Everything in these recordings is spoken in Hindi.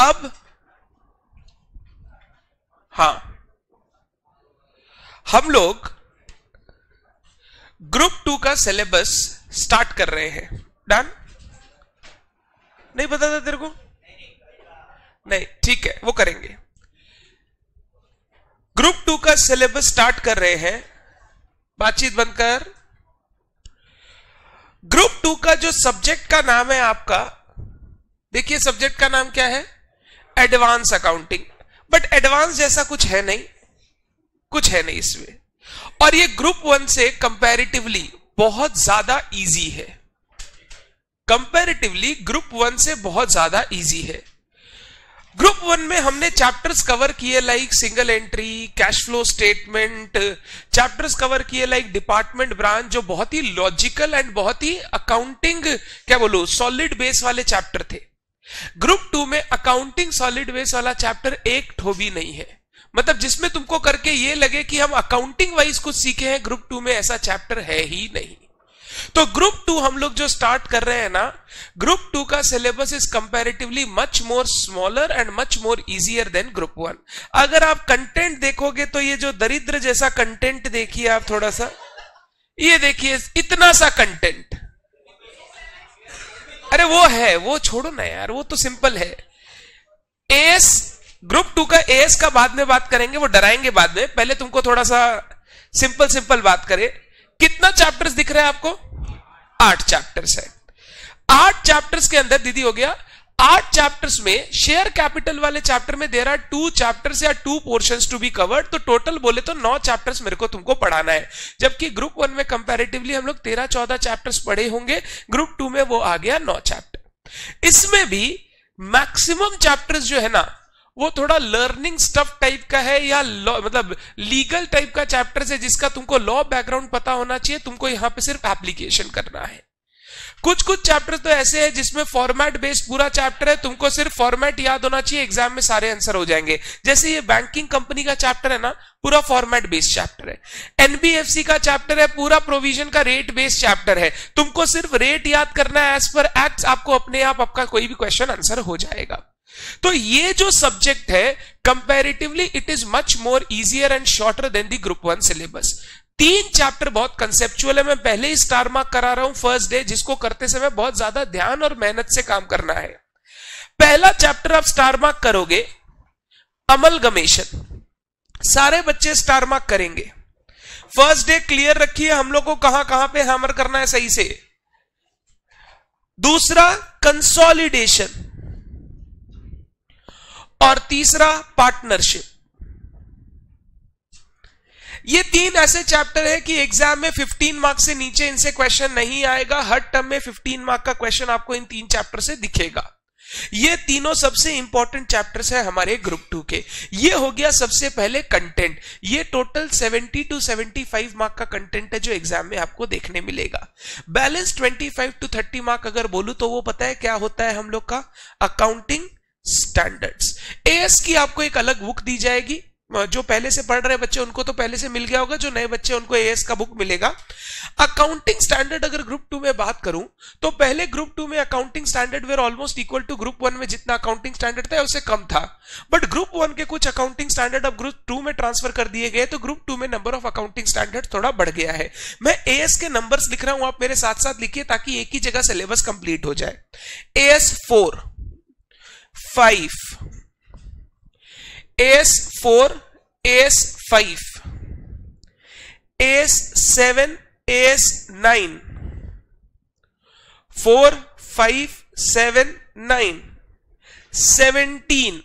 अब हाँ हम लोग ग्रुप टू का सिलेबस स्टार्ट कर रहे हैं। डन? नहीं पता था तेरे को? नहीं, ठीक है, वो करेंगे। ग्रुप टू का सिलेबस स्टार्ट कर रहे हैं। बातचीत बंद कर। ग्रुप टू का जो सब्जेक्ट का नाम है आपका, देखिए सब्जेक्ट का नाम क्या है, एडवांस अकाउंटिंग। बट एडवांस जैसा कुछ है नहीं, कुछ है नहीं इसमें। और ये ग्रुप वन से कंपैरेटिवली बहुत ज्यादा इजी है। कंपैरेटिवली ग्रुप वन से बहुत ज्यादा इजी है। ग्रुप वन में हमने चैप्टर्स कवर किए like single entry, cash flow statement, chapters cover किए लाइक डिपार्टमेंट ब्रांच, जो बहुत ही लॉजिकल एंड बहुत ही अकाउंटिंग, क्या बोलूं, सॉलिड बेस वाले चैप्टर थे। ग्रुप टू में अकाउंटिंग सॉलिड बेस वाला चैप्टर एक ठो भी नहीं है। मतलब जिसमें तुमको करके ये लगे कि हम अकाउंटिंग वाइज कुछ सीखे हैं, ग्रुप टू में ऐसा चैप्टर है ही नहीं। तो ग्रुप टू हम लोग जो स्टार्ट कर रहे हैं ना, ग्रुप टू का syllabus is comparatively much more smaller and much more easier than group one. अगर आप कंटेंट देखोगे तो ये जो दरिद्र जैसा कंटेंट देखिए आप, थोड़ा सा ये देखिए, इतना सा कंटेंट। अरे वो है, वो छोड़ो ना यार, वो तो सिंपल है। एएस ग्रुप टू का एएस का बाद में बात करेंगे, वो डराएंगे बाद में। पहले तुमको थोड़ा सा सिंपल सिंपल बात करें। कितना चैप्टर्स दिख रहा है आपको? 8 चैप्टर्स है। 8 चैप्टर्स के अंदर दीदी हो गया, 8 चैप्टर्स में शेयर कैपिटल वाले चैप्टर में देयर आर 2 चैप्टर्स या 2 पोर्शंस टू बी कवर्ड। तो टोटल बोले तो 9 चैप्टर्स मेरे को तुमको पढ़ाना है। जबकि ग्रुप वन में कंपैरेटिवली हम लोग 13-14 चैप्टर्स पढ़े होंगे, ग्रुप टू में वो आ गया 9 चैप्टर। इसमें भी मैक्सिमम चैप्टर्स जो है ना, वो थोड़ा लर्निंग स्टफ टाइप का है या मतलब लीगल टाइप का चैप्टर्स है, जिसका तुमको लॉ बैकग्राउंड पता होना चाहिए। तुमको यहां पे सिर्फ एप्लीकेशन करना है। कुछ कुछ चैप्टर तो ऐसे हैं जिसमें फॉर्मेट बेस्ड पूरा चैप्टर है, तुमको सिर्फ फॉर्मेट याद होना चाहिए, एग्जाम में सारे आंसर हो जाएंगे। जैसे ये बैंकिंग कंपनी का चैप्टर है ना, पूरा फॉर्मेट बेस्ड चैप्टर है। एनबीएफसी का चैप्टर है, पूरा प्रोविजन का रेट बेस्ड चैप्टर है, तुमको सिर्फ रेट याद करना है एज पर एक्ट, आपको अपने आप आपका कोई भी क्वेश्चन आंसर हो जाएगा। तो ये जो सब्जेक्ट है comparatively it is much more easier and shorter than the group one syllabus. 3 chapter बहुत कंसेप्चुअल है, मैं पहले ही स्टार मार्क करा रहा हूं फर्स्ट डे, जिसको करते समय बहुत ज्यादा ध्यान और मेहनत से काम करना है। पहला चैप्टर आप स्टार मार्क करोगे, अमलगमेशन। सारे बच्चे स्टार मार्क करेंगे। फर्स्ट डे क्लियर रखिए हम लोग को कहां कहां पे हैमर करना है सही से। दूसरा कंसोलिडेशन और तीसरा पार्टनरशिप। ये 3 ऐसे चैप्टर है कि एग्जाम में 15 मार्क्स से नीचे इनसे क्वेश्चन नहीं आएगा। हर टर्म में 15 मार्क का क्वेश्चन आपको इन 3 चैप्टर से दिखेगा। ये तीनों सबसे इंपॉर्टेंट चैप्टर्स है हमारे ग्रुप टू के। ये हो गया सबसे पहले कंटेंट। ये टोटल 70-75 मार्क का कंटेंट है जो एग्जाम में आपको देखने मिलेगा। बैलेंस 25-30 मार्क अगर बोलूं तो वो पता है क्या होता है हम लोग का, अकाउंटिंग स्टैंडर्ड्स। एएस की आपको एक अलग बुक दी जाएगी, जो पहले से पढ़ रहे बच्चे उनको तो पहले से मिल गया होगा, जो नए बच्चे उनको एएस का बुक मिलेगा। अकाउंटिंग स्टैंडर्ड अगर ग्रुप टू में बात करूं तो पहले ग्रुप टू में accounting standard were almost equal to group one में जितना अकाउंटिंग स्टैंडर्ड था उससे कम था। बट ग्रुप वन के कुछ अकाउंटिंग स्टैंडर्ड अब ग्रुप टू में ट्रांसफर कर दिए गए, तो ग्रुप टू में नंबर ऑफ अकाउंटिंग स्टैंडर्ड थोड़ा बढ़ गया है। मैं एएस के नंबर्स लिख रहा हूं, आप मेरे साथ साथ लिखिए ताकि एक ही जगह सिलेबस कंप्लीट हो जाए। AS4 5, AS4, AS5, AS7, AS9, 4, 5, 7, 9, 17,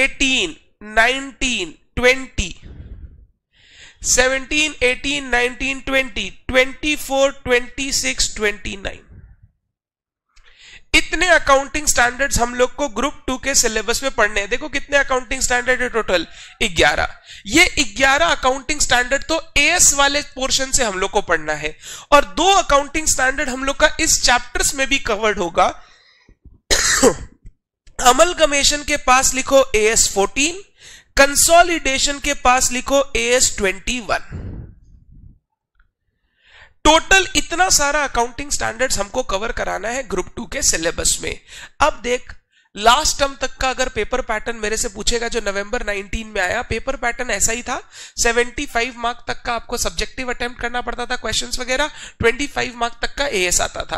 18, 19, 20, 17, 18, 19, 20, 24, 26, 29. इतने अकाउंटिंग स्टैंडर्ड्स हम लोग को ग्रुप टू के सिलेबस में पढ़ने हैं। देखो कितने अकाउंटिंग स्टैंडर्ड है टोटल 11। ये 11 अकाउंटिंग स्टैंडर्ड तो एएस वाले पोर्शन से हम लोग को पढ़ना है, और 2 अकाउंटिंग स्टैंडर्ड हम लोग का इस चैप्टर्स में भी कवर्ड होगा। अमलगमेशन के पास लिखो AS14, कंसोलिडेशन के पास लिखो AS21। टोटल इतना सारा अकाउंटिंग स्टैंडर्ड्स हमको कवर कराना है ग्रुप टू के सिलेबस में। अब देख लास्ट टर्म तक का अगर पेपर पैटर्न मेरे से पूछेगा जो नवंबर 19 में आया, पेपर पैटर्न ऐसा ही था। 75 मार्क तक का आपको सब्जेक्टिव अटेम्प्ट करना पड़ता था क्वेश्चंस वगैरह, 25 मार्क तक का एएस आता था।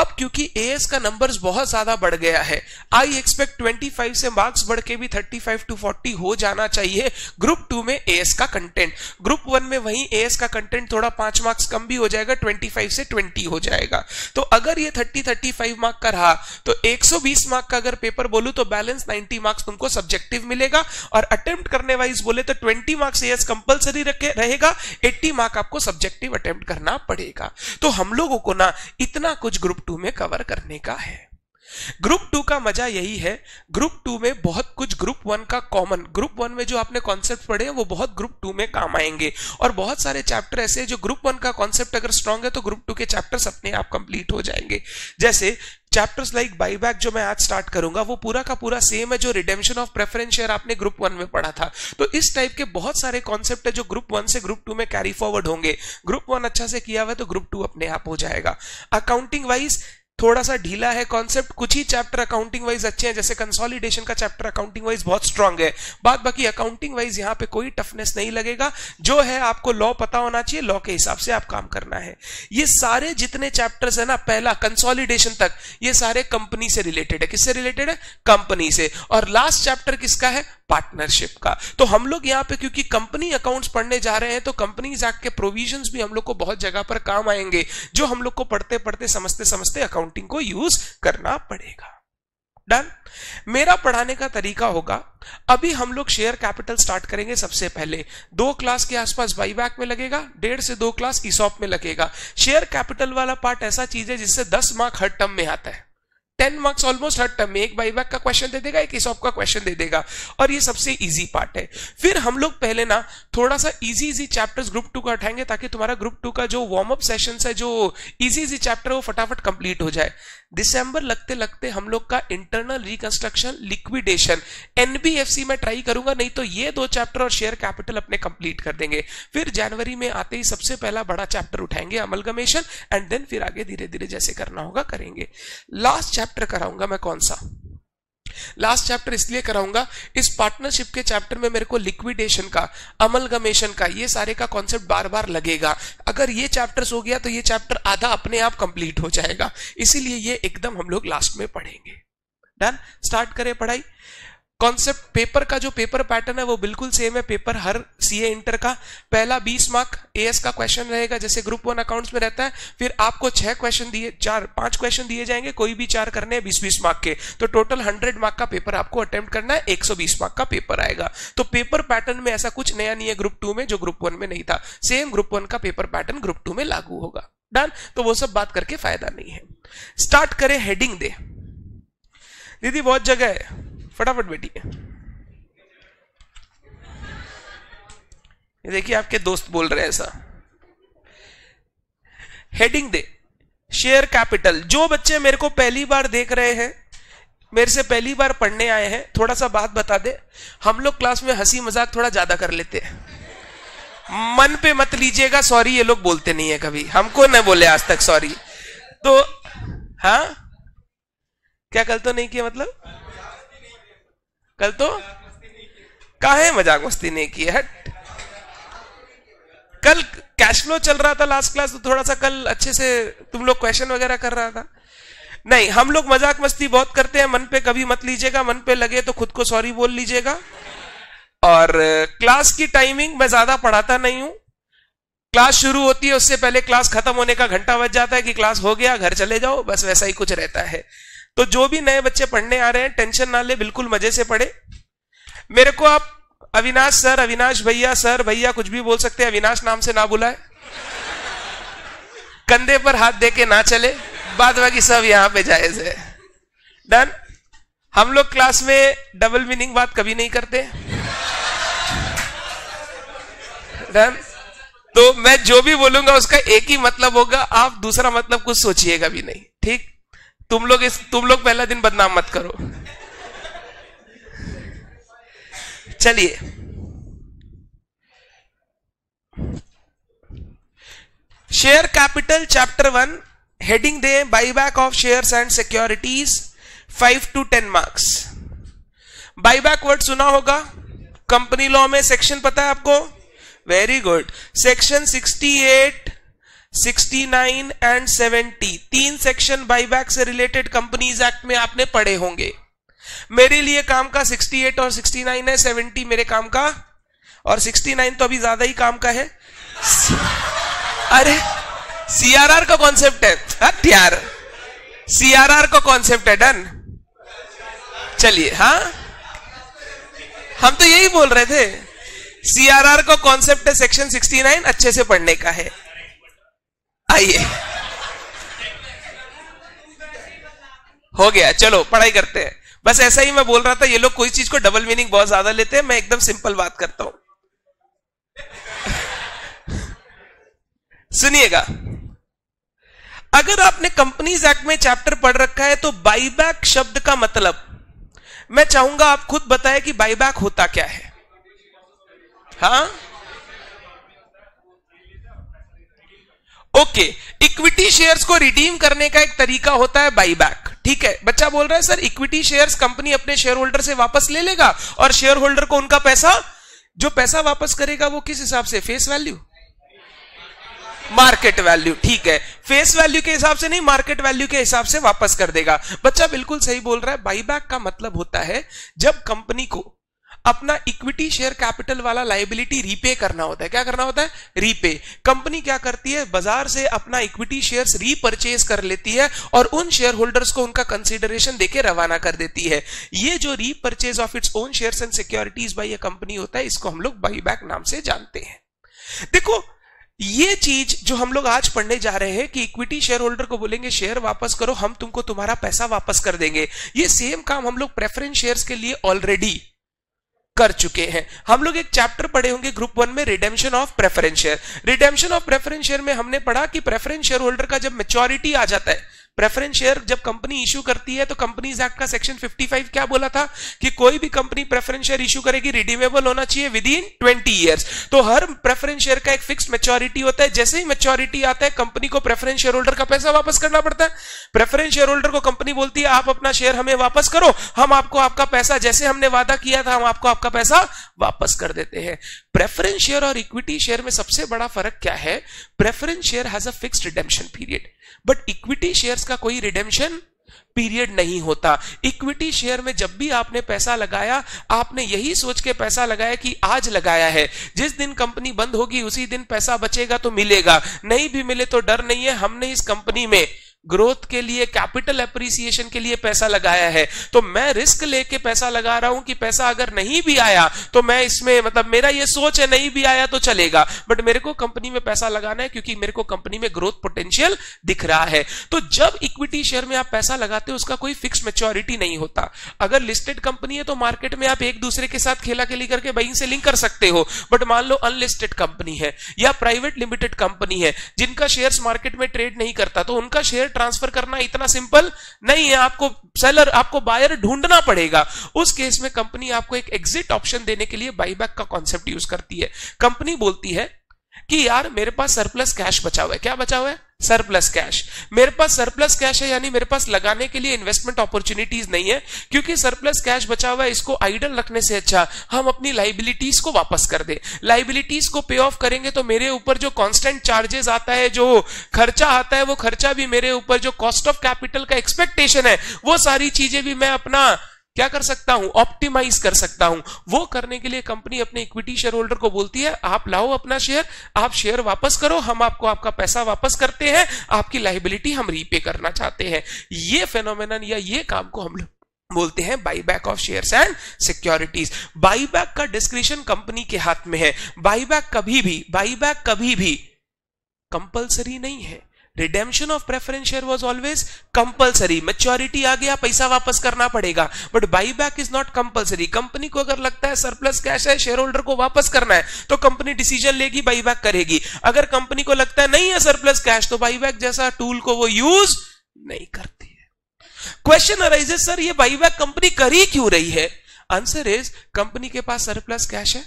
अब क्योंकि एएस का नंबर्स बहुत ज्यादा बढ़ गया है, आई एक्सपेक्ट 25 से मार्क्स बढ़ के भी 35 to 40 हो जाना चाहिए ग्रुप टू में एएस का कंटेंट। ग्रुप वन में वही एएस का कंटेंट थोड़ा 5 मार्क्स कम भी हो जाएगा, 25 से 20 हो जाएगा। तो अगर ये 30-35 मार्क का रहा तो 120 मार्क का अगर पेपर बोलूं तो बैलेंस 90 मार्क्स तुमको सब्जेक्टिव मिलेगा। और अटेम्प्ट करने वाइज बोले तो 20 मार्क्स एएस कंपलसरी रहेगा, 80 मार्क आपको सब्जेक्टिव अटेम्प्ट करना पड़ेगा। तो हम लोगों को ना इतना कुछ ग्रुप 2 में कवर करने का है। ग्रुप 2 का मजा यही है, ग्रुप 2 में बहुत कुछ ग्रुप 1 का कॉमन, ग्रुप 1 में जो आपने कॉन्सेप्ट पढ़े हैं वो बहुत ग्रुप 2 में काम आएंगे। और बहुत सारे चैप्टर ऐसे जो ग्रुप 1 का कॉन्सेप्ट अगर स्ट्रांग है तो ग्रुप 2 के चैप्टर्स अपने आप कंप्लीट हो जाएंगे। जैसे चैप्टर्स लाइक बाईबैक जो मैं आज स्टार्ट करूंगा वो पूरा का पूरा सेम है जो रिडेम्पशन ऑफ प्रेफरेंस शेयर आपने ग्रुप 1 में पढ़ा था। तो इस टाइप के बहुत सारे कॉन्सेप्ट है जो ग्रुप 1 से ग्रुप 2 में कैरी फॉरवर्ड होंगे। ग्रुप 1 अच्छा से किया हुआ तो ग्रुप 2 अपने आप हो जाएगा। अकाउंटिंग वाइज थोड़ा सा ढीला है कॉन्सेप्ट, कुछ ही चैप्टर अकाउंटिंग वाइज अच्छे हैं, जैसे कंसोलिडेशन का चैप्टर अकाउंटिंग वाइज बहुत स्ट्रांग है। बात बाकी अकाउंटिंग वाइज यहाँ पे कोई टफनेस नहीं लगेगा, जो है आपको लॉ पता होना चाहिए, लॉ के हिसाब से आप काम करना है। ये सारे जितने चैप्टर्स है ना, पहला कंसोलिडेशन तक, ये सारे कंपनी से रिलेटेड है। किससे रिलेटेड है? कंपनी से। और लास्ट चैप्टर किसका है? पार्टनरशिप का। तो हम लोग यहाँ पे क्योंकि कंपनी अकाउंट्स पढ़ने जा रहे हैं तो कंपनीज एक्ट के प्रोविजंस भी हम लोग को बहुत जगह पर काम आएंगे, जो हम लोग को पढ़ते पढ़ते समझते समझते अकाउंटिंग को यूज करना पड़ेगा। डन। मेरा पढ़ाने का तरीका होगा, अभी हम लोग शेयर कैपिटल स्टार्ट करेंगे। सबसे पहले 2 क्लास के आसपास बाईबैक में लगेगा, 1.5 से 2 क्लास ईसॉप में लगेगा। शेयर कैपिटल वाला पार्ट ऐसा चीज है जिससे 10 मार्क हर टर्म में आता है, 10 मार्क्स ऑलमोस्ट हर टर्म में। एक बाईबैक का क्वेश्चन दे देगा, एक ईसॉप का क्वेश्चन दे देगा, और ये सबसे इजी पार्ट है। फिर हम लोग पहले ना थोड़ा सा इजी चैप्टर्स ग्रुप 2 का उठाएंगे ताकि तुम्हारा ग्रुप 2 का जो वार्म अप सेशंस है, जो इजी चैप्टर है, वो फटाफट कंप्लीट हो जाए। दिसंबर लगते लगते हम लोग का इंटरनल रिकंस्ट्रक्शन, लिक्विडेशन, एनबीएफसी में ट्राई करूंगा, नहीं तो ये 2 चैप्टर और शेयर कैपिटल अपने कंप्लीट कर देंगे। फिर जनवरी में आते ही सबसे पहला बड़ा चैप्टर उठाएंगे, अमलगमेशन, एंड देन फिर आगे धीरे धीरे जैसे करना होगा करेंगे। लास्ट चैप्टर कराऊंगा मैं कौन सा? लास्ट चैप्टर इसलिए कराऊंगा, इस पार्टनरशिप के चैप्टर में मेरे को लिक्विडेशन का, अमलगमेशन का, ये सारे का कॉन्सेप्ट बार-बार लगेगा। अगर ये चैप्टर्स हो गया तो ये चैप्टर आधा अपने आप कंप्लीट हो जाएगा, इसीलिए ये एकदम हम लोग लास्ट में पढ़ेंगे। डन। स्टार्ट करें पढ़ाई। कॉन्सेप्ट पेपर का जो पेपर पैटर्न है वो बिल्कुल सेम है। पेपर हर सीए इंटर का पहला 20 मार्क एएस का क्वेश्चन रहेगा, जैसे ग्रुप 1 अकाउंट्स में रहता है। फिर आपको 6 क्वेश्चन दिए, 4-5 क्वेश्चन दिए जाएंगे, कोई भी 4 करने हैं 20-20 मार्क के, तो टोटल 100 मार्क का पेपर आपको अटेम्प्ट करना है। 120 मार्क का पेपर आएगा। तो पेपर पैटर्न में ऐसा कुछ नया नहीं है ग्रुप 2 में जो ग्रुप 1 में नहीं था। सेम ग्रुप 1 का पेपर पैटर्न ग्रुप 2 में लागू होगा। डन। तो वो सब बात करके फायदा नहीं है। स्टार्ट करें। हेडिंग दे दीदी, बहुत जगह है, फटाफट बेटी। ये देखिए आपके दोस्त बोल रहे हैं ऐसा। हेडिंग दे शेयर कैपिटल। जो बच्चे मेरे को पहली बार देख रहे हैं, मेरे से पहली बार पढ़ने आए हैं, थोड़ा सा बात बता दे, हम लोग क्लास में हंसी मजाक थोड़ा ज्यादा कर लेते हैं, मन पे मत लीजिएगा। सॉरी ये लोग बोलते नहीं है कभी, हमको न बोले आज तक सॉरी। तो हाँ, क्या कल तो नहीं किया? मतलब कल तो काहे मजाक मस्ती नहीं की है? हट, कल कैश फ्लो चल रहा था लास्ट क्लास, तो थोड़ा सा कल अच्छे से तुम लोग क्वेश्चन वगैरह कर रहा था। नहीं, हम लोग मजाक मस्ती बहुत करते हैं, मन पे कभी मत लीजिएगा। मन पे लगे तो खुद को सॉरी बोल लीजिएगा। और क्लास की टाइमिंग मैं ज्यादा पढ़ाता नहीं हूं, क्लास शुरू होती है उससे पहले क्लास खत्म होने का घंटा बज जाता है कि क्लास हो गया घर चले जाओ, बस वैसा ही कुछ रहता है। तो जो भी नए बच्चे पढ़ने आ रहे हैं टेंशन ना ले, बिल्कुल मजे से पढ़े। मेरे को आप अविनाश सर, अविनाश भैया, सर भैया कुछ भी बोल सकते हैं, अविनाश नाम से ना बुलाए, कंधे पर हाथ देके ना चले, बाद बाकी सब यहां पे जायज है। डन। हम लोग क्लास में डबल मीनिंग बात कभी नहीं करते। डन। तो मैं जो भी बोलूंगा उसका एक ही मतलब होगा, आप दूसरा मतलब कुछ सोचिएगा भी नहीं, ठीक? तुम लोग पहला दिन बदनाम मत करो। चलिए, शेयर कैपिटल चैप्टर 1, हेडिंग दे buyback of shares and securities. 5 to 10 marks. Buyback word सुना होगा कंपनी लॉ में, सेक्शन पता है आपको? Very good. सेक्शन 68, 69 एंड 70 तीन सेक्शन बाईबैक से रिलेटेड कंपनीज एक्ट में आपने पढ़े होंगे। मेरे लिए काम का 68 और 69 है, 70 मेरे काम का, और 69 तो अभी ज्यादा ही काम का है। अरे सीआरआर का कॉन्सेप्ट है, हट यार, सीआरआर का कॉन्सेप्ट है। डन, चलिए। हाँ, हम तो यही बोल रहे थे, सीआरआर का कॉन्सेप्ट है, सेक्शन 69 अच्छे से पढ़ने का है। आइए, हो गया, चलो पढ़ाई करते हैं। बस ऐसा ही मैं बोल रहा था, ये लोग कोई चीज को डबल मीनिंग बहुत ज्यादा लेते हैं, मैं एकदम सिंपल बात करता हूं। सुनिएगा, अगर आपने कंपनीज एक्ट में चैप्टर पढ़ रखा है तो बाईबैक शब्द का मतलब मैं चाहूंगा आप खुद बताएं कि बाईबैक होता क्या है। हाँ, ओके, इक्विटी शेयर्स को रिडीम करने का एक तरीका होता है बाईबैक। ठीक है, बच्चा बोल रहा है सर इक्विटी शेयर्स कंपनी अपने शेयर होल्डर से वापस ले लेगा और शेयर होल्डर को उनका पैसा, जो पैसा वापस करेगा वो किस हिसाब से? Face value, market value. ठीक है, फेस वैल्यू के हिसाब से नहीं, मार्केट वैल्यू के हिसाब से वापस कर देगा। बच्चा बिल्कुल सही बोल रहा है। बाईबैक का मतलब होता है जब कंपनी को अपना इक्विटी शेयर कैपिटल वाला लायबिलिटी रीपे करना होता है। क्या करना होता है? रीपे। कंपनी क्या करती है? बाजार से अपना इक्विटी शेयर्स रीपरचेज कर लेती है और उन शेयर होल्डर्स को उनका कंसीडरेशन देके रवाना कर देती है। ये जो repurchase of its own shares and securities by a company होता है, इसको हम लोग बाईबैक नाम से जानते हैं। देखो, ये चीज जो हम लोग आज पढ़ने जा रहे हैं कि इक्विटी शेयर होल्डर को बोलेंगे शेयर वापस करो, हम तुमको तुम्हारा पैसा वापस कर देंगे, ये सेम काम हम लोग प्रेफरेंस शेयर्स के लिए ऑलरेडी कर चुके हैं। हम लोग एक चैप्टर पढ़े होंगे ग्रुप 1 में, redemption of preference share. Redemption of preference share में हमने पढ़ा कि प्रेफरेंस शेयर होल्डर का जब मैच्योरिटी आ जाता है, प्रेफरेंस शेयर जब कंपनी इश्यू करती है तो कंपनीज एक्ट का सेक्शन 55 क्या बोला था कि कोई भी कंपनी प्रेफरेंस शेयर इश्यू करेगी रिडीमेबल होना चाहिए विद इन 20 ईयर्स। तो हर प्रेफरेंस शेयर का एक फिक्स मैच्योरिटी होता है, जैसे ही मैच्योरिटी आता है कंपनी को प्रेफरेंस शेयर होल्डर का पैसा वापस करना पड़ता है। प्रेफरेंस शेयर होल्डर को कंपनी बोलती है आप अपना शेयर हमें वापस करो, हम आपको आपका पैसा, जैसे हमने वादा किया था, हम आपको आपका पैसा वापस कर देते हैं। प्रेफरेंस शेयर और इक्विटी शेयर में सबसे बड़ा फर्क क्या है? Preference share has a fixed redemption period, but equity shares का कोई रिडेम्पशन पीरियड नहीं होता। इक्विटी शेयर में जब भी आपने पैसा लगाया, आपने यही सोच के पैसा लगाया कि आज लगाया है, जिस दिन कंपनी बंद होगी उसी दिन पैसा बचेगा तो मिलेगा, नहीं भी मिले तो डर नहीं है, हमने इस कंपनी में ग्रोथ के लिए, कैपिटल एप्रिसिएशन के लिए पैसा लगाया है, तो मैं रिस्क लेके पैसा लगा रहा हूं कि पैसा अगर नहीं भी आया तो मैं इसमें, मतलब मेरा ये सोच है नहीं भी आया तो चलेगा, बट मेरे को कंपनी में पैसा लगाना है क्योंकि मेरे को कंपनी में ग्रोथ पोटेंशियल दिख रहा है। तो जब इक्विटी शेयर में आप पैसा लगाते हो उसका कोई फिक्स मैच्योरिटी नहीं होता। अगर लिस्टेड कंपनी है तो मार्केट में आप एक दूसरे के साथ खेला खेली करके बाइंग सेलिंग कर सकते हो, बट मान लो अनलिस्टेड कंपनी है या प्राइवेट लिमिटेड कंपनी है जिनका शेयर मार्केट में ट्रेड नहीं करता, तो उनका शेयर ट्रांसफर करना इतना सिंपल नहीं है, आपको सेलर, आपको बायर ढूंढना पड़ेगा। उस केस में कंपनी आपको एक एग्जिट ऑप्शन देने के लिए बाईबैक का कॉन्सेप्ट यूज करती है। कंपनी बोलती है कि यार मेरे पास सरप्लस कैश बचा हुआ है। क्या बचा हुआ है? Surplus cash. मेरे पास सरप्लस कैश है यानी मेरे पास लगाने के लिए इन्वेस्टमेंट अपॉर्चुनिटीज नहीं है, क्योंकि सरप्लस कैश बचा हुआ है, इसको आइडल रखने से अच्छा हम अपनी लाइबिलिटीज को वापस कर दें। लाइबिलिटीज को पे ऑफ करेंगे तो मेरे ऊपर जो कांस्टेंट चार्जेस आता है, जो खर्चा आता है, वो खर्चा भी मेरे ऊपर, जो कॉस्ट ऑफ कैपिटल का एक्सपेक्टेशन है, वो सारी चीजें भी मैं अपना क्या कर सकता हूं? ऑप्टिमाइज कर सकता हूं। वो करने के लिए कंपनी अपने इक्विटी शेयर होल्डर को बोलती है आप लाओ अपना शेयर, आप शेयर वापस करो, हम आपको आपका पैसा वापस करते हैं, आपकी लायबिलिटी हम रीपे करना चाहते हैं। ये फेनोमेनन या ये काम को हम लोग बोलते हैं buyback of shares and securities. Buyback का डिस्क्रिशन कंपनी के हाथ में है। बाईबैक कभी भी कंपल्सरी नहीं है। Redemption of preference share was always compulsory, maturity आ गया पैसा वापस करना पड़ेगा, but buyback is not compulsory. Company को अगर लगता है सरप्लस कैश है, शेयर होल्डर को वापस करना है, तो कंपनी डिसीजन लेगी, बाईबैक करेगी। अगर कंपनी को लगता है नहीं है सरप्लस कैश, तो बाईबैक जैसा टूल को वो यूज नहीं करती है। क्वेश्चन अराइजेस सर ये बाईबैक कंपनी कर ही क्यों रही है? आंसर इज कंपनी के पास सरप्लस कैश है,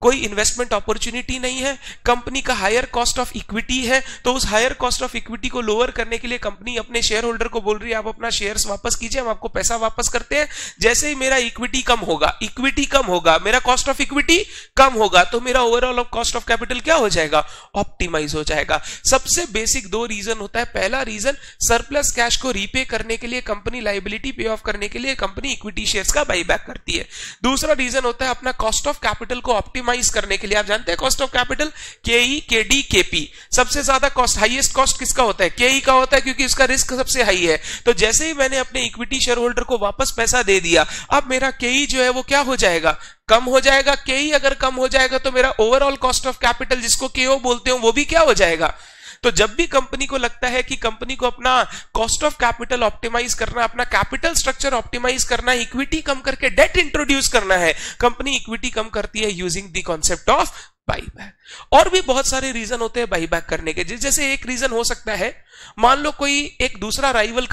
कोई इन्वेस्टमेंट अपॉर्चुनिटी नहीं है, कंपनी का हायर कॉस्ट ऑफ इक्विटी है, तो उस हायर कॉस्ट ऑफ इक्विटी को लोअर करने के लिए कंपनी अपने शेयर होल्डर को बोल रही है आप अपना शेयर्स वापस कीजिए, हम आपको पैसा वापस करते हैं, जैसे ही मेरा इक्विटी कम होगा मेरा कॉस्ट ऑफ इक्विटी कम होगा तो मेरा ओवरऑल कॉस्ट ऑफ कैपिटल क्या हो जाएगा, ऑप्टिमाइज हो जाएगा। सबसे बेसिक दो रीजन होता है, पहला रीजन सरप्लस कैश को रीपे करने के लिए कंपनी लाइबिलिटी पे ऑफ करने के लिए कंपनी इक्विटी शेयर्स का बाईबैक करती है, दूसरा रीजन होता है अपना कॉस्ट ऑफ कैपिटल को ऑप्टिमाइज करने के लिए। आप जानते हैं कॉस्ट ऑफ कैपिटल केई केडी केपी, सबसे ज्यादा कॉस्ट हाईएस्ट कॉस्ट किसका होता है, केई का होता है क्योंकि इसका रिस्क सबसे हाई है। तो जैसे ही मैंने अपने इक्विटी शेयर होल्डर को वापस पैसा दे दिया अब मेरा केई जो है वो क्या हो जाएगा, कम हो जाएगा। केई अगर कम हो जाएगा तो मेरा ओवरऑल कॉस्ट ऑफ कैपिटल जिसको केओ बोलते हो वो भी क्या हो जाएगा। तो जब भी कंपनी को लगता है कि कंपनी को अपना कॉस्ट ऑफ कैपिटल ऑप्टिमाइज करना, अपना कैपिटल स्ट्रक्चर ऑप्टिमाइज करना, इक्विटी कम करके डेट इंट्रोड्यूस करना है, कंपनी इक्विटी कम करती है using the concept of buyback. और भी बहुत सारे रीजन होते हैं बाईबैक करने के, जैसे एक रीजन हो सकता है मान लो कोई एक दूसरा राइवल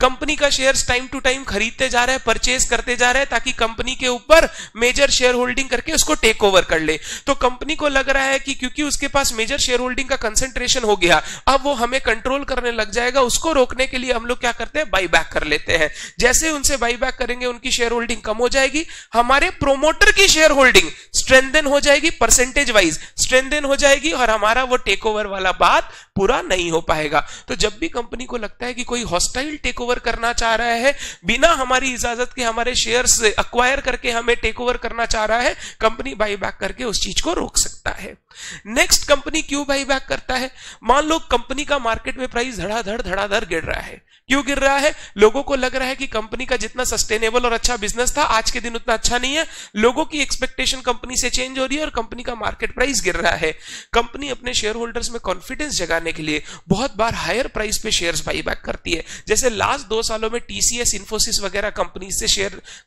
कंपनी का शेयर्स टाइम टू टाइम खरीदते जा रहा है, परचेज करते जा रहा है ताकि कंपनी के ऊपर मेजर शेयर होल्डिंग करके उसको टेक ओवर कर ले। तो कंपनी को लग रहा है कि क्योंकि उसके पास मेजर शेयर होल्डिंग का कंसंट्रेशन हो गया अब वो हमें कंट्रोल करने लग जाएगा, उसको रोकने के लिए हम लोग क्या करते हैं, बाईबैक कर लेते हैं। जैसे उनसे बाईबैक करेंगे उनकी शेयर होल्डिंग कम हो जाएगी, हमारे प्रोमोटर की शेयर होल्डिंग स्ट्रेंथन हो जाएगी, परसेंटेज वाइज स्ट्रेंथन हो जाएगी और हमारा वो टेक ओवर वाला बात पूरा नहीं हो पाएगा। तो जब भी कंपनी को लगता है कि कोई हॉस्टाइल टेक ओवर करना चाह रहा है, बिना हमारी इजाजत के हमारे शेयर्स एक्वायर करके हमें टेक ओवर करना चाह रहा है, कंपनी बाईबैक करके उस चीज को रोक सकता है। नेक्स्ट, कंपनी क्यों बाईबैक करता है? मान लो कंपनी का मार्केट में प्राइस धड़ाधड़ गिर रहा है। क्यों गिर रहा है? लोगों को लग रहा है कि कंपनी का जितना सस्टेनेबल और अच्छा बिजनेस था आज के दिन उतना अच्छा नहीं है, लोगों की एक्सपेक्टेशन कंपनी से चेंज हो रही है और कंपनी का मार्केट प्राइस गिर रहा है। कंपनी अपने शेयर होल्डर्स में कॉन्फिडेंस जगाने के लिए बहुत बार हायर प्राइस पे शेयर्स बाईबैक करती है। जैसे लास्ट 2 सालों में टीसीएस, इंफोसिस वगैरह कंपनी से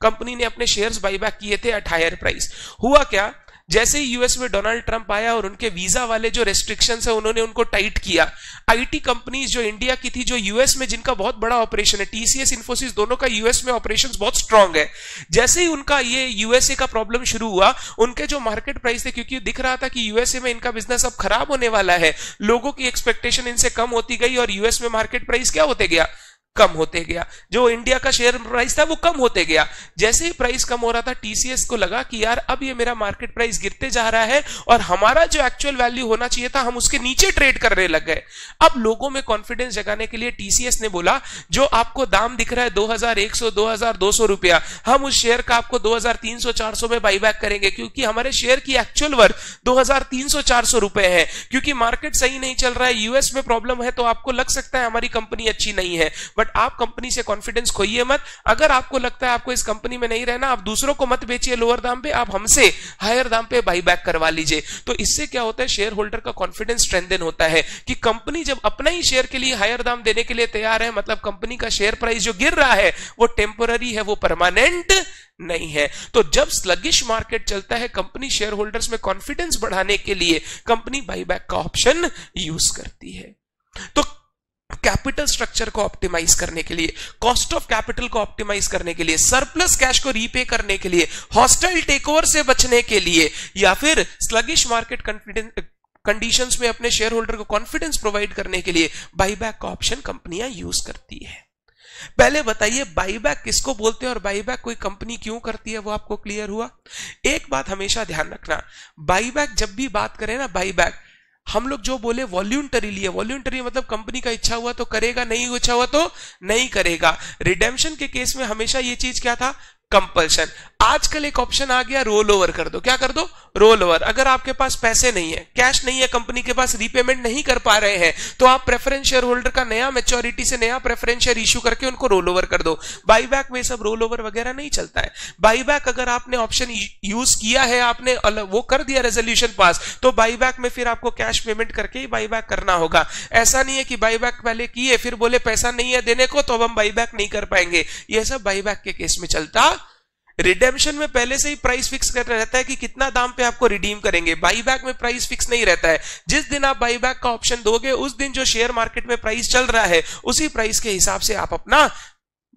कंपनी ने अपने शेयर्स बाईबैक किए थे एट हायर प्राइस। हुआ क्या, जैसे ही यूएस में डोनाल्ड ट्रंप आया और उनके वीजा वाले जो रेस्ट्रिक्शंस है उन्होंने उनको टाइट किया, आईटी कंपनीज जो इंडिया की थी, जो यूएस में जिनका बहुत बड़ा ऑपरेशन है, टीसीएस इंफोसिस दोनों का यूएस में ऑपरेशंस बहुत स्ट्रांग है, जैसे ही उनका ये यूएसए का प्रॉब्लम शुरू हुआ उनके जो मार्केट प्राइस थे, क्योंकि दिख रहा था कि यूएसए में इनका बिजनेस अब खराब होने वाला है, लोगों की एक्सपेक्टेशन इनसे कम होती गई और यूएस में मार्केट प्राइस क्या होते गया, कम होते गया। जो इंडिया का शेयर प्राइस था वो कम होते गया। जैसे ही प्राइस कम हो रहा था टीसीएस को लगा कि यार अब ये मेरा मार्केट प्राइस गिरते जा रहा है और हमारा जो एक्चुअल वैल्यू होना चाहिए था हम उसके नीचे ट्रेड करने लग गए। अब लोगों में कॉन्फिडेंस जगाने के लिए टीसीएस ने बोला जो आपको दाम दिख रहा है 2100 2200 रुपया, हम उस शेयर का आपको 2300 400 में बाईबैक करेंगे क्योंकि हमारे शेयर की एक्चुअल वर्थ 2300 400 रुपए है, क्योंकि मार्केट सही नहीं चल रहा है, यूएस में प्रॉब्लम है तो आपको लग सकता है हमारी कंपनी अच्छी नहीं है, आप कंपनी से कॉन्फिडेंस खोइए मत। अगर आपको लगता है आपको इस कंपनी में नहीं रहना आप दूसरों को मत बेचिए लोअर दाम पे, आप हमसे हायर दाम पे बाईबैक करवा लीजिए। तो इससे क्या होता है, शेयर होल्डर का कॉन्फिडेंस स्ट्रेंथन होता है कि कंपनी जब अपना ही शेयर के लिए हायर दाम देने के लिए तैयार है मतलब कंपनी का शेयर प्राइस जो गिर रहा है वो टेम्पोररी है, वो परमानेंट नहीं है। तो जब स्लगिश मार्केट चलता है कंपनी शेयर होल्डर्स में कॉन्फिडेंस बढ़ाने के लिए कंपनी बाईबैक का ऑप्शन यूज करती है। तो कैपिटल स्ट्रक्चर को ऑप्टिमाइज करने के लिए, कॉस्ट ऑफ कैपिटल को ऑप्टिमाइज करने के लिए, सरप्लस कैश को रीपे करने के लिए, हॉस्टाइल टेकओवर से बचने के लिए या फिर स्लगिश मार्केट कंडीशंस में अपने शेयर होल्डर को कॉन्फिडेंस प्रोवाइड करने के लिए बाईबैक का ऑप्शन कंपनियां यूज करती है। पहले बताइए बाईबैक किसको बोलते हैं और बाईबैक कोई कंपनी क्यों करती है वो आपको क्लियर हुआ। एक बात हमेशा ध्यान रखना, बाईबैक जब भी बात करें ना, बाईबैक हम लोग जो बोले वॉल्यूंटरीली है। वॉल्यूंटरी मतलब कंपनी का इच्छा हुआ तो करेगा, नहीं इच्छा हुआ तो नहीं करेगा। रिडेम्पशन के केस में हमेशा ये चीज क्या था, कंपल्शन। आजकल एक ऑप्शन आ गया रोल ओवर कर दो। क्या कर दो? Roll over. अगर आपके पास पैसे नहीं है, कैश नहीं है, कंपनी के पास रीपेमेंट नहीं कर पा रहे हैं तो आप प्रेफरेंस शेयर होल्डर का नया मैच्योरिटी से नया प्रेफरेंस शेयर इश्यू करके उनको रोल ओवर कर दो। बाईबैक में सब रोल ओवर वगैरह नहीं चलता है। बाईबैक अगर आपने ऑप्शन यूज किया है, आपने वो कर दिया रेजोल्यूशन पास, तो बाईबैक में फिर आपको कैश पेमेंट करके ही बाईबैक करना होगा। ऐसा नहीं है कि बाईबैक पहले किए फिर बोले पैसा नहीं है देने को तो अब हम बाईबैक नहीं कर पाएंगे। यह सब बाईबैक के केस में चलता। रिडेम्पशन में पहले से ही प्राइस फिक्स कर रहता है कि कितना दाम पे आपको रिडीम करेंगे। बाईबैक में प्राइस फिक्स नहीं रहता है। जिस दिन आप बाईबैक का ऑप्शन दोगे उस दिन जो शेयर मार्केट में प्राइस चल रहा है उसी प्राइस के हिसाब से आप अपना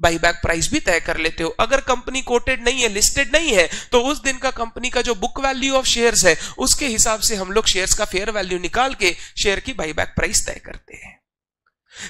बाईबैक प्राइस भी तय कर लेते हो। अगर कंपनी कोटेड नहीं है, लिस्टेड नहीं है, तो उस दिन का कंपनी का जो बुक वैल्यू ऑफ शेयर्स है उसके हिसाब से हम लोग शेयर्स का फेयर वैल्यू निकाल के शेयर की बाईबैक प्राइस तय करते हैं।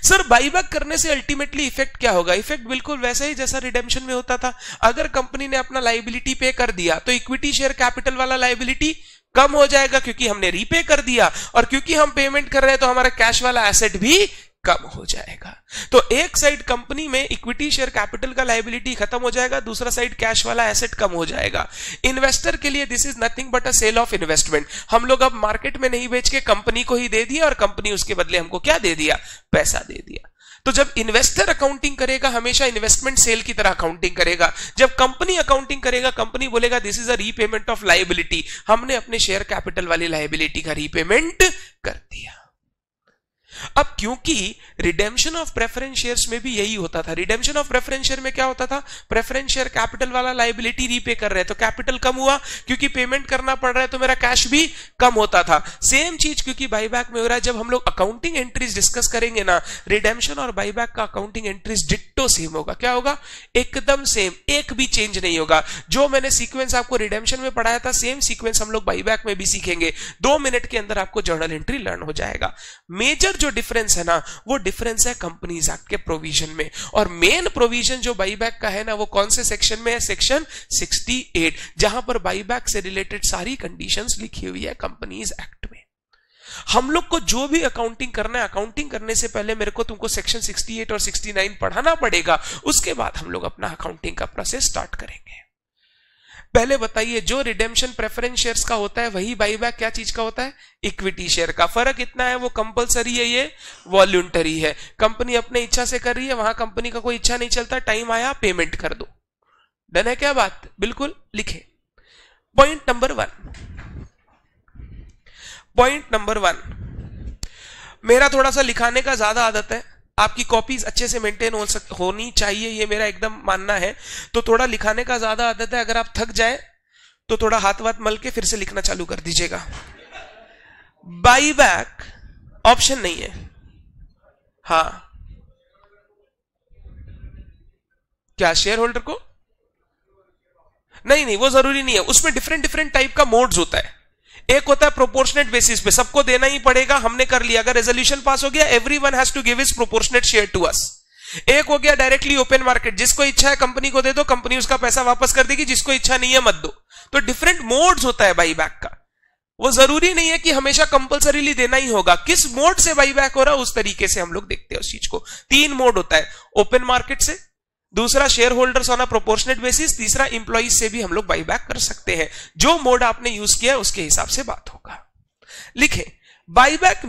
सर बाईबैक करने से अल्टीमेटली इफेक्ट क्या होगा? इफेक्ट बिल्कुल वैसा ही जैसा रिडेम्पशन में होता था। अगर कंपनी ने अपना लायबिलिटी पे कर दिया तो इक्विटी शेयर कैपिटल वाला लायबिलिटी कम हो जाएगा क्योंकि हमने रीपे कर दिया, और क्योंकि हम पेमेंट कर रहे हैं तो हमारा कैश वाला एसेट भी कम हो जाएगा। तो एक साइड कंपनी में इक्विटी शेयर कैपिटल का लायबिलिटी खत्म हो जाएगा, दूसरा साइड कैश वाला एसेट कम हो जाएगा। इन्वेस्टर के लिए this is nothing but a sale of investment. हम लोग अब मार्केट में नहीं बेच के कंपनी को ही दे दिए, और कंपनी उसके बदले हमको क्या दे दिया? पैसा दे दिया। तो जब इन्वेस्टर अकाउंटिंग करेगा हमेशा इन्वेस्टमेंट सेल की तरह अकाउंटिंग करेगा। जब कंपनी अकाउंटिंग करेगा कंपनी बोलेगा this is a repayment of liability, हमने अपने शेयर कैपिटल वाली लायबिलिटी का रीपेमेंट कर दिया। अब क्योंकि रिडेम्पशन ऑफ प्रेफरेंस शेयर्स में भी यही होता था। रिडेम्पशन ऑफ प्रेफरेंस शेयर में क्या होता था? प्रेफरेंस शेयर कैपिटल वाला लायबिलिटी रीपे कर रहे हैं तो कैपिटल कम हुआ, क्योंकि पेमेंट करना पड़ रहा है तो मेरा कैश भी कम होता था। सेम चीज क्योंकि बाईबैक में हो रहा है, जब हम लोग अकाउंटिंग एंट्रीज डिस्कस करेंगे ना, रिडेम्पशन और बाईबैक का अकाउंटिंग एंट्रीज डिट्टो सेम होगा। क्या होगा? एकदम सेम, एक भी चेंज नहीं होगा। जो मैंने सीक्वेंस आपको रिडेम्पशन में पढ़ाया था सेम सीक्वेंस हम लोग बाईबैक में भी सीखेंगे। 2 मिनट के अंदर आपको जर्नल एंट्री लर्न हो जाएगा। मेजर जो डिफरेंस है ना, वो डिफरेंस है कंपनीज एक्ट के प्रोविजन में, और मेन प्रोविजन जो बाईबैक का है ना वो कौन से सेक्शन में है? सेक्शन 68, जहां पर बाईबैक से रिलेटेड सारी कंडीशंस लिखी हुई है कंपनीज एक्ट में। हम लोग को जो भी अकाउंटिंग करना है, अकाउंटिंग करने से पहले मेरे को तुमको सेक्शन 68 और 69 पढ़ाना पड़ेगा, उसके बाद हम लोग अपना अकाउंटिंग का प्रोसेस स्टार्ट करेंगे। पहले बताइए, जो रिडेम्पशन प्रेफरेंस शेयर्स का होता है वही बाईबैक क्या चीज का होता है? इक्विटी शेयर का। फर्क इतना है वो कंपलसरी है, ये वॉलंटरी है। कंपनी अपने इच्छा से कर रही है, वहां कंपनी का कोई इच्छा नहीं चलता, टाइम आया पेमेंट कर दो। डन है क्या बात? बिल्कुल लिखे। पॉइंट नंबर वन, मेरा थोड़ा सा लिखाने का ज्यादा आदत है, आपकी कॉपीज अच्छे से मेंटेन होनी चाहिए, ये मेरा एकदम मानना है। तो थोड़ा लिखाने का ज्यादा आदत है, अगर आप थक जाए तो थोड़ा हाथ वाथ मल के फिर से लिखना चालू कर दीजिएगा। बाईबैक ऑप्शन नहीं है। हाँ, क्या शेयर होल्डर को? नहीं, वो जरूरी नहीं है। उसमें डिफरेंट टाइप का मोड्स होता है। एक होता है प्रोपोर्शनेट बेसिस पे, सबको देना ही पड़ेगा, हमने कर लिया, अगर रेजोल्यूशन पास हो गया everyone has to give is proportionate share to us. एक हो गया डायरेक्टली ओपन मार्केट, जिसको इच्छा है कंपनी को दे दो, कंपनी उसका पैसा वापस कर देगी, जिसको इच्छा नहीं है मत दो। तो डिफरेंट मोड्स होता है बाईबैक का, वो जरूरी नहीं है कि हमेशा कंपलसरीली देना ही होगा। किस मोड से बाईबैक हो रहा है उस तरीके से हम लोग देखते हैं उस चीज को। 3 मोड होता है, ओपन मार्केट से, दूसरा share holders on a proportionate basis, तीसरा इंप्लॉइज से भी हम लोग बाईबैक कर सकते हैं। जो मोड आपने यूज किया है उसके हिसाब से बात होगा। लिखें, buyback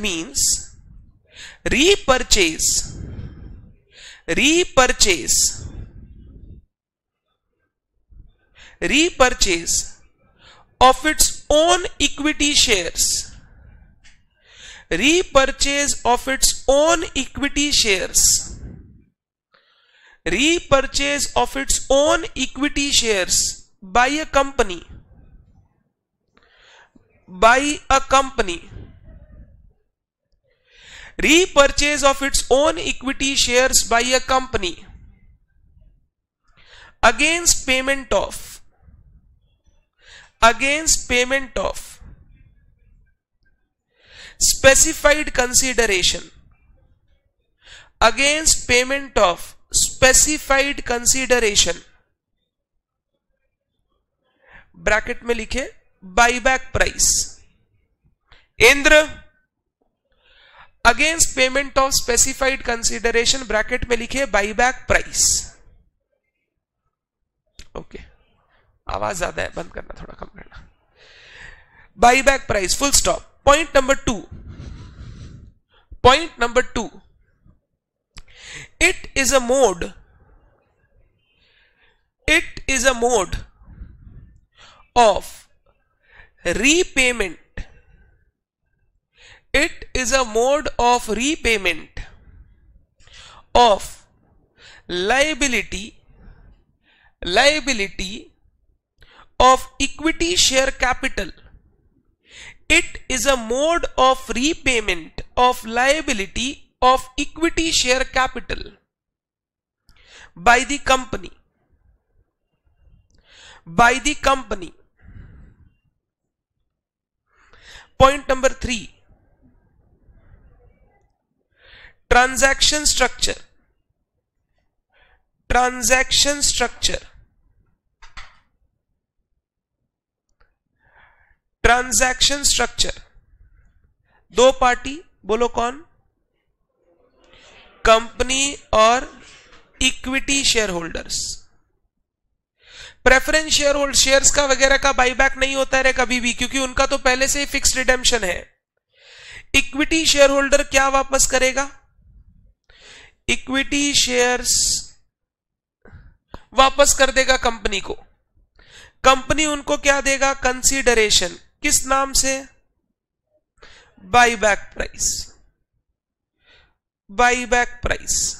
means repurchase of its own equity shares by a company repurchase of its own equity shares by a company against payment of specified consideration bracket में लिखे बाईबैक प्राइस। इंद्र, against payment of specified consideration bracket में लिखे बाईबैक प्राइस। ओके, आवाज ज्यादा है, बंद करना, थोड़ा कम करना। Buyback price, full stop. Point number 2. It is a mode of repayment. It is a mode of repayment of liability of equity share capital. It is a mode of repayment of liability of equity share capital by the company Point number 3, transaction structure दो पार्टी बोलो कौन, कंपनी और equity share holders. Preference share hold shares का वगैरह का बाईबैक नहीं होता है कभी भी, क्योंकि उनका तो पहले से ही फिक्स रिडेम्पशन है। इक्विटी शेयर होल्डर क्या वापस करेगा, इक्विटी शेयर्स वापस कर देगा कंपनी को। कंपनी उनको क्या देगा, कंसीडरेशन, किस नाम से, बाईबैक प्राइस।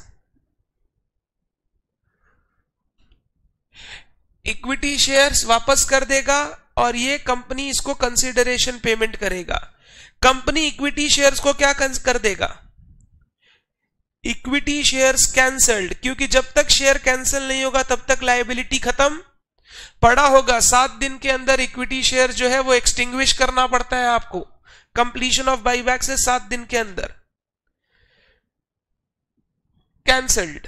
इक्विटी शेयर्स वापस कर देगा और ये कंपनी इसको कंसीडरेशन पेमेंट करेगा। कंपनी इक्विटी शेयर्स को क्या कर देगा, इक्विटी शेयर्स कैंसल्ड, क्योंकि जब तक शेयर कैंसल नहीं होगा तब तक लायबिलिटी खत्म पड़ा होगा। 7 दिन के अंदर इक्विटी शेयर जो है वो एक्सटिंग्विश करना पड़ता है आपको, कंप्लीशन ऑफ बाईबैक से 7 दिन के अंदर कैंसल्ड,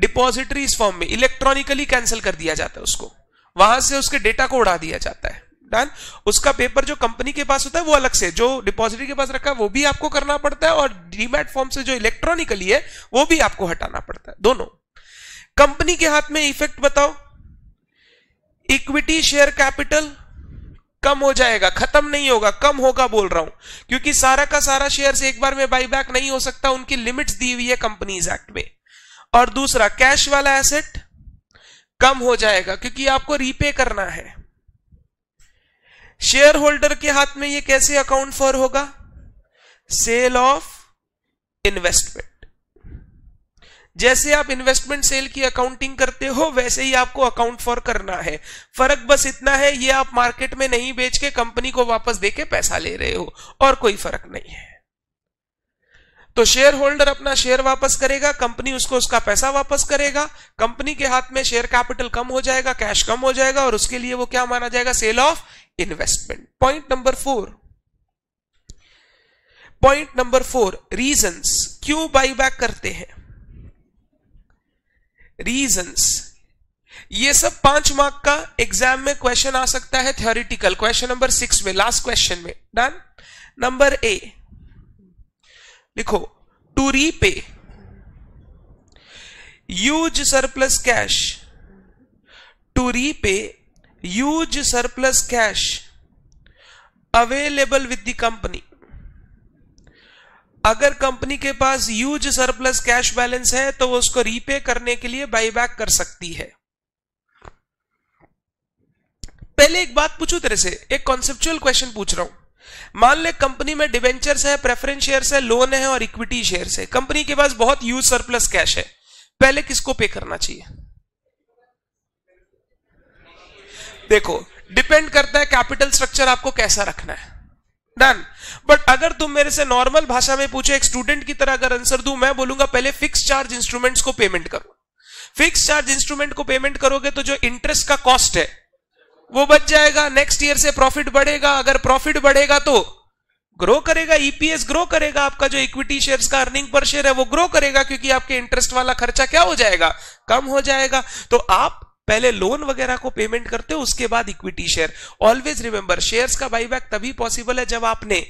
डिपॉजिटरीज फॉर्म में इलेक्ट्रॉनिकली कैंसिल कर दिया जाता है उसको, वहां से उसके डेटा को उड़ा दिया जाता है। डन। उसका पेपर जो कंपनी के पास होता है वो अलग से, जो डिपॉजिटरी के पास रखा है वो भी आपको करना पड़ता है, और डीमैट फॉर्म से जो इलेक्ट्रॉनिकली है वो भी आपको हटाना पड़ता है। दोनों कंपनी के हाथ में। इफेक्ट बताओ, इक्विटी शेयर कैपिटल कम हो जाएगा, खत्म नहीं होगा, कम होगा बोल रहा हूं, क्योंकि सारा का सारा शेयर एक बार में बाईबैक नहीं हो सकता, उनकी लिमिट्स दी हुई है कंपनीज एक्ट में। और दूसरा कैश वाला एसेट कम हो जाएगा क्योंकि आपको रीपे करना है। शेयर होल्डर के हाथ में ये कैसे अकाउंट फॉर होगा, सेल ऑफ इन्वेस्टमेंट। जैसे आप इन्वेस्टमेंट सेल की अकाउंटिंग करते हो वैसे ही आपको अकाउंट फॉर करना है। फर्क बस इतना है ये आप मार्केट में नहीं बेच के कंपनी को वापस देके पैसा ले रहे हो, और कोई फर्क नहीं है। तो शेयर होल्डर अपना शेयर वापस करेगा, कंपनी उसको उसका पैसा वापस करेगा। कंपनी के हाथ में शेयर कैपिटल कम हो जाएगा, कैश कम हो जाएगा, और उसके लिए वो क्या माना जाएगा, sale of investment. Point number 4, reasons क्यों बाईबैक करते हैं। रीजंस, ये सब 5 मार्क का एग्जाम में क्वेश्चन आ सकता है, थ्योरिटिकल क्वेश्चन नंबर 6 में, लास्ट क्वेश्चन में। डन। नंबर ए लिखो, to repay huge surplus cash, available with the company. अगर कंपनी के पास ह्यूज सरप्लस कैश बैलेंस है तो वो उसको रीपे करने के लिए बाईबैक कर सकती है। पहले एक बात पूछूं तेरे से, एक कॉन्सेप्चुअल क्वेश्चन पूछ रहा हूं। मान ले कंपनी में डिबेंचर्स है, प्रेफरेंस शेयर्स है, लोन है और इक्विटी शेयर्स है। कंपनी के पास बहुत यूज सरप्लस कैश है, पहले किसको पे करना चाहिए। देखो डिपेंड करता है कैपिटल स्ट्रक्चर आपको कैसा रखना है। डन। बट अगर तुम मेरे से नॉर्मल भाषा में पूछो, एक स्टूडेंट की तरह अगर आंसर दूं, मैं बोलूंगा पहले फिक्स चार्ज इंस्ट्रूमेंट को पेमेंट करो। फिक्स चार्ज इंस्ट्रूमेंट को पेमेंट करोगे तो जो इंटरेस्ट का कॉस्ट है वो बच जाएगा, नेक्स्ट ईयर से प्रॉफिट बढ़ेगा। अगर प्रॉफिट बढ़ेगा तो ग्रो करेगा, ईपीएस ग्रो करेगा, आपका जो इक्विटी शेयर्स का अर्निंग पर शेयर है वो ग्रो करेगा, क्योंकि आपके इंटरेस्ट वाला खर्चा क्या हो जाएगा, कम हो जाएगा। तो आप पहले लोन वगैरह को पेमेंट करते हो, उसके बाद equity share. Always remember, shares का बाईबैक तभी पॉसिबल है जब आपने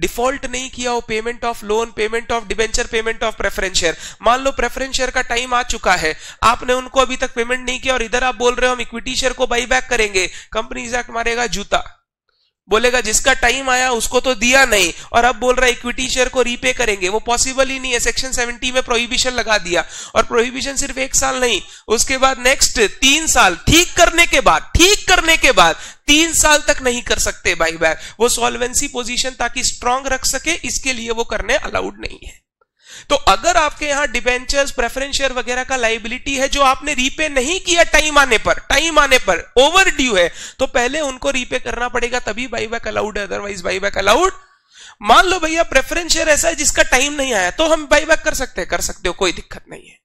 डिफॉल्ट नहीं किया हो payment of loan, payment of debenture, payment of preference share. मान लो प्रेफरेंस शेयर का टाइम आ चुका है, आपने उनको अभी तक पेमेंट नहीं किया और इधर आप बोल रहे हो हम इक्विटी शेयर को बाई बैक करेंगे, कंपनी एक्ट मारेगा जूता, बोलेगा जिसका टाइम आया उसको तो दिया नहीं, और अब बोल रहा है इक्विटी शेयर को रीपे करेंगे। वो पॉसिबल ही नहीं है। सेक्शन 70 में प्रोहिबिशन लगा दिया, और प्रोहिबिशन सिर्फ 1 साल नहीं, उसके बाद नेक्स्ट 3 साल, ठीक करने के बाद 3 साल तक नहीं कर सकते बाईबैक। वो सॉल्वेंसी पोजीशन ताकि स्ट्रांग रख सके, इसके लिए वो करने अलाउड नहीं है। तो अगर आपके यहां डिबेंचर्स, प्रेफरेंस शेयर वगैरह का लायबिलिटी है जो आपने रीपे नहीं किया, टाइम आने पर ओवरड्यू है, तो पहले उनको रीपे करना पड़ेगा, तभी बाईबैक अलाउड है, अदरवाइज बाईबैक अलाउड मान लो भैया प्रेफरेंस शेयर ऐसा है जिसका टाइम नहीं आया तो हम बाईबैक कर सकते हैं, कर सकते हो, कोई दिक्कत नहीं है,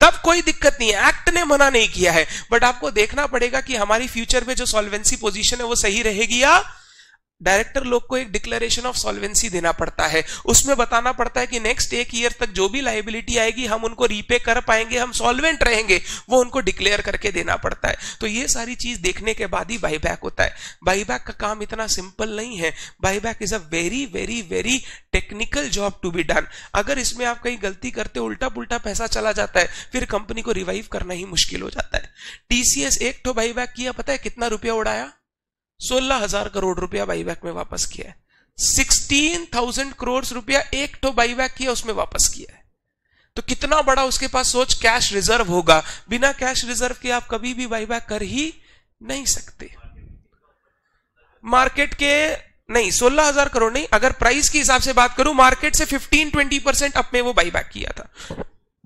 तब कोई दिक्कत नहीं है, एक्ट ने मना नहीं किया है। बट आपको देखना पड़ेगा कि हमारी फ्यूचर में जो सॉल्वेंसी पोजीशन है वो सही रहेगी या डायरेक्टर लोग को एक डिक्लेरेशन ऑफ सॉल्वेंसी देना पड़ता है, उसमें बताना पड़ता है कि नेक्स्ट एक ईयर तक जो भी लायबिलिटी आएगी हम उनको रीपे कर पाएंगे, हम सॉल्वेंट रहेंगे, वो उनको डिक्लेयर करके देना पड़ता है। तो ये सारी चीज देखने के बाद ही बाईबैक होता है। बाईबैक का काम इतना सिंपल नहीं है, buyback is a very very very technical job to be done. अगर इसमें आप कहीं गलती करते उल्टा पुल्टा पैसा चला जाता है फिर कंपनी को रिवाइव करना ही मुश्किल हो जाता है। टीसीएस एक तो बाईबैक किया, पता है कितना रुपया उड़ाया? 16,000 करोड़ रुपया बाईबैक में वापस किया है। 16,000 करोड़ रुपया एक तो बाईबैक किया, उसमें वापस किया है। तो कितना बड़ा उसके पास सोच कैश रिजर्व होगा। बिना कैश रिजर्व के आप कभी भी बाईबैक कर ही नहीं सकते। मार्केट के नहीं, 16,000 करोड़ नहीं, अगर प्राइस के हिसाब से बात करूं मार्केट से 15-20% अप में वो बाईबैक किया था,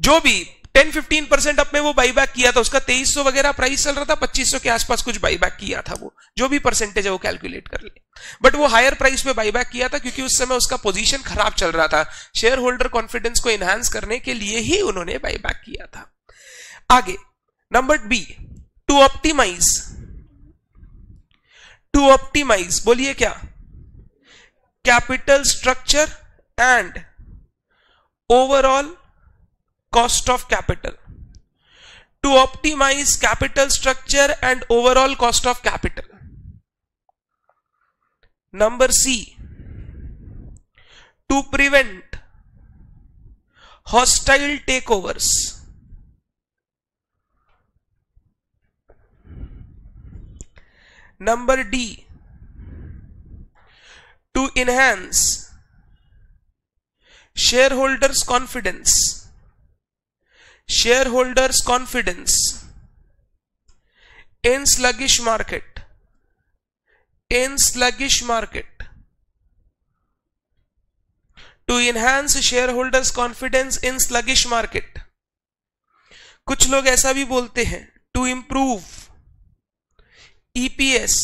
जो भी 10-15% अप में वो बाईबैक किया था, उसका 2300 वगैरह प्राइस चल रहा था, 2500 के आसपास कुछ बाईबैक किया था, वो जो भी परसेंटेज है वो कैलकुलेट कर ले। बट वो हायर प्राइस पे बाईबैक किया था क्योंकि उस समय उसका पोजीशन खराब चल रहा था, शेयर होल्डर कॉन्फिडेंस को एनहांस करने के लिए ही उन्होंने बाईबैक किया था। आगे number B, to optimise. To optimise बोलिए क्या? Capital structure and overall cost of capital. To optimize capital structure and overall cost of capital. Number C, to prevent hostile takeovers. Number D, to enhance shareholders' confidence. Shareholders' confidence in sluggish market. In sluggish market, to enhance shareholders' confidence in sluggish market. कुछ लोग ऐसा भी बोलते हैं to improve EPS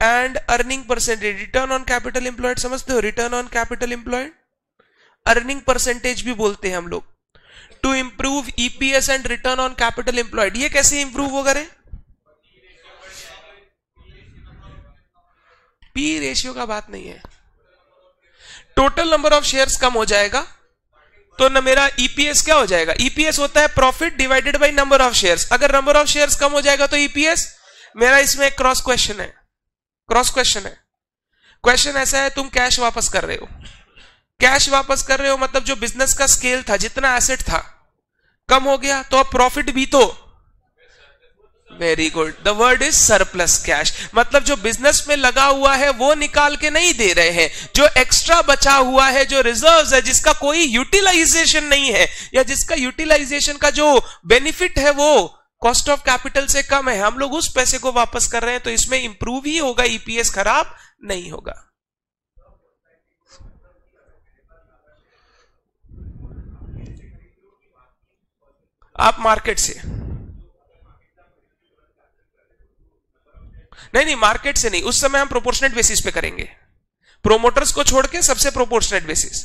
and earning percentage, return on capital employed. समझते हो return on capital employed, earning percentage भी बोलते हैं हम लोग। To improve EPS and return on capital employed, ये कैसे इंप्रूव होगा रे? पी रेशियो का बात नहीं है, टोटल नंबर ऑफ शेयर्स कम हो जाएगा तो ना मेरा ईपीएस क्या हो जाएगा? ईपीएस होता है profit divided by number of shares, अगर नंबर ऑफ शेयर्स कम हो जाएगा तो ईपीएस। मेरा इसमें एक क्रॉस क्वेश्चन है, क्रॉस क्वेश्चन है। क्वेश्चन ऐसा है, तुम कैश वापस कर रहे हो, कैश वापस कर रहे हो मतलब जो बिजनेस का स्केल था, जितना एसेट था, कम हो गया तो अब प्रॉफिट भी तो, very good, the word is surplus cash. मतलब जो बिजनेस में लगा हुआ है वो निकाल के नहीं दे रहे हैं, जो एक्स्ट्रा बचा हुआ है, जो रिजर्व्स है, जिसका कोई यूटिलाइजेशन नहीं है या जिसका यूटिलाइजेशन का जो बेनिफिट है वो कॉस्ट ऑफ कैपिटल से कम है, हम लोग उस पैसे को वापस कर रहे हैं, तो इसमें इंप्रूव ही होगा, ईपीएस खराब नहीं होगा। आप मार्केट से नहीं, मार्केट से नहीं, उस समय हम प्रोपोर्शनेट बेसिस पे करेंगे, प्रोमोटर्स को छोड़ के सबसे प्रोपोर्शनेट बेसिस।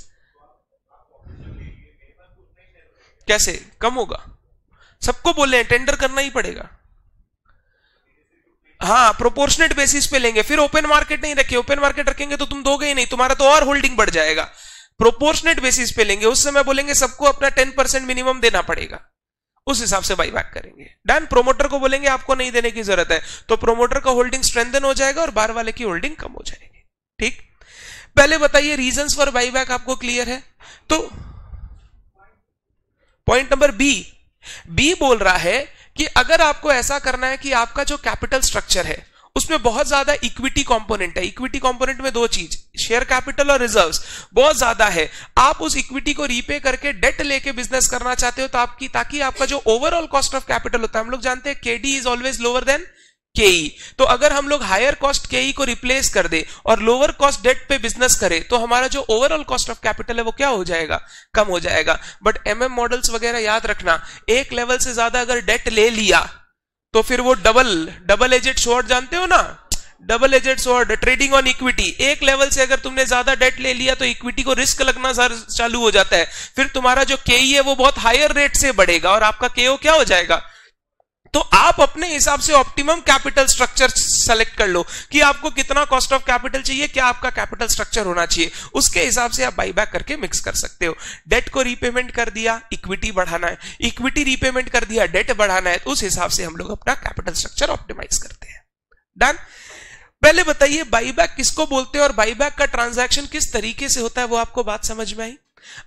कैसे कम होगा? सबको बोल रहे हैं, टेंडर करना ही पड़ेगा। हाँ, प्रोपोर्शनेट बेसिस पे लेंगे, फिर ओपन मार्केट नहीं रखें, ओपन मार्केट रखेंगे तो तुम दोगे ही नहीं, तुम्हारा तो और होल्डिंग बढ़ जाएगा। प्रोपोर्शनेट बेसिस पे लेंगे, उस समय बोलेंगे सबको अपना 10% मिनिमम देना पड़ेगा, उस हिसाब से बाईबैक करेंगे। डन। प्रोमोटर को बोलेंगे आपको नहीं देने की जरूरत है, तो प्रोमोटर का होल्डिंग स्ट्रेंथन हो जाएगा और बाहर वाले की होल्डिंग कम हो जाएगी। ठीक, पहले बताइए रीजंस फॉर बाईबैक आपको क्लियर है? तो पॉइंट नंबर बी, बी बोल रहा है कि अगर आपको ऐसा करना है कि आपका जो कैपिटल स्ट्रक्चर है उसमें बहुत ज्यादा इक्विटी कंपोनेंट है, इक्विटी कंपोनेंट में दो चीज, शेयर कैपिटल और रिजर्व्स बहुत ज्यादा है, आप उस इक्विटी को रीपे करके डेट लेके बिजनेस करना चाहते हो तो आपकी, ताकि आपका जो ओवरऑल कॉस्ट ऑफ कैपिटल होता है, हम लोग जानते हैं KD is always lower than KE, तो अगर हम लोग हायर कॉस्ट केई को रिप्लेस कर दे और लोअर कॉस्ट डेट पे बिजनेस करें तो हमारा जो ओवरऑल कॉस्ट ऑफ कैपिटल है वो क्या हो जाएगा? कम हो जाएगा। बट एमएम मॉडल्स वगैरह याद रखना, एक लेवल से ज्यादा अगर डेट ले लिया तो फिर वो डबल एजेड शॉर्ट, जानते हो ना, double edged sword, trading on equity. एक लेवल से अगर तुमने ज्यादा डेट ले लिया तो इक्विटी को रिस्क लगना चालू हो जाता है, फिर तुम्हारा जो केई है वो बहुत हायर रेट से बढ़ेगा और आपका केओ क्या हो जाएगा। तो आप अपने हिसाब से ऑप्टिमम कैपिटल स्ट्रक्चर सेलेक्ट कर लो कि आपको कितना कॉस्ट ऑफ कैपिटल चाहिए, क्या आपका कैपिटल स्ट्रक्चर होना चाहिए, उसके हिसाब से आप बाईबैक करके मिक्स कर सकते हो। डेट को रीपेमेंट कर दिया, इक्विटी बढ़ाना है, इक्विटी रीपेमेंट कर दिया, डेट बढ़ाना है, तो उस हिसाब से हम लोग अपना कैपिटल स्ट्रक्चर ऑप्टिमाइज करते हैं। डन। पहले बताइए बाईबैक किसको बोलते हैं और बाईबैक का ट्रांजैक्शन किस तरीके से होता है, वो आपको बात समझ में आई।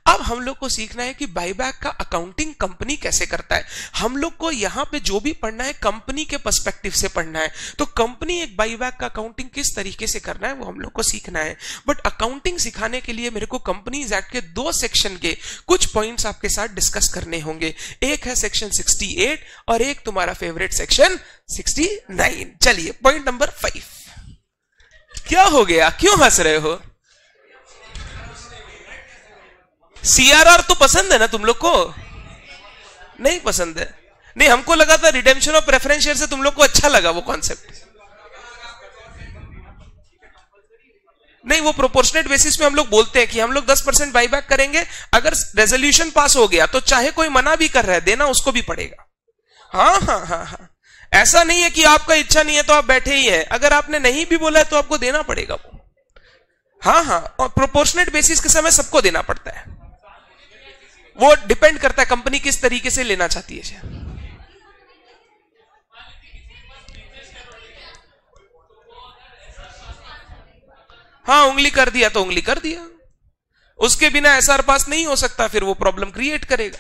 अब हम लोग को सीखना है कि बाईबैक का अकाउंटिंग कंपनी कैसे करता है। हम लोग को यहां पे जो भी पढ़ना है कंपनी के पर्सपेक्टिव से पढ़ना है, तो कंपनी एक बाईबैक का अकाउंटिंग किस तरीके से करना है वो हम लोग को सीखना है। बट अकाउंटिंग सिखाने के लिए मेरे को कंपनीज एक्ट के दो सेक्शन के कुछ पॉइंट्स आपके साथ डिस्कस करने होंगे। एक है सेक्शन 68 और एक तुम्हारा फेवरेट सेक्शन 69। चलिए पॉइंट नंबर 5। क्या हो गया, क्यों हंस रहे हो? सीआरआर तो पसंद है ना तुम लोग को? नहीं पसंद है? नहीं, हमको लगा था रिडेम्पशन ऑफ प्रेफरेंस शेयर से तुम लोग को अच्छा लगा वो कॉन्सेप्ट। नहीं, वो प्रोपोर्शनेट बेसिस में हम लोग बोलते हैं कि हम लोग 10% बाईबैक करेंगे, अगर रेजोल्यूशन पास हो गया तो चाहे कोई मना भी कर रहा है देना उसको भी पड़ेगा। हाँ, ऐसा नहीं है कि आपका इच्छा नहीं है तो आप बैठे ही है, अगर आपने नहीं भी बोला है तो आपको देना पड़ेगा वो। हाँ, और प्रोपोर्शनेट बेसिस के समय सबको देना पड़ता है, वो डिपेंड करता है कंपनी किस तरीके से लेना चाहती है। हाँ, उंगली कर दिया तो उंगली कर दिया, उसके बिना एसआर पास नहीं हो सकता, फिर वो प्रॉब्लम क्रिएट करेगा,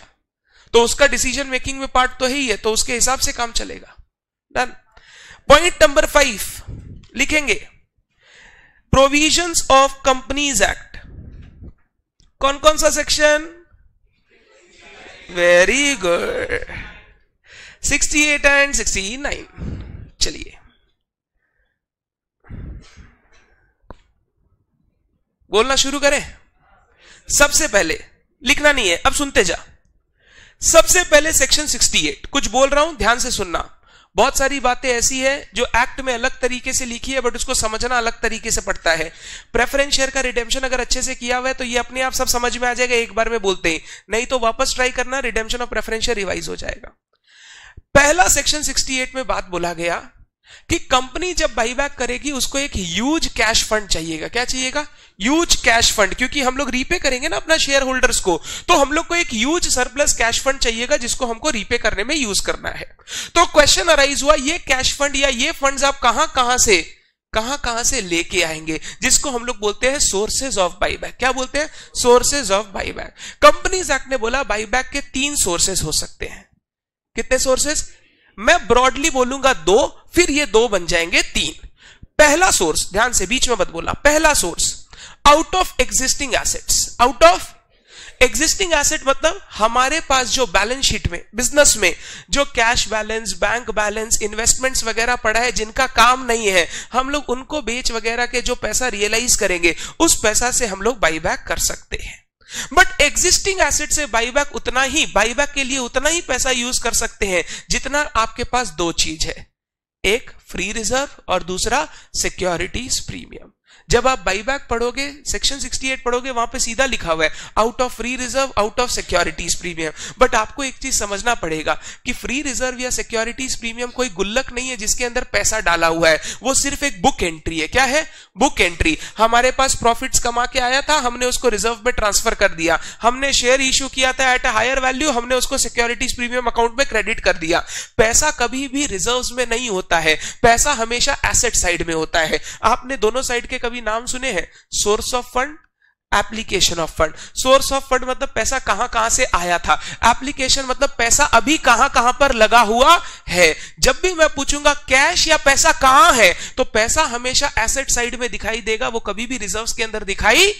तो उसका डिसीजन मेकिंग में पार्ट तो ही है, तो उसके हिसाब से काम चलेगा। डन। पॉइंट नंबर 5 लिखेंगे, प्रोविजंस ऑफ कंपनीज एक्ट। कौन कौन सा सेक्शन? Very good, 68 and 69। चलिए बोलना शुरू करें। सबसे पहले लिखना नहीं है, अब सुनते जा। सबसे पहले सेक्शन 68, कुछ बोल रहा हूं ध्यान से सुनना। बहुत सारी बातें ऐसी है जो एक्ट में अलग तरीके से लिखी है बट उसको समझना अलग तरीके से पड़ता है। प्रेफरेंस शेयर का रिडेम्पशन अगर अच्छे से किया हुआ है तो ये अपने आप सब समझ में आ जाएगा, एक बार में बोलते ही नहीं तो वापस ट्राई करना, redemption of preference share revise हो जाएगा। पहला सेक्शन 68 में बात बोला गया कि कंपनी जब बाईबैक करेगी उसको एक ह्यूज कैश फंड चाहिएगा। क्या चाहिएगा? ह्यूज कैश फंड, क्योंकि हम लोग रीपे करेंगे ना अपना शेयर होल्डर्स को, तो हम लोग को एक ह्यूज सरप्लस कैश फंड चाहिएगा जिसको हमको रीपे करने में यूज करना है। तो क्वेश्चन अराइज हुआ, ये कैश फंड या ये फंड्स आप कहां कहां से लेके आएंगे, जिसको हम लोग बोलते हैं सोर्सेज ऑफ बाईबैक। क्या बोलते हैं? Sources of buyback. Companies act ने बोला बाईबैक के 3 सोर्सेज हो सकते हैं। कितने सोर्सेज? मैं ब्रॉडली बोलूंगा 2, फिर ये 2 बन जाएंगे 3। पहला सोर्स, ध्यान से बीच में मत बोलना, पहला source out of existing assets. Out of existing asset मतलब हमारे पास जो बैलेंस शीट में बिजनेस में जो cash balance, bank balance, investments वगैरह पड़ा है जिनका काम नहीं है, हम लोग उनको बेच वगैरह के जो पैसा रियलाइज करेंगे उस पैसा से हम लोग बाईबैक कर सकते हैं। बट एग्जिस्टिंग एसेट से बाईबैक उतना ही, बाईबैक के लिए उतना ही पैसा यूज कर सकते हैं जितना आपके पास 2 चीज है, एक फ्री रिजर्व और दूसरा सिक्योरिटीज प्रीमियम। जब आप बाईबैक पढ़ोगे, सेक्शन 68 पढ़ोगे, वहां पे सीधा लिखा हुआ है out of free reserve, out of securities premium. But आपको एक चीज समझना पड़ेगा कि फ्री रिजर्व या सिक्योरिटीज प्रीमियम कोई गुल्लक नहीं है जिसके अंदर पैसा डाला हुआ है, वो सिर्फ एक बुक एंट्री है। क्या है? Book entry. हमारे पास प्रॉफिट्स कमा के आया था, हमने उसको रिजर्व में ट्रांसफर कर दिया, हमने शेयर इश्यू किया था एट अ हायर वैल्यू, हमने उसको सिक्योरिटीज प्रीमियम अकाउंट में क्रेडिट कर दिया। पैसा कभी भी रिजर्व में नहीं होता है, पैसा हमेशा एसेट साइड में होता है। आपने दोनों साइड के कभी नाम सुने हैं? Source of fund, application of fund. Source of fund मतलब पैसा कहां-कहां से आया था, एप्लीकेशन मतलब पैसा अभी कहां-कहां पर लगा हुआ है। जब भी मैं पूछूंगा कैश या पैसा कहां है, तो पैसा हमेशा एसेट साइड में दिखाई देगा, वो कभी भी रिजर्व्स के अंदर दिखाई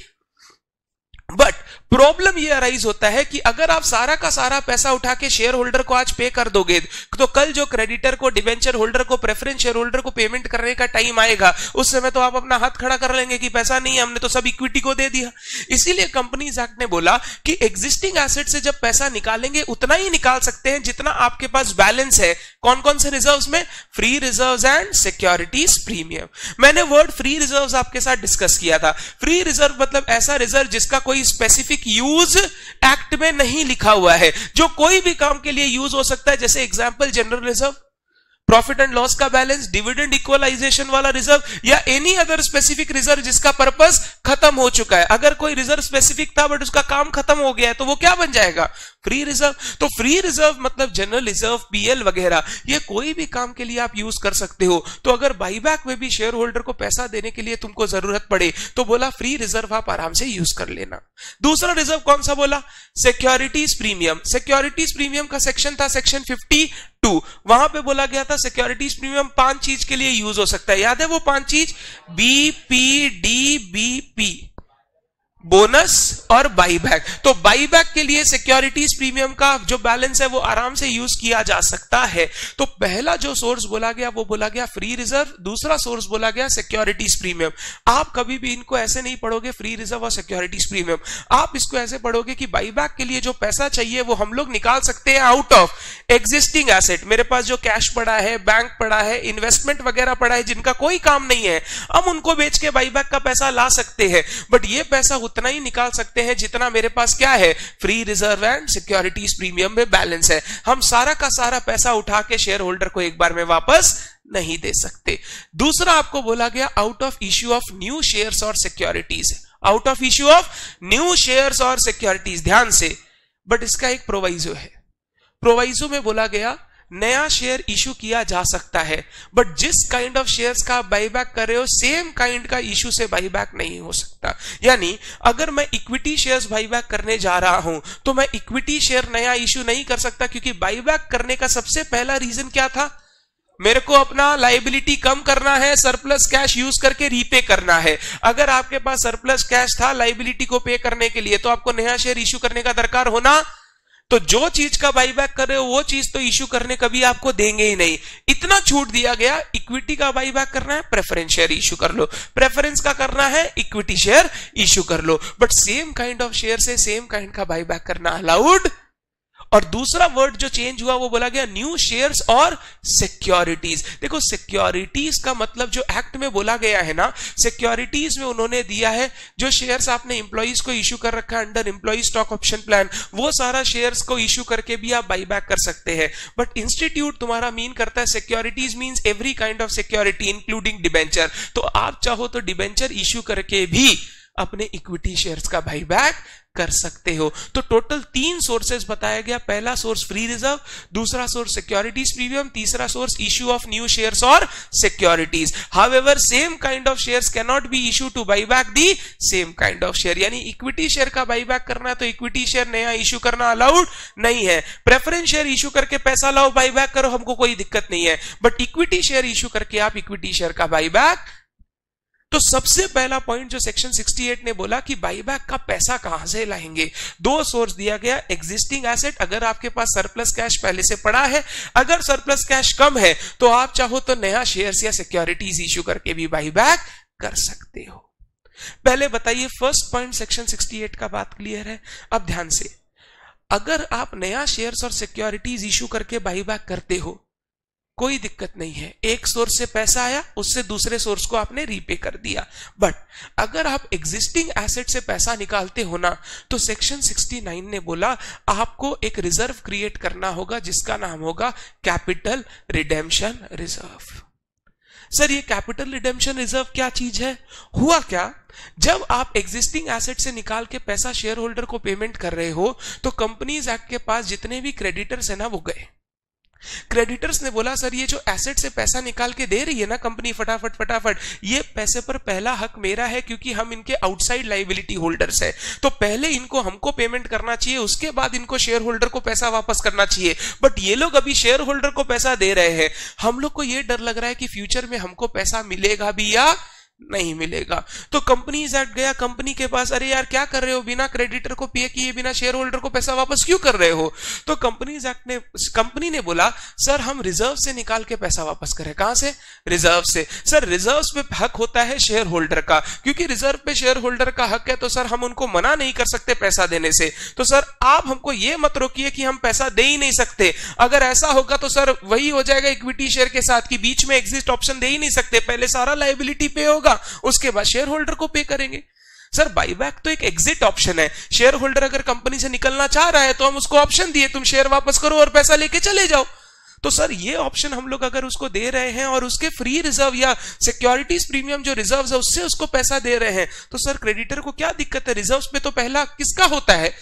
बट प्रॉब्लम ये अराइज होता है कि अगर आप सारा का सारा पैसा उठा के शेयर होल्डर को आज पे कर दोगे तो कल जो क्रेडिटर को, डिवेंचर होल्डर को, प्रेफरेंस शेयर होल्डर को पेमेंट करने का टाइम आएगा, उस समय तो आप अपना हाथ खड़ा कर लेंगे कि पैसा नहीं है, हमने तो सब इक्विटी को दे दिया। इसीलिए कंपनीज एक्ट ने बोला कि एग्जिस्टिंग एसेट से जब पैसा निकालेंगे उतना ही निकाल सकते हैं जितना आपके पास बैलेंस है। कौन कौन से रिजर्व्स में? Free reserves and securities premium. मैंने वर्ड फ्री रिजर्व्स आपके साथ डिस्कस किया था। फ्री रिजर्व मतलब ऐसा रिजर्व जिसका कोई स्पेसिफिक यूज एक्ट में नहीं लिखा हुआ है, जो कोई भी काम के लिए यूज हो सकता है। जैसे example general reserve, profit and loss का बैलेंस, डिविडेंड इक्वलाइजेशन वाला रिजर्व, या एनी अदर स्पेसिफिक रिजर्व जिसका पर्पस खत्म हो चुका है। अगर कोई रिजर्व स्पेसिफिक था बट उसका काम खत्म हो गया है तो वो क्या बन जाएगा? Free reserve. तो फ्री रिजर्व मतलब जनरल रिजर्व, पीएल वगैरह, ये कोई भी काम के लिए आप यूज कर सकते हो। तो अगर बाईबैक में भी शेयर होल्डर को पैसा देने के लिए तुमको जरूरत पड़े तो बोला फ्री रिजर्व आप आराम से यूज कर लेना। दूसरा रिजर्व कौन सा बोला? Securities premium. सिक्योरिटीज प्रीमियम का सेक्शन था सेक्शन 52, वहां पे बोला गया था सिक्योरिटीज प्रीमियम 5 चीज के लिए यूज हो सकता है। याद है वो 5 चीज? BPDBP, बोनस और बाईबैक। तो बाईबैक के लिए सिक्योरिटीज प्रीमियम का जो बैलेंस है वो आराम से यूज किया जा सकता है। तो पहला जो सोर्स बोला गया वो बोला गया फ्री रिजर्व, दूसरा सोर्स बोला गया सिक्योरिटीज प्रीमियम। आप कभी भी इनको ऐसे नहीं पढ़ोगे फ्री रिजर्व और सिक्योरिटीज प्रीमियम, आप इसको ऐसे पढ़ोगे कि बाईबैक के लिए जो पैसा चाहिए वो हम लोग निकाल सकते हैं आउट ऑफ एग्जिस्टिंग एसेट। मेरे पास जो कैश पड़ा है, बैंक पड़ा है, इन्वेस्टमेंट वगैरह पड़ा है, जिनका कोई काम नहीं है, हम उनको बेच के बाईबैक का पैसा ला सकते हैं। बट ये पैसा उतना ही निकाल सकते हैं जितना मेरे पास क्या है? Free reserve and securities premium में बैलेंस है। हम सारा का सारा पैसा उठा के शेयर होल्डर को एक बार में वापस नहीं दे सकते। दूसरा आपको बोला गया out of issue of new shares और securities. Out of issue of new shares और सिक्योरिटीज, ध्यान से। बट इसका एक प्रोवाइजो है, प्रोवाइजो में बोला गया नया शेयर इशू किया जा सकता है बट जिस काइंड ऑफ शेयर्स का बाईबैक कर रहे हो सेम काइंड का इशू से बाईबैक नहीं हो सकता। यानी अगर मैं इक्विटी शेयर्स बाईबैक करने जा रहा हूं तो मैं इक्विटी शेयर नया इशू नहीं कर सकता, क्योंकि बाईबैक करने का सबसे पहला रीजन क्या था? मेरे को अपना लायबिलिटी कम करना है, सरप्लस कैश यूज करके रीपे करना है। अगर आपके पास सरप्लस कैश था लायबिलिटी को पे करने के लिए तो आपको नया शेयर इशू करने का दरकार होना, तो जो चीज का बाईबैक कर रहे हो वो चीज तो इश्यू करने कभी आपको देंगे ही नहीं। इतना छूट दिया गया, इक्विटी का बाईबैक करना है प्रेफरेंस शेयर इश्यू कर लो, प्रेफरेंस का करना है इक्विटी शेयर इश्यू कर लो, but same kind of share से सेम काइंड का बाईबैक करना अलाउड। और दूसरा वर्ड जो चेंज हुआ वो बोला गया न्यू शेयर्स और सिक्योरिटीज। देखो सिक्योरिटीज का मतलब जो एक्ट में बोला गया है ना, सिक्योरिटीज में उन्होंने दिया है जो शेयर्स आपने एम्प्लॉइज को इश्यू कर रखा है under employee stock option plan, वो सारा शेयर्स को इश्यू करके भी आप बाईबैक कर सकते हैं। बट इंस्टीट्यूट तुम्हारा मीन करता है securities means every kind of security including debenture. तो आप चाहो तो डिबेंचर इश्यू करके भी अपने इक्विटी शेयर्स का बाईबैक कर सकते हो। तो टोटल 3 सोर्सेस बताया गया, पहला सोर्स फ्री रिजर्व, दूसरा सोर्स सिक्योरिटीज प्रीमियम, तीसरा source issue of new shares और securities. However same kind of shares can not be issue to buyback the same kind of share. यानी इक्विटी शेयर का बाईबैक करना है तो इक्विटी शेयर नया इश्यू करना अलाउड नहीं है। प्रेफरेंस शेयर इश्यू करके पैसा लाओ बाईबैक करो, हमको कोई दिक्कत नहीं है, बट इक्विटी शेयर इश्यू करके आप इक्विटी शेयर का बाईबैक। तो सबसे पहला पॉइंट जो सेक्शन 68 ने बोला कि बाईबैक का पैसा कहां से लाएंगे, 2 सोर्स दिया गया, एग्जिस्टिंग एसेट, अगर आपके पास सरप्लस कैश पहले से पड़ा है, अगर सरप्लस कैश कम है तो आप चाहो तो नया शेयर्स या सिक्योरिटीज इश्यू करके भी बाईबैक कर सकते हो। पहले बताइए फर्स्ट पॉइंट सेक्शन 68 का बात क्लियर है? अब ध्यान से, अगर आप नया शेयर्स और सिक्योरिटीज इश्यू करके बाईबैक करते हो कोई दिक्कत नहीं है, एक सोर्स से पैसा आया उससे दूसरे सोर्स को आपने रीपे कर दिया। बट अगर आप एग्जिस्टिंग एसेट से पैसा निकालते हो ना तो सेक्शन 69 ने बोला आपको एक रिजर्व क्रिएट करना होगा जिसका नाम होगा कैपिटल रिडेम्पशन रिजर्व। सर ये कैपिटल रिडेम्पशन रिजर्व क्या चीज है? हुआ क्या, जब आप एग्जिस्टिंग एसेट से निकाल के पैसा शेयर होल्डर को पेमेंट कर रहे हो तो कंपनीज एक्ट के पास जितने भी क्रेडिटर्स है ना वो गए। क्रेडिटर्स ने बोला सर ये जो एसेट से पैसा निकाल के दे रही है ना कंपनी फटाफट ये पैसे पर पहला हक मेरा है क्योंकि हम इनके आउटसाइड लायबिलिटी होल्डर्स हैं, तो पहले इनको हमको पेमेंट करना चाहिए, उसके बाद इनको शेयर होल्डर को पैसा वापस करना चाहिए। बट ये लोग अभी शेयर होल्डर को पैसा दे रहे हैं, हम लोग को ये डर लग रहा है कि फ्यूचर में हमको पैसा मिलेगा भी या नहीं मिलेगा। तो कंपनीज एक्ट गया कंपनी के पास, अरे यार क्या कर रहे हो, बिना क्रेडिटर को पे किए बिना शेयर होल्डर को पैसा वापस क्यों कर रहे हो? तो कंपनीज एक्ट ने, कंपनी ने बोला सर हम रिजर्व से निकाल के पैसा वापस करें। कहां से? रिजर्व से। सर रिजर्व पे हक होता है शेयर होल्डर का, क्योंकि रिजर्व पे शेयर होल्डर का हक है तो सर हम उनको मना नहीं कर सकते पैसा देने से। तो सर आप हमको ये मत रोकिए कि हम पैसा दे ही नहीं सकते, अगर ऐसा होगा तो सर वही हो जाएगा इक्विटी शेयर के साथ कि बीच में एग्जिट ऑप्शन दे ही नहीं सकते, पहले सारा लायबिलिटी पे होगा उसके बाद शेयर होल्डर को पे करेंगे। सर बाईबैक तो एक एग्जिट ऑप्शन है, शेयर होल्डर अगर कंपनी से निकलना चाह रहा है तो हम उसको ऑप्शन दिए तुम शेयर वापस करो और पैसा लेके चले जाओ। तो सर ये ऑप्शन हम लोग अगर उसको दे रहे हैं और उसके फ्री रिजर्व या सिक्योरिटीज प्रीमियम जो रिजर्व्स है उससे उसको पैसा दे रहे हैं तो सर क्रेडिटर को क्या दिक्कत है? रिजर्व्स पे तो पहला किसका होता है?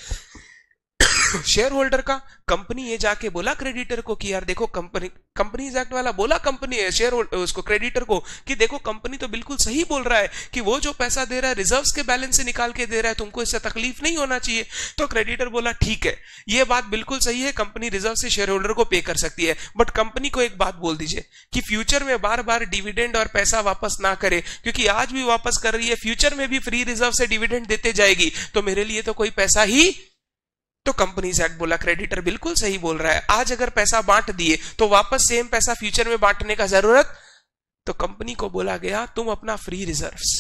शेयर होल्डर का। कंपनी ये जाके बोला क्रेडिटर को कि यार देखो कंपनीज एक्ट वाला बोला कंपनी शेयर होल्डर उसको क्रेडिटर को कि देखो कंपनी तो बिल्कुल सही बोल रहा है कि वो जो पैसा दे रहा है रिजर्व्स के बैलेंस से निकाल के दे रहा है, तुमको इससे तकलीफ नहीं होना चाहिए। तो क्रेडिटर बोला ठीक है ये बात बिल्कुल सही है, कंपनी रिजर्व से शेयर होल्डर को पे कर सकती है, बट कंपनी को एक बात बोल दीजिए कि फ्यूचर में बार बार डिविडेंड और पैसा वापस ना करे, क्योंकि आज भी वापस कर रही है फ्यूचर में भी फ्री रिजर्व से डिविडेंड देते जाएगी तो मेरे लिए तो कोई पैसा ही। तो कंपनीज एक्ट बोला क्रेडिटर बिल्कुल सही बोल रहा है, आज अगर पैसा बांट दिए तो वापस सेम पैसा फ्यूचर में बांटने का जरूरत। तो कंपनी को बोला गया तुम अपना फ्री रिजर्व्स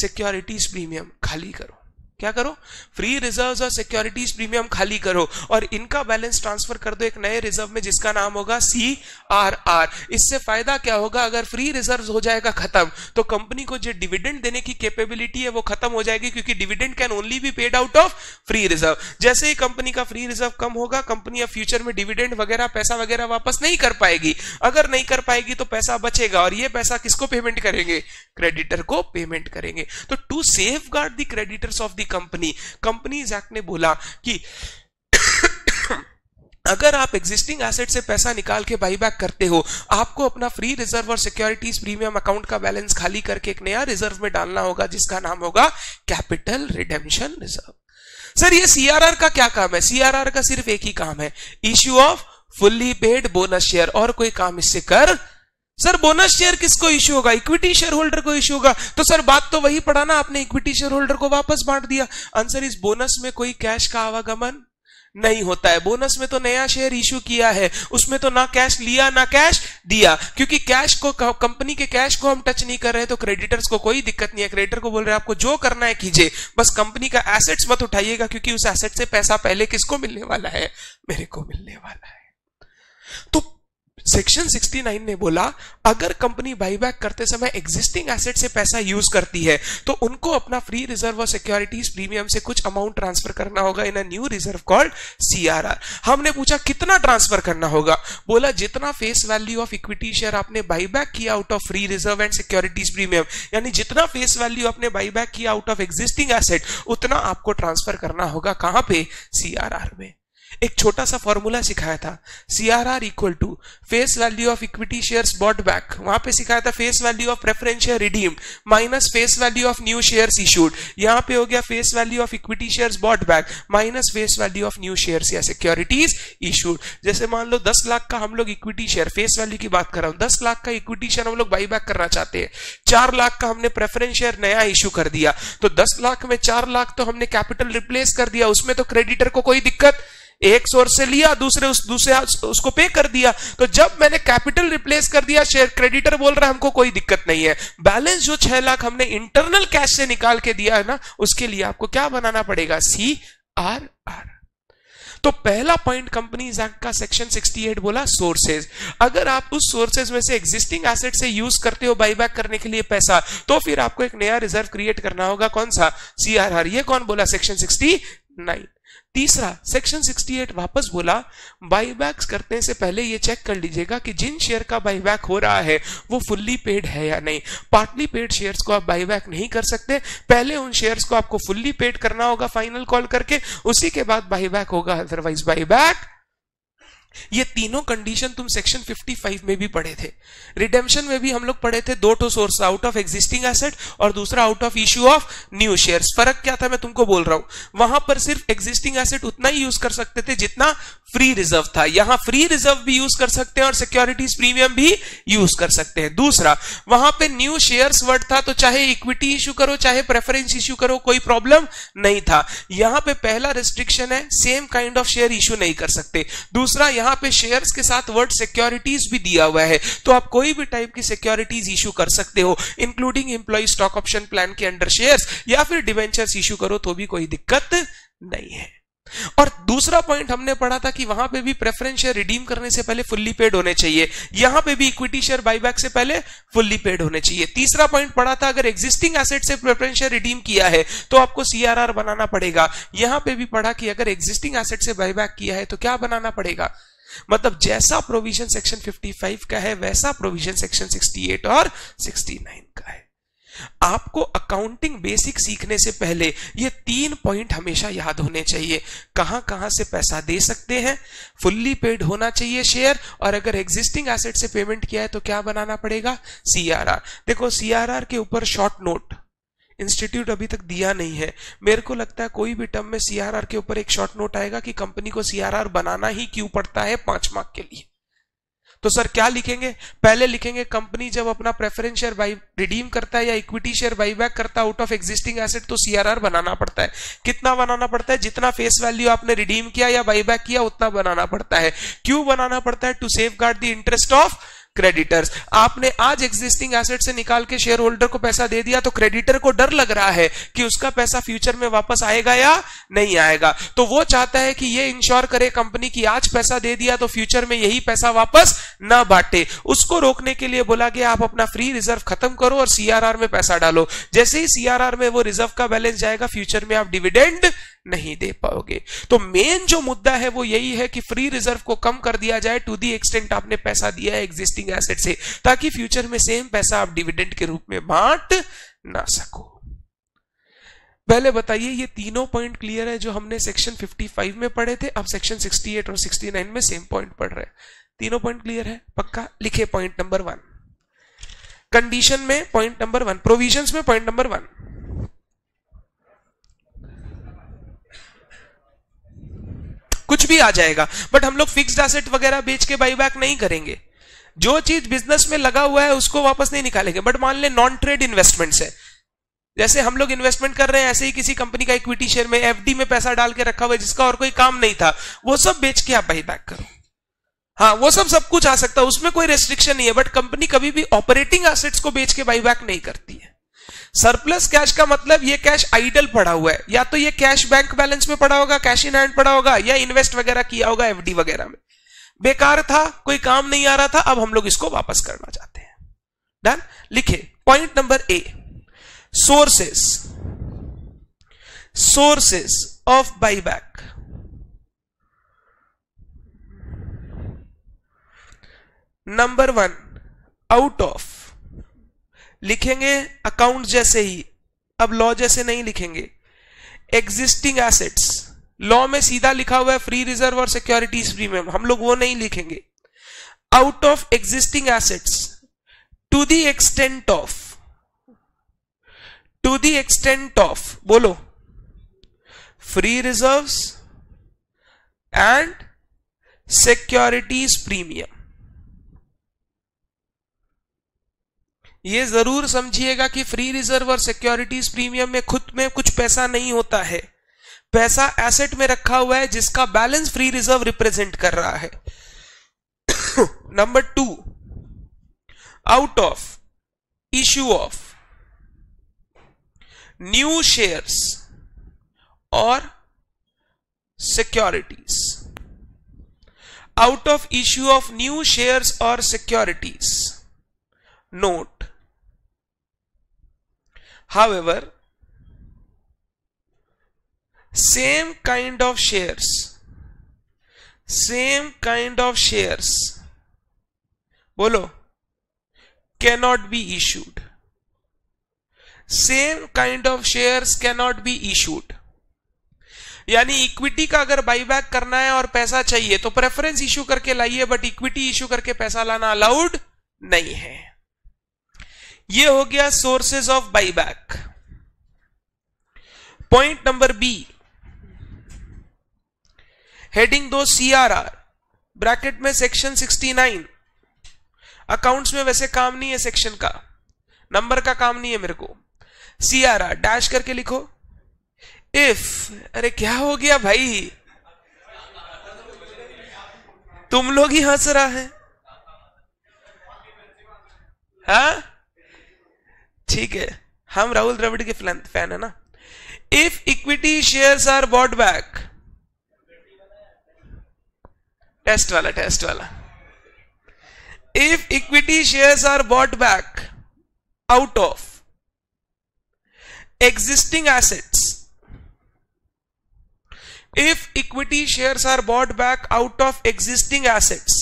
सिक्योरिटीज प्रीमियम खाली करो। क्या करो? फ्री रिजर्व्स और सिक्योरिटीज प्रीमियम खाली करो और इनका बैलेंस ट्रांसफर कर दो एक नए रिजर्व में जिसका नाम होगा CRR। इससे फायदा क्या होगा? अगर फ्री रिजर्व्स हो जाएगा खत्म तो कंपनी को जो डिविडेंड देने की कैपेबिलिटी है वो खत्म हो जाएगी, क्योंकि dividend can only be paid out of free reserve. जैसे ही कंपनी का फ्री रिजर्व कम होगा कंपनी अब फ्यूचर में डिविडेंड वगैरह पैसा वगैरह वापस नहीं कर पाएगी, अगर नहीं कर पाएगी तो पैसा बचेगा और ये पैसा किसको पेमेंट करेंगे? क्रेडिटर को पेमेंट करेंगे। तो to safeguard the creditors of the company, companies act ने बोला कि अगर आप एग्जिस्टिंग एसेट से पैसा निकाल के बाईबैक करते हो आपको अपना फ्री रिजर्व और सिक्योरिटीज प्रीमियम अकाउंट का बैलेंस खाली करके एक नया रिजर्व में डालना होगा जिसका नाम होगा कैपिटल रिडेम्पशन रिजर्व। सर ये CRR का क्या काम है? CRR का सिर्फ एक ही काम है, issue of fully paid bonus share, और कोई काम इससे कर। सर बोनस शेयर किसको इश्यू होगा? इक्विटी शेयर होल्डर को इश्यू होगा। तो सर बात तो वही पड़ा ना, आपने इक्विटी शेयर होल्डर को वापस बांट दिया। आंसर इस बोनस में कोई कैश का आवागमन नहीं होता है, बोनस में तो नया शेयर इश्यू किया है उसमें तो ना कैश लिया ना कैश दिया, क्योंकि कैश को कंपनी के कैश को हम टच नहीं कर रहे तो क्रेडिटर्स को कोई दिक्कत नहीं है। क्रेडिटर को बोल रहे हैं आपको जो करना है कीजिए, बस कंपनी का एसेट्स मत उठाइएगा, क्योंकि उस एसेट से पैसा पहले किसको मिलने वाला है? मेरे को मिलने वाला है। तो सेक्शन 69 ने बोला अगर कंपनी बाईबैक करते समय एग्जिस्टिंग एसेट से पैसा यूज करती है तो उनको अपना फ्री रिजर्व और सिक्योरिटीज प्रीमियम से कुछ अमाउंट ट्रांसफर करना होगा in a new reserve called CRR। हमने पूछा कितना ट्रांसफर करना होगा? बोला जितना face value of equity share आपने बाईबैक किया out of free reserve and securities premium, यानी जितना फेस वैल्यू आपने बाईबैक किया आउट ऑफ एग्जिस्टिंग एसेट उतना आपको ट्रांसफर करना होगा। कहां पे? CRR में। एक छोटा सा फॉर्मूला सिखाया था CRR equal to face value of equity shares bought back, वहां पे सिखाया था face value of preference share redeemed minus face value of new shares issued, यहां पे हो गया face value of equity shares bought back minus face value of new shares या सिक्योरिटीज इशूड। जैसे मान लो 10 लाख का हम लोग इक्विटी शेयर, फेस वैल्यू की बात कर रहा हूं, 10 लाख का इक्विटी शेयर हम लोग बाई बैक करना चाहते हैं, 4 लाख का हमने प्रेफरेंस शेयर नया इशू कर दिया, तो 10 लाख में 4 लाख तो हमने कैपिटल रिप्लेस कर दिया, उसमें तो क्रेडिटर को कोई दिक्कत, एक सोर्स से लिया दूसरे उसको पे कर दिया, तो जब मैंने कैपिटल रिप्लेस कर दिया शेयर क्रेडिटर बोल रहा है हमको कोई दिक्कत नहीं है, बैलेंस जो 6 लाख हमने इंटरनल कैश से निकाल के दिया है ना उसके लिए आपको क्या बनाना पड़ेगा? CRR। तो पहला पॉइंट कंपनीज एक्ट का सेक्शन 68 बोला सोर्सेज, अगर आप उस सोर्सेज में से एग्जिस्टिंग एसेट से यूज करते हो बाईबैक करने के लिए पैसा तो फिर आपको एक नया रिजर्व क्रिएट करना होगा, कौन सा? CRR। ये कौन बोला? सेक्शन 69। तीसरा सेक्शन 68 वापस बोला बाईबैक्स करने से पहले ये चेक कर लीजिएगा कि जिन शेयर का बाईबैक हो रहा है वो फुल्ली पेड है या नहीं। पार्टली पेड शेयर्स को आप बाईबैक नहीं कर सकते, पहले उन शेयर्स को आपको फुल्ली पेड करना होगा फाइनल कॉल करके, उसी के बाद बाईबैक होगा, अदरवाइज बाईबैक ये तीनों कंडीशन तुम सेक्शन 55 में भी पढ़े थे, रिडेम्पशन में भी हम लोग पढ़े थे, दो two source out of existing asset और दूसरा out of issue of new shares. फर्क क्या था मैं तुमको बोल रहा हूं, वहां पर सिर्फ एग्जिस्टिंग एसेट उतना ही यूज कर सकते थे जितना फ्री रिजर्व था, यहां फ्री रिजर्व भी यूज कर सकते हैं और सिक्योरिटीज प्रीमियम भी यूज कर सकते हैं। दूसरा वहां पे न्यू शेयर्स वर्ड था तो चाहे इक्विटी इश्यू करो चाहे प्रेफरेंस इश्यू करो कोई प्रॉब्लम नहीं था। यहां पे पहला रिस्ट्रिक्शन है same kind of share issue नहीं कर सकते। दूसरा यहां पे शेयर्स के साथ वर्ड सिक्योरिटीज भी दिया हुआ है तो आप कोई भी टाइप की सिक्योरिटीज इश्यू कर सकते हो including employ stock option plan के अंडर शेयर्स या फिर डिवेंचर्स इश्यू करो तो भी कोई दिक्कत नहीं है। और दूसरा पॉइंट हमने पढ़ा था कि वहां पे भी प्रेफरेंस शेयर रिडीम करने से पहले फुल्ली पेड होने चाहिए, यहां पे भी इक्विटी शेयर बायबैक से पहले फुल्ली पेड होने चाहिए। तीसरा पॉइंट पढ़ा था अगर एग्जिस्टिंग एसेट से प्रेफरेंस शेयर रिडीम किया है तो आपको सीआरआर बनाना पड़ेगा, यहां पे भी पढ़ा कि अगर एग्जिस्टिंग एसेट से बायबैक किया है तो क्या बनाना पड़ेगा। मतलब जैसा प्रोविजन सेक्शन 55 का है वैसा प्रोविजन सेक्शन 68 और 69 का है। आपको अकाउंटिंग बेसिक सीखने से पहले ये तीन पॉइंट हमेशा याद होने चाहिए, कहां कहां से पैसा दे सकते हैं, फुल्ली पेड होना चाहिए शेयर और अगर एग्जिस्टिंग एसेट से पेमेंट किया है तो क्या बनाना पड़ेगा, सीआरआर। देखो सीआरआर के ऊपर शॉर्ट नोट इंस्टीट्यूट अभी तक दिया नहीं है, मेरे को लगता है कोई भी टर्म में सीआरआर के ऊपर एक शॉर्ट नोट आएगा कि कंपनी को सीआरआर बनाना ही क्यों पड़ता है 5 मार्क के लिए। तो सर क्या लिखेंगे, पहले लिखेंगे कंपनी जब अपना प्रेफरेंस शेयर बाय रिडीम करता है या इक्विटी शेयर बायबैक करता है आउट ऑफ एग्जिस्टिंग एसेट तो सीआरआर बनाना पड़ता है। कितना बनाना पड़ता है, जितना फेस वैल्यू आपने रिडीम किया या बायबैक किया उतना बनाना पड़ता है। क्यों बनाना पड़ता है, to safeguard the interest of creditors. आपने आज एग्जिस्टिंग एसेट से निकाल के शेयर होल्डर को पैसा दे दिया तो क्रेडिटर को डर लग रहा है कि उसका पैसा फ्यूचर में वापस आएगा या नहीं आएगा, तो वो चाहता है कि ये इंश्योर करे कंपनी की आज पैसा दे दिया तो फ्यूचर में यही पैसा वापस ना बांटे। उसको रोकने के लिए बोला गया आप अपना फ्री रिजर्व खत्म करो और सीआरआर में पैसा डालो, जैसे ही सीआरआर में वो रिजर्व का बैलेंस जाएगा फ्यूचर में आप डिविडेंड नहीं दे पाओगे। तो मेन जो मुद्दा है वो यही है कि फ्री रिजर्व को कम कर दिया जाए टू दी एक्सटेंट आपने पैसा दिया है एग्जिस्टिंग एसेट से ताकि फ्यूचर में सेम पैसा आप डिविडेंड के रूप में बांट ना सको। पहले बताइए ये तीनों पॉइंट क्लियर है जो हमने सेक्शन 55 में पढ़े थे, अब सेक्शन 68 और 69 में सेम पॉइंट पढ़ रहे हैं। तीनों पॉइंट क्लियर है पक्का, लिखे पॉइंट नंबर 1 कंडीशन में, पॉइंट नंबर 1 प्रोविजंस में, पॉइंट नंबर 1 कुछ भी आ जाएगा बट हम लोग फिक्स्ड एसेट वगैरह बेच के बायबैक नहीं करेंगे, जो चीज बिजनेस में लगा हुआ है उसको वापस नहीं निकालेंगे। बट मान ले नॉन ट्रेड इन्वेस्टमेंट्स है, जैसे हम लोग इन्वेस्टमेंट कर रहे हैं ऐसे ही किसी कंपनी का इक्विटी शेयर में एफडी में पैसा डाल के रखा हुआ है जिसका और कोई काम नहीं था, वो सब बेच के आप बायबैक करो। हाँ वो सब कुछ आ सकता है, उसमें कोई रेस्ट्रिक्शन नहीं है, बट कंपनी कभी भी ऑपरेटिंग एसेट्स को बेच के बायबैक नहीं करती है। सरप्लस कैश का मतलब ये कैश आइडल पड़ा हुआ है, या तो ये कैश बैंक बैलेंस में पड़ा होगा, कैश इन हैंड पड़ा होगा या इन्वेस्ट वगैरह किया होगा एफडी वगैरह में, बेकार था कोई काम नहीं आ रहा था, अब हम लोग इसको वापस करना चाहते हैं। डन, लिखे point number A sources, sources of buyback. Number 1 out of लिखेंगे अकाउंट जैसे ही, अब लॉ जैसे नहीं लिखेंगे, एग्जिस्टिंग एसेट्स लॉ में सीधा लिखा हुआ है फ्री रिजर्व और सिक्योरिटीज प्रीमियम, हम लोग वो नहीं लिखेंगे। Out of existing assets to the extent of, to the extent of बोलो free reserves and securities premium. ये जरूर समझिएगा कि फ्री रिजर्व और सिक्योरिटीज प्रीमियम में खुद में कुछ पैसा नहीं होता है, पैसा एसेट में रखा हुआ है जिसका बैलेंस फ्री रिजर्व रिप्रेजेंट कर रहा है। Number 2 out of issue of new shares और securities, out of issue of new shares और securities. Note However, same kind of shares bolo cannot be issued, same kind of shares cannot be issued। यानी इक्विटी का अगर बाईबैक करना है और पैसा चाहिए तो प्रेफरेंस इश्यू करके लाइए, बट इक्विटी इश्यू करके पैसा लाना अलाउड नहीं है। ये हो गया sources of buyback. Point number B, heading दो CRR, ब्रैकेट में सेक्शन 69। अकाउंट्स में वैसे काम नहीं है सेक्शन का, नंबर का काम नहीं है मेरे को। CRR डैश करके लिखो। इफ, अरे क्या हो गया भाई, तुम लोग ही हंस रहा है हा? ठीक है, हम राहुल द्रविड़ के फैन है ना। If equity shares are bought back, test वाला, if equity shares are bought back out of existing assets, if equity shares are bought back out of existing assets,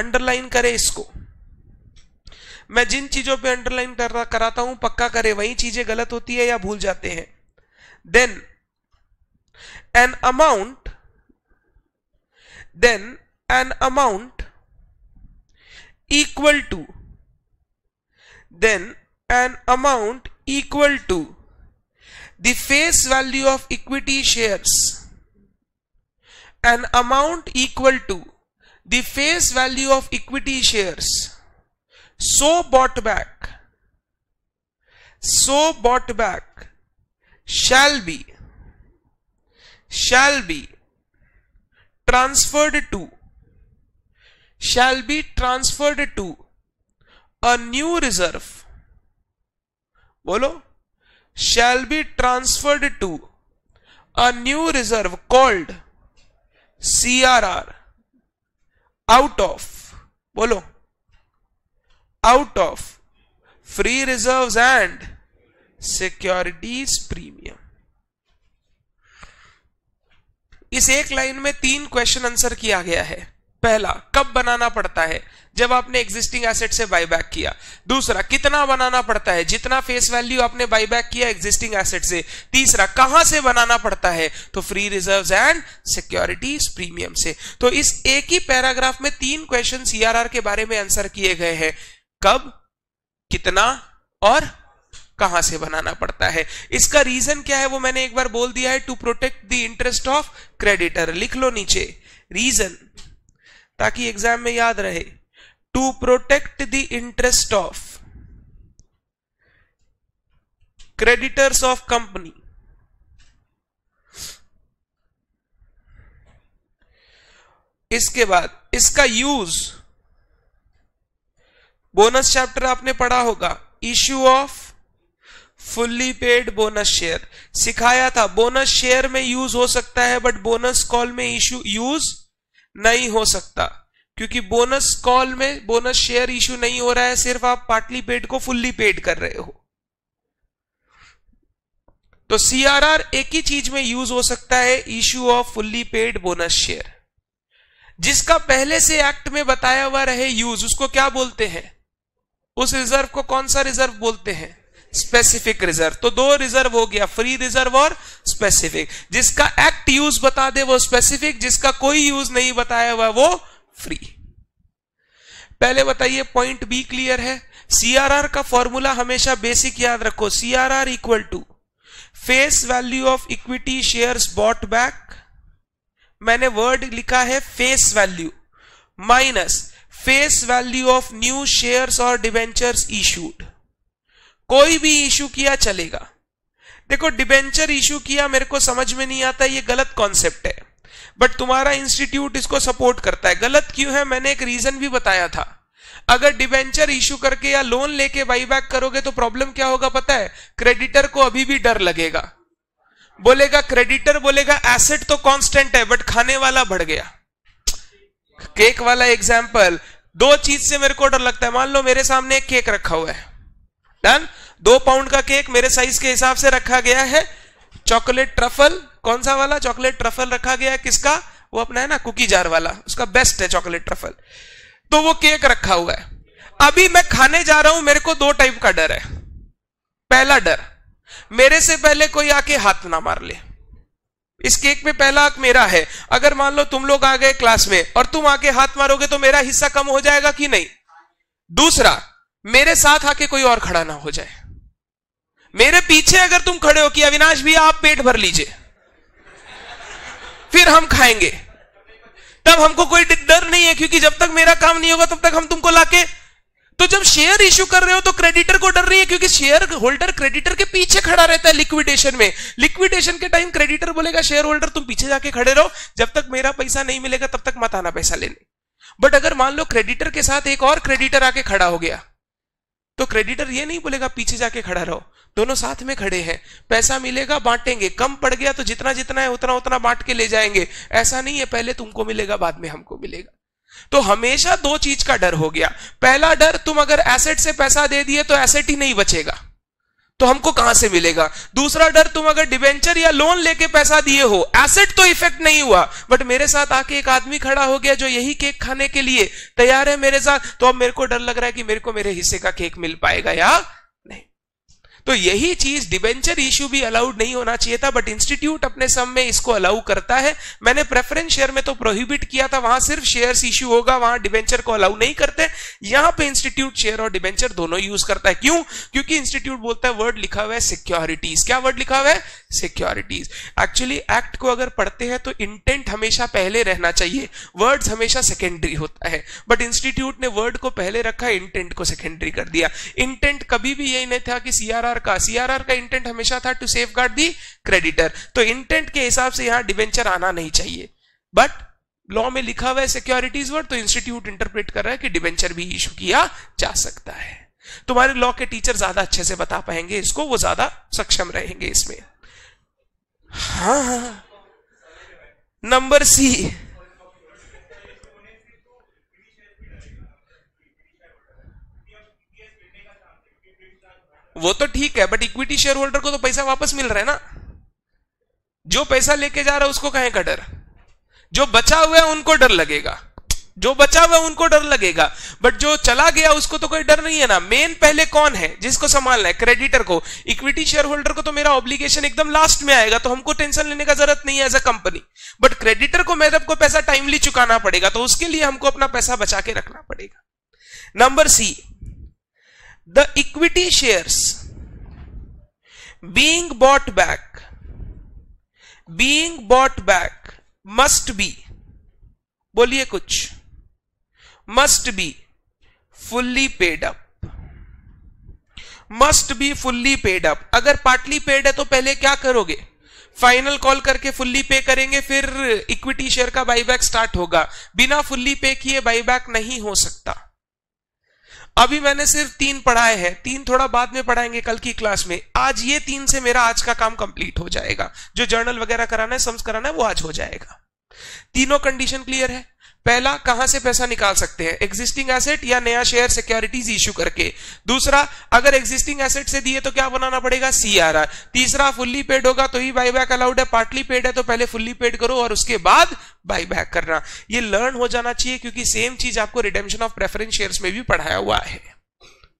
underline करे इसको। मैं जिन चीजों पे underline कराता हूं पक्का करे, वही चीजें गलत होती है या भूल जाते हैं। then an amount equal to, the face value of equity shares. An amount equal to the face value of equity shares. So bought back shall be transferred to, a new reserve. बोलो, shall be transferred to a new reserve called CRR out of, बोलो, out of free reserves and securities premium। इस एक लाइन में 3 क्वेश्चन आंसर किया गया है। पहला, कब बनाना पड़ता है? जब आपने एग्जिस्टिंग एसेट से बाईबैक किया। दूसरा, कितना बनाना पड़ता है? जितना फेस वैल्यू आपने बाईबैक किया एग्जिस्टिंग एसेट से। तीसरा, कहां से बनाना पड़ता है? तो free reserves and securities premium से। तो इस एक ही पैराग्राफ में 3 क्वेश्चन सीआरआर के बारे में आंसर किए गए हैं, कब, कितना और कहां से बनाना पड़ता है। इसका रीजन क्या है वो मैंने एक बार बोल दिया है, to protect the interest of creditor. लिख लो नीचे रीजन, ताकि एग्जाम में याद रहे। To protect the interest of creditors of company, इसके बाद इसका यूज बोनस चैप्टर आपने पढ़ा होगा, issue of fully paid bonus share सिखाया था। बोनस शेयर में यूज हो सकता है बट बोनस कॉल में इश्यू यूज नहीं हो सकता, क्योंकि बोनस कॉल में बोनस शेयर इश्यू नहीं हो रहा है, सिर्फ आप पार्टली पेड को फुल्ली पेड कर रहे हो। तो सीआरआर एक ही चीज में यूज हो सकता है, issue of fully paid bonus share. जिसका पहले से एक्ट में बताया हुआ रहे यूज, उसको क्या बोलते हैं? उस रिजर्व को कौन सा रिजर्व बोलते हैं? Specific reserve. तो 2 रिजर्व हो गया, फ्री रिजर्व और स्पेसिफिक। जिसका एक्ट यूज बता दे वो स्पेसिफिक, जिसका कोई यूज नहीं बताया हुआ वो फ्री। पहले बताइए पॉइंट बी क्लियर है? सीआरआर का फॉर्मूला हमेशा बेसिक याद रखो, CRR equal to face value of equity shares bought back, मैंने वर्ड लिखा है face value, minus face value of new shares और डिबेंचर्स इश्यूड। कोई भी इश्यू किया चलेगा। देखो, डिबेंचर इश्यू किया मेरे को समझ में नहीं आता, ये गलत कॉन्सेप्ट है, बट तुम्हारा इंस्टीट्यूट इसको सपोर्ट करता है। गलत क्यों है? मैंने एक रीजन भी बताया था। अगर डिबेंचर इश्यू करके या लोन लेके बाईबैक करोगे तो प्रॉब्लम क्या होगा पता है? क्रेडिटर को अभी भी डर लगेगा, क्रेडिटर बोलेगा एसेट तो कॉन्स्टेंट है बट खाने वाला बढ़ गया। केक वाला एग्जाम्पल, 2 चीज से मेरे को डर लगता है। मान लो मेरे सामने एक केक रखा हुआ है, डन, 2 पाउंड का केक मेरे साइज के हिसाब से रखा गया है, चॉकलेट ट्रफल, कौन सा वाला चॉकलेट ट्रफल रखा गया है, किसका वो अपना है ना, कुकी जार वाला, उसका बेस्ट है चॉकलेट ट्रफल। तो वो केक रखा हुआ है, अभी मैं खाने जा रहा हूं, मेरे को 2 टाइप का डर है। पहला डर, मेरे से पहले कोई आके हाथ ना मार ले, इस केक में पहला हक मेरा है। अगर मान लो तुम लोग आ गए क्लास में और तुम आके हाथ मारोगे तो मेरा हिस्सा कम हो जाएगा कि नहीं? दूसरा, मेरे साथ आके कोई और खड़ा ना हो जाए। मेरे पीछे अगर तुम खड़े हो कि अविनाश भैया आप पेट भर लीजिए फिर हम खाएंगे, तब हमको कोई डर नहीं है, क्योंकि जब तक मेरा काम नहीं होगा तब तक हम तुमको लाके। तो जब शेयर इश्यू कर रहे हो तो क्रेडिटर को डर नहीं है, क्योंकि शेयर होल्डर क्रेडिटर के पीछे खड़ा रहता है लिक्विडेशन में। लिक्विडेशन के टाइम क्रेडिटर बोलेगा शेयर होल्डर तुम पीछे जाके खड़े रहो, जब तक मेरा पैसा नहीं मिलेगा तब तक मत आना पैसा लेने। बट अगर मान लो क्रेडिटर के साथ एक और क्रेडिटर आके खड़ा हो गया तो क्रेडिटर ये नहीं बोलेगा पीछे जाके खड़ा रहो, दोनों साथ में खड़े हैं, पैसा मिलेगा बांटेंगे, कम पड़ गया तो जितना जितना है उतना उतना बांट के ले जाएंगे। ऐसा नहीं है पहले तुमको मिलेगा बाद में हमको मिलेगा। तो हमेशा दो चीज का डर हो गया। पहला डर, तुम अगर एसेट से पैसा दे दिए तो एसेट ही नहीं बचेगा तो हमको कहां से मिलेगा। दूसरा डर, तुम अगर डिबेंचर या लोन लेके पैसा दिए हो, एसेट तो इफेक्ट नहीं हुआ, बट मेरे साथ आके एक आदमी खड़ा हो गया जो यही केक खाने के लिए तैयार है मेरे साथ, तो अब मेरे को डर लग रहा है कि मेरे को मेरे हिस्से का केक मिल पाएगा या नहीं। तो यही चीज डिबेंचर इश्यू भी अलाउड नहीं होना चाहिए था, बट इंस्टीट्यूट अपने सम में इसको अलाउ करता है। मैंने प्रेफरेंस शेयर में तो प्रोहिबिट किया था, वहां सिर्फ शेयर्स इश्यू होगा, वहां डिबेंचर को अलाउ नहीं करते। यहां पे इंस्टीट्यूट शेयर और डिबेंचर दोनों यूज करता है। क्यों? क्योंकि इंस्टीट्यूट बोलता है वर्ड लिखा हुआ है सिक्योरिटीज। क्या वर्ड लिखा हुआ है? सिक्योरिटीज। एक्चुअली एक्ट को अगर पढ़ते हैं तो इंटेंट हमेशा पहले रहना चाहिए, वर्ड्स हमेशा सेकेंडरी होता है, बट इंस्टीट्यूट ने वर्ड को पहले रखा, इंटेंट को सेकेंडरी कर दिया। इंटेंट कभी भी यही नहीं था कि सीआरआर का इंटेंट हमेशा था टू सेफगार्ड दी क्रेडिटर। तो इंटेंट के हिसाब से यहां डिबेंचर आना नहीं चाहिए, बट लॉ में लिखा हुआ है सिक्योरिटीज वर्ड, तो इंस्टीट्यूट इंटरप्रेट कर रहा है कि डिबेंचर भी इशू किया जा सकता है। तुम्हारे लॉ के टीचर ज्यादा अच्छे से बता पाएंगे इसको, वो ज्यादा सक्षम रहेंगे इसमें। हाँ, नंबर सी, वो तो ठीक है, बट इक्विटी शेयर होल्डर को तो पैसा वापस मिल रहा है ना। जो पैसा लेके जा रहा है उसको काहे का डर? जो बचा हुआ है उनको डर लगेगा, जो बचा हुआ है उनको डर लगेगा, बट जो चला गया उसको तो कोई डर नहीं है ना। मेन पहले कौन है जिसको संभालना है? क्रेडिटर को। इक्विटी शेयर होल्डर को तो मेरा ऑब्लिगेशन एकदम लास्ट में आएगा, तो हमको टेंशन लेने का जरूरत नहीं है as a company, but creditor को मेरे को पैसा टाइमली चुकाना पड़ेगा, तो उसके लिए हमको अपना पैसा बचा के रखना पड़ेगा। Number C, The equity shares being bought back must be, बोलिए कुछ, must be fully paid up, must be fully paid up। अगर पार्टली पेड है तो पहले क्या करोगे? फाइनल कॉल करके फुल्ली पे करेंगे, फिर इक्विटी शेयर का बाईबैक स्टार्ट होगा। बिना फुल्ली पे किए बाईबैक नहीं हो सकता। अभी मैंने सिर्फ 3 पढ़ाए हैं, 3 थोड़ा बाद में पढ़ाएंगे कल की क्लास में। आज ये 3 से मेरा आज का काम कंप्लीट हो जाएगा, जो जर्नल वगैरह कराना है, सम्स कराना है, वो आज हो जाएगा। तीनों कंडीशन क्लियर है। पहला, कहां से पैसा निकाल सकते हैं? एग्जिस्टिंग एसेट या नया शेयर सिक्योरिटीज इश्यू करके। दूसरा, अगर एग्जिस्टिंग एसेट से दिए तो क्या बनाना पड़ेगा? सीआरआर। तीसरा, फुल्ली पेड होगा तो ही बाईबैक अलाउड है, पार्टली पेड है तो पहले फुल्ली पेड करो और उसके बाद बाईबैक करना। ये लर्न हो जाना चाहिए, क्योंकि सेम चीज आपको रिडेम्पशन ऑफ प्रेफरेंस शेयर्स में भी पढ़ाया हुआ है।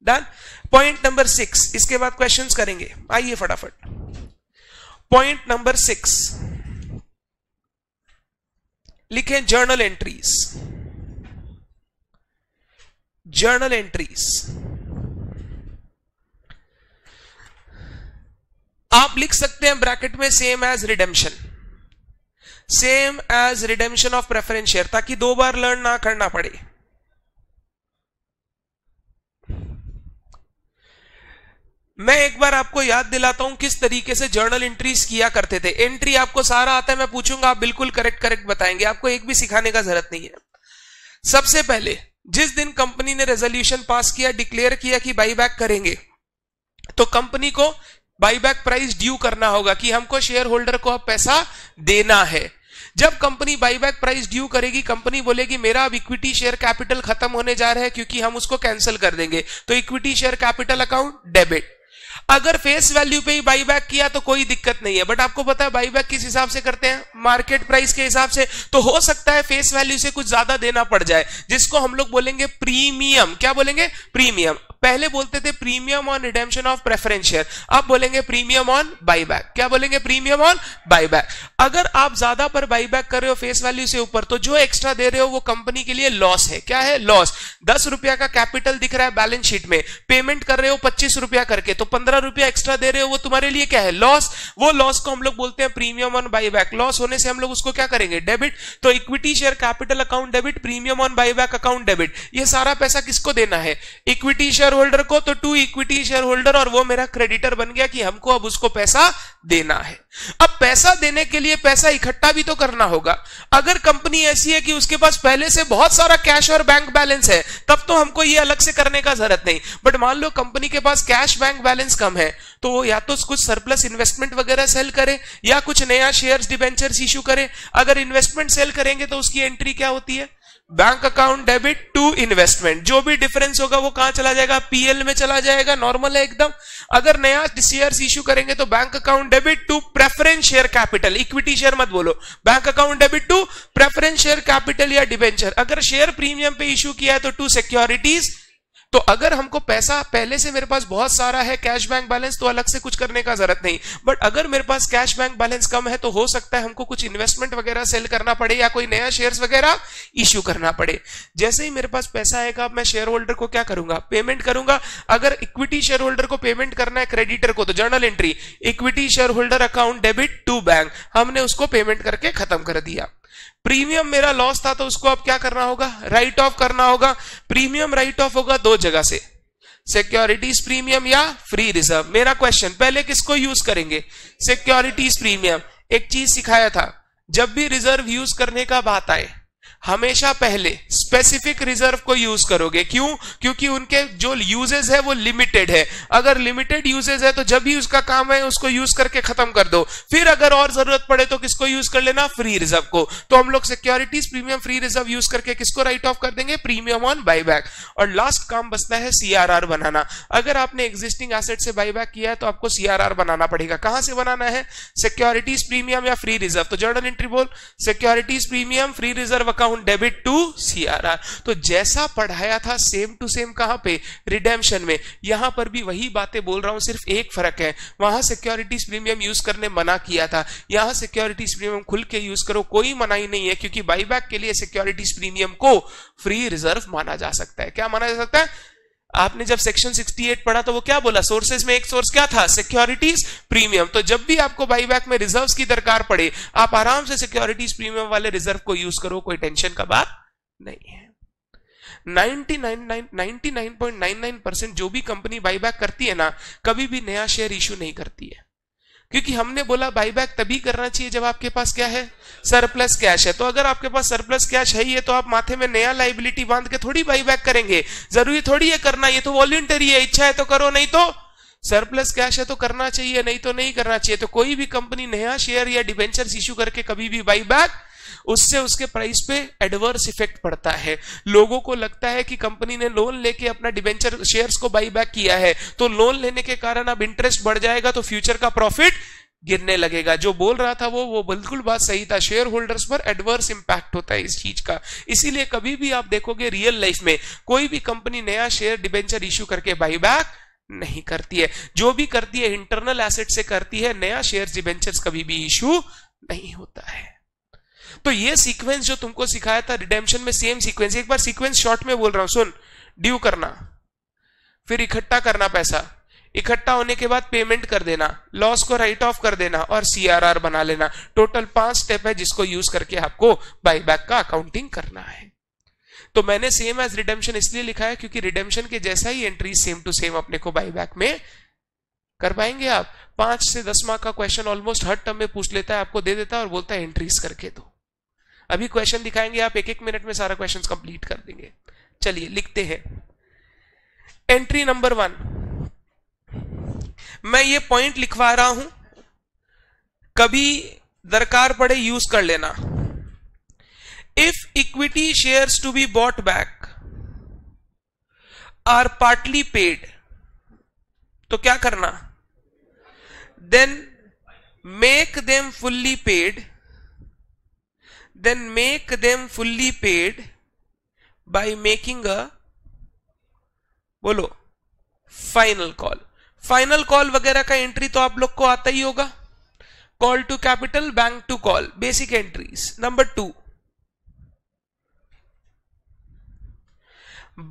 डन। पॉइंट नंबर 6, इसके बाद क्वेश्चंस करेंगे, आइए फटाफट। पॉइंट नंबर 6 लिखें, जर्नल एंट्रीज। जर्नल एंट्रीज आप लिख सकते हैं ब्रैकेट में same as redemption of preference share, ताकि 2 बार लर्न ना करना पड़े। मैं एक बार आपको याद दिलाता हूं किस तरीके से जर्नल एंट्रीज किया करते थे। एंट्री आपको सारा आता है, मैं पूछूंगा आप बिल्कुल करेक्ट बताएंगे, आपको एक भी सिखाने का जरूरत नहीं है। सबसे पहले, जिस दिन कंपनी ने रेजोल्यूशन पास किया, डिक्लेयर किया कि बाईबैक करेंगे, तो कंपनी को बाईबैक प्राइस ड्यू करना होगा कि हमको शेयर होल्डर को अब पैसा देना है। जब कंपनी बाईबैक प्राइस ड्यू करेगी, कंपनी बोलेगी मेरा अब इक्विटी शेयर कैपिटल खत्म होने जा रहा है, क्योंकि हम उसको कैंसिल कर देंगे, तो equity share capital account debit. अगर फेस वैल्यू पे ही बाईबैक किया तो कोई दिक्कत नहीं है, बट आपको पता है बाईबैक किस हिसाब से करते हैं, मार्केट प्राइस के हिसाब से, तो हो सकता है फेस वैल्यू से कुछ ज्यादा देना पड़ जाए, जिसको हम लोग बोलेंगे प्रीमियम। क्या बोलेंगे? प्रीमियम। पहले बोलते थे premium on redemption of preference share, अब बोलेंगे प्रीमियम ऑन बाईबैक। क्या बोलेंगे? Premium on buyback. अगर आप ज्यादा पर बाईबैक कर रहे हो फेस वैल्यू से ऊपर, तो जो एक्स्ट्रा दे रहे हो वो कंपनी के लिए लॉस है। क्या है? लॉस। 10 रुपया का कैपिटल दिख रहा है बैलेंस शीट में, पेमेंट कर रहे हो 25 रुपया करके, तो 15 रुपया एक्स्ट्रा दे रहे हो, वो तुम्हारे लिए क्या है? लॉस। वो लॉस को हम लोग बोलते हैं प्रीमियम ऑन बाईबैक। लॉस होने से हम लोग उसको क्या करेंगे? डेबिट। तो equity share capital account debit, premium on buyback account debit. ये सारा पैसा किसको देना है? इक्विटी शेयर होल्डर को। तो 2 इक्विटी शेयर होल्डर, और वो मेरा क्रेडिटर बन गया कि हमको अब उसको पैसा देना है। अब पैसा देने के लिए पैसा इकट्ठा भी तो करना होगा। अगर कंपनी ऐसी है कि उसके पास पहले से बहुत सारा कैश और बैंक बैलेंस है, तब तो हमको ये अलग से करने का जरूरत नहीं। बट मान लो कंपनी के पास कैश बैंक बैलेंस कम है, तो वो या तो कुछ सरप्लस इन्वेस्टमेंट वगैरह सेल करे, या कुछ नया शेयर्स डिबेंचर्स इशू करे। अगर इन्वेस्टमेंट सेल करेंगे तो उसकी एंट्री क्या होती है? Bank account debit to investment. जो भी डिफरेंस होगा वो कहां चला जाएगा? पीएल में चला जाएगा, नॉर्मल है एकदम। अगर नया शेयर्स इशू करेंगे तो bank account debit to preference share capital, equity share मत बोलो, bank account debit to preference share capital या डिबेंचर। अगर शेयर प्रीमियम पे इशू किया है तो टू सिक्योरिटीज। तो अगर हमको पैसा पहले से, मेरे पास बहुत सारा है कैश बैंक बैलेंस, तो अलग से कुछ करने का जरूरत नहीं। बट अगर मेरे पास कैश बैंक बैलेंस कम है, तो हो सकता है हमको कुछ इन्वेस्टमेंट वगैरह सेल करना पड़े, या कोई नया शेयर्स वगैरह इश्यू करना पड़े। जैसे ही मेरे पास पैसा आएगा, मैं शेयर होल्डर को क्या करूंगा? पेमेंट करूंगा। अगर इक्विटी शेयर होल्डर को पेमेंट करना है क्रेडिटर को, तो journal entry equity share holder account debit to bank, हमने उसको पेमेंट करके खत्म कर दिया। प्रीमियम मेरा लॉस था, तो उसको अब क्या करना होगा? राइट ऑफ करना होगा। प्रीमियम राइट ऑफ होगा 2 जगह से, सिक्योरिटीज प्रीमियम या फ्री रिजर्व। मेरा क्वेश्चन, पहले किसको यूज करेंगे? Securities premium. एक चीज सिखाया था, जब भी रिजर्व यूज करने का बात आए, हमेशा पहले स्पेसिफिक रिजर्व को यूज करोगे। क्यों? क्योंकि उनके जो यूजेस है वो लिमिटेड है। अगर लिमिटेड यूजेस है तो जब भी उसका काम है उसको यूज करके खत्म कर दो। फिर अगर और जरूरत पड़े तो किसको यूज कर लेना? फ्री रिजर्व को। तो हम लोग securities premium free reserve use करके किसको राइट ऑफ कर देंगे? Premium on buyback. और लास्ट काम बचता है सीआरआर बनाना। अगर आपने एग्जिस्टिंग एसेट से बाईबैक किया है तो आपको सीआरआर बनाना पड़ेगा। कहां से बनाना है? सिक्योरिटीज प्रीमियम या फ्री रिजर्व। तो जर्नल एंट्री बोल, securities premium free reserve account debit to CRR. तो जैसा पढ़ाया था सेम टू सेम, कहां पे? रिडेम्पशन में। यहां पर भी वही बातें बोल रहा हूं, सिर्फ एक फर्क है, वहां सिक्योरिटीज प्रीमियम यूज करने मना किया था, यहां सिक्योरिटीज प्रीमियम खुल के यूज करो, कोई मनाही नहीं है, क्योंकि बाईबैक के लिए सिक्योरिटीज प्रीमियम को फ्री रिजर्व माना जा सकता है। क्या माना जा सकता है? आपने जब सेक्शन 68 पढ़ा तो वो क्या बोला? सोर्सेज में एक सोर्स क्या था? Securities premium. तो जब भी आपको बाईबैक में रिजर्व्स की दरकार पड़े, आप आराम से सिक्योरिटीज प्रीमियम वाले रिजर्व को यूज करो, कोई टेंशन का बात नहीं है। 99.99% जो भी कंपनी बाईबैक करती है ना, कभी भी नया शेयर इश्यू नहीं करती है, क्योंकि हमने बोला बाईबैक तभी करना चाहिए जब आपके पास क्या है? सरप्लस कैश है। तो अगर आपके पास सरप्लस कैश है ही है, तो आप माथे में नया लाइबिलिटी बांध के थोड़ी बाईबैक करेंगे, जरूरी थोड़ी है करना, ये तो वॉलंटरी है, इच्छा है तो करो, नहीं तो सरप्लस कैश है तो करना चाहिए, नहीं तो नहीं करना चाहिए। तो कोई भी कंपनी नया शेयर या डिबेंचर्स इश्यू करके कभी भी बाईबैक, उससे उसके प्राइस पे एडवर्स इफेक्ट पड़ता है। लोगों को लगता है कि कंपनी ने लोन लेके अपना डिबेंचर शेयर्स को बाईबैक किया है, तो लोन लेने के कारण अब इंटरेस्ट बढ़ जाएगा, तो फ्यूचर का प्रॉफिट गिरने लगेगा। जो बोल रहा था वो बिल्कुल बात सही था। शेयर होल्डर्स पर एडवर्स इंपैक्ट होता है इस चीज का। इसीलिए कभी भी आप देखोगे रियल लाइफ में कोई भी कंपनी नया शेयर डिबेंचर इश्यू करके बाईबैक नहीं करती है। जो भी करती है इंटरनल एसेट से करती है, नया शेयर डिबेंचर्स कभी भी इश्यू नहीं होता है। तो ये सीक्वेंस जो तुमको सिखाया था रिडेम्पशन में, सेम सीक्वेंस। एक बार सीक्वेंस शॉर्ट में बोल रहा हूं, सुन। ड्यू करना, फिर इकट्ठा करना पैसा, इकट्ठा होने के बाद पेमेंट कर देना, लॉस को राइट ऑफ कर देना, और सीआरआर बना लेना। टोटल 5 स्टेप है जिसको यूज करके आपको बाईबैक का अकाउंटिंग करना है। तो मैंने सेम एज रिडेम्पशन इसलिए लिखा है क्योंकि रिडेम्पशन के जैसा ही एंट्री सेम टू सेम अपने को बाईबैक में कर पाएंगे आप। 5 से 10 मार्क का क्वेश्चन ऑलमोस्ट हर टर्म में पूछ लेता है, आपको दे देता है और बोलता है एंट्रीज करके दो। अभी क्वेश्चन दिखाएंगे, आप 1-1 मिनट में सारा क्वेश्चन कंप्लीट कर देंगे। चलिए लिखते हैं। एंट्री नंबर 1, मैं ये पॉइंट लिखवा रहा हूं, कभी दरकार पड़े यूज कर लेना। If equity shares to be bought back are partly paid, तो क्या करना? then make them fully paid, then make them fully paid by making a बोलो फाइनल कॉल। फाइनल कॉल वगैरह का एंट्री तो आप लोग को आता ही होगा, call to capital, bank to call, basic entries. Number 2,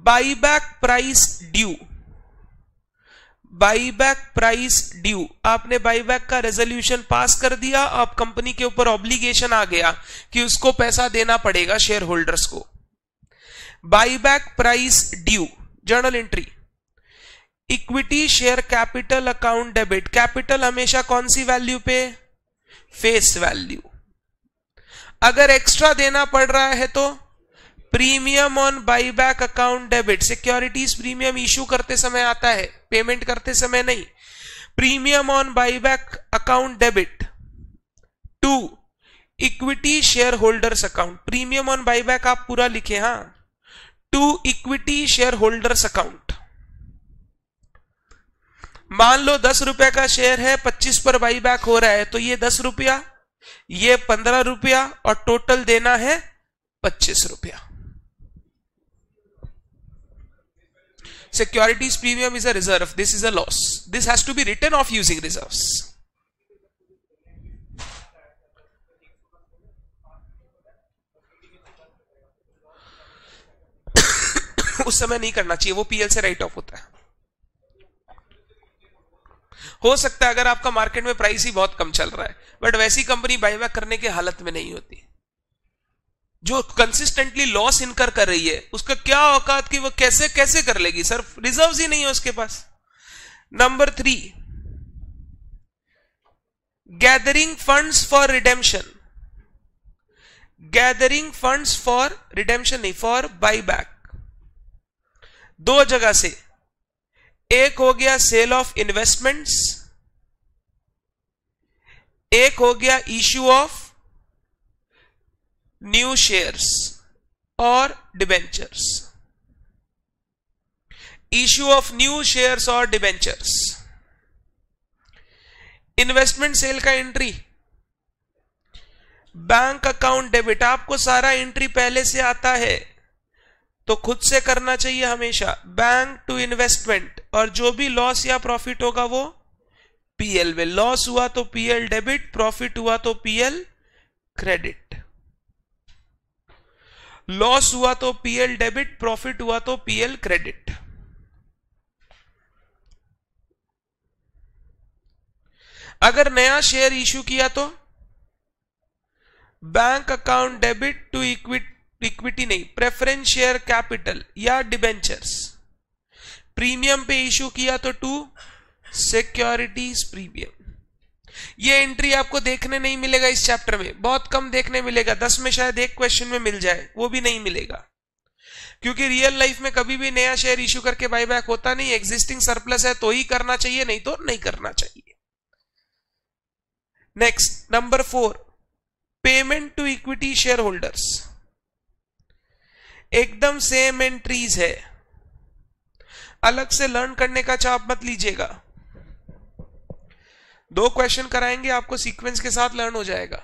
buyback price due. Buyback price due, आपने बाईबैक का रेजोल्यूशन पास कर दिया, आप कंपनी के ऊपर ऑब्लिगेशन आ गया कि उसको पैसा देना पड़ेगा शेयर होल्डर्स को। Buyback price due, journal entry, equity share capital account debit. Capital हमेशा कौन सी वैल्यू पे? Face value. अगर एक्स्ट्रा देना पड़ रहा है तो premium on buyback account debit. Securities premium issue करते समय आता है, पेमेंट करते समय नहीं। Premium on buyback account debit. 2, equity share holders account. Premium on buyback आप पूरा लिखे, हां। 2 इक्विटी शेयर होल्डर्स अकाउंट। मान लो 10 रुपए का शेयर है, 25 पर बाईबैक हो रहा है, तो ये 10 रुपया, ये 15 रुपया और टोटल देना है 25 रुपया। Securities premium is a reserve. This is a loss. This has to be written off using reserves. उस समय नहीं करना चाहिए, वो पीएल से राइट ऑफ होता है। हो सकता है अगर आपका मार्केट में प्राइस ही बहुत कम चल रहा है, बट वैसी कंपनी बाईबैक करने के हालत में नहीं होती। जो कंसिस्टेंटली लॉस इनकर कर रही है उसका क्या औकात कि वो कैसे कैसे कर लेगी सर, रिजर्व्स ही नहीं है उसके पास। Number 3, gathering funds for redemption. Gathering funds for redemption नहीं, फॉर बाईबैक। 2 जगह से, एक हो गया सेल ऑफ इन्वेस्टमेंट्स, एक हो गया इश्यू ऑफ न्यू शेयर्स और debentures. Issue of new shares और डिबेंचर्स। इन्वेस्टमेंट सेल का एंट्री, बैंक अकाउंट डेबिट। आपको सारा एंट्री पहले से आता है तो खुद से करना चाहिए हमेशा। बैंक टू इन्वेस्टमेंट, और जो भी लॉस या प्रॉफिट होगा वो पीएल में। लॉस हुआ तो पीएल डेबिट, प्रॉफिट हुआ तो पीएल क्रेडिट। लॉस हुआ तो पीएल डेबिट, प्रॉफिट हुआ तो पीएल क्रेडिट। अगर नया शेयर इश्यू किया तो bank account debit to equity नहीं, प्रेफरेंस शेयर कैपिटल या डिबेंचर्स। प्रीमियम पे इश्यू किया तो टू सिक्योरिटीज प्रीमियम। ये एंट्री आपको देखने नहीं मिलेगा इस चैप्टर में, बहुत कम देखने मिलेगा। 10 में शायद एक क्वेश्चन में मिल जाए, वो भी नहीं मिलेगा, क्योंकि रियल लाइफ में कभी भी नया शेयर इश्यू करके बाईबैक होता नहीं। एग्जिस्टिंग सरप्लस है तो ही करना चाहिए, नहीं तो नहीं करना चाहिए। Next, number 4, payment to equity share holders. एकदम सेम एंट्रीज है, अलग से लर्न करने का चाप मत लीजिएगा। 2 क्वेश्चन कराएंगे आपको, सीक्वेंस के साथ लर्न हो जाएगा।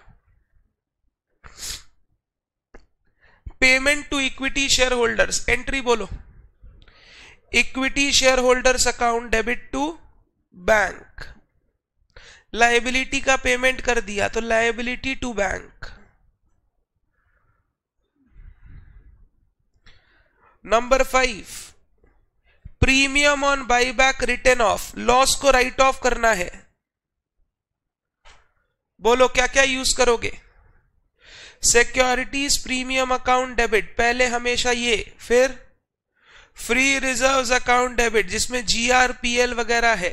Payment to equity share holders, entry बोलो, equity share holders account debit to bank. Liability का पेमेंट कर दिया तो liability to bank. Number 5, premium on buyback written off. Loss को राइट ऑफ करना है, बोलो क्या क्या यूज करोगे। सिक्योरिटीज प्रीमियम अकाउंट डेबिट, पहले हमेशा ये, फिर फ्री रिजर्व्स अकाउंट डेबिट जिसमें जीआरपीएल वगैरह है।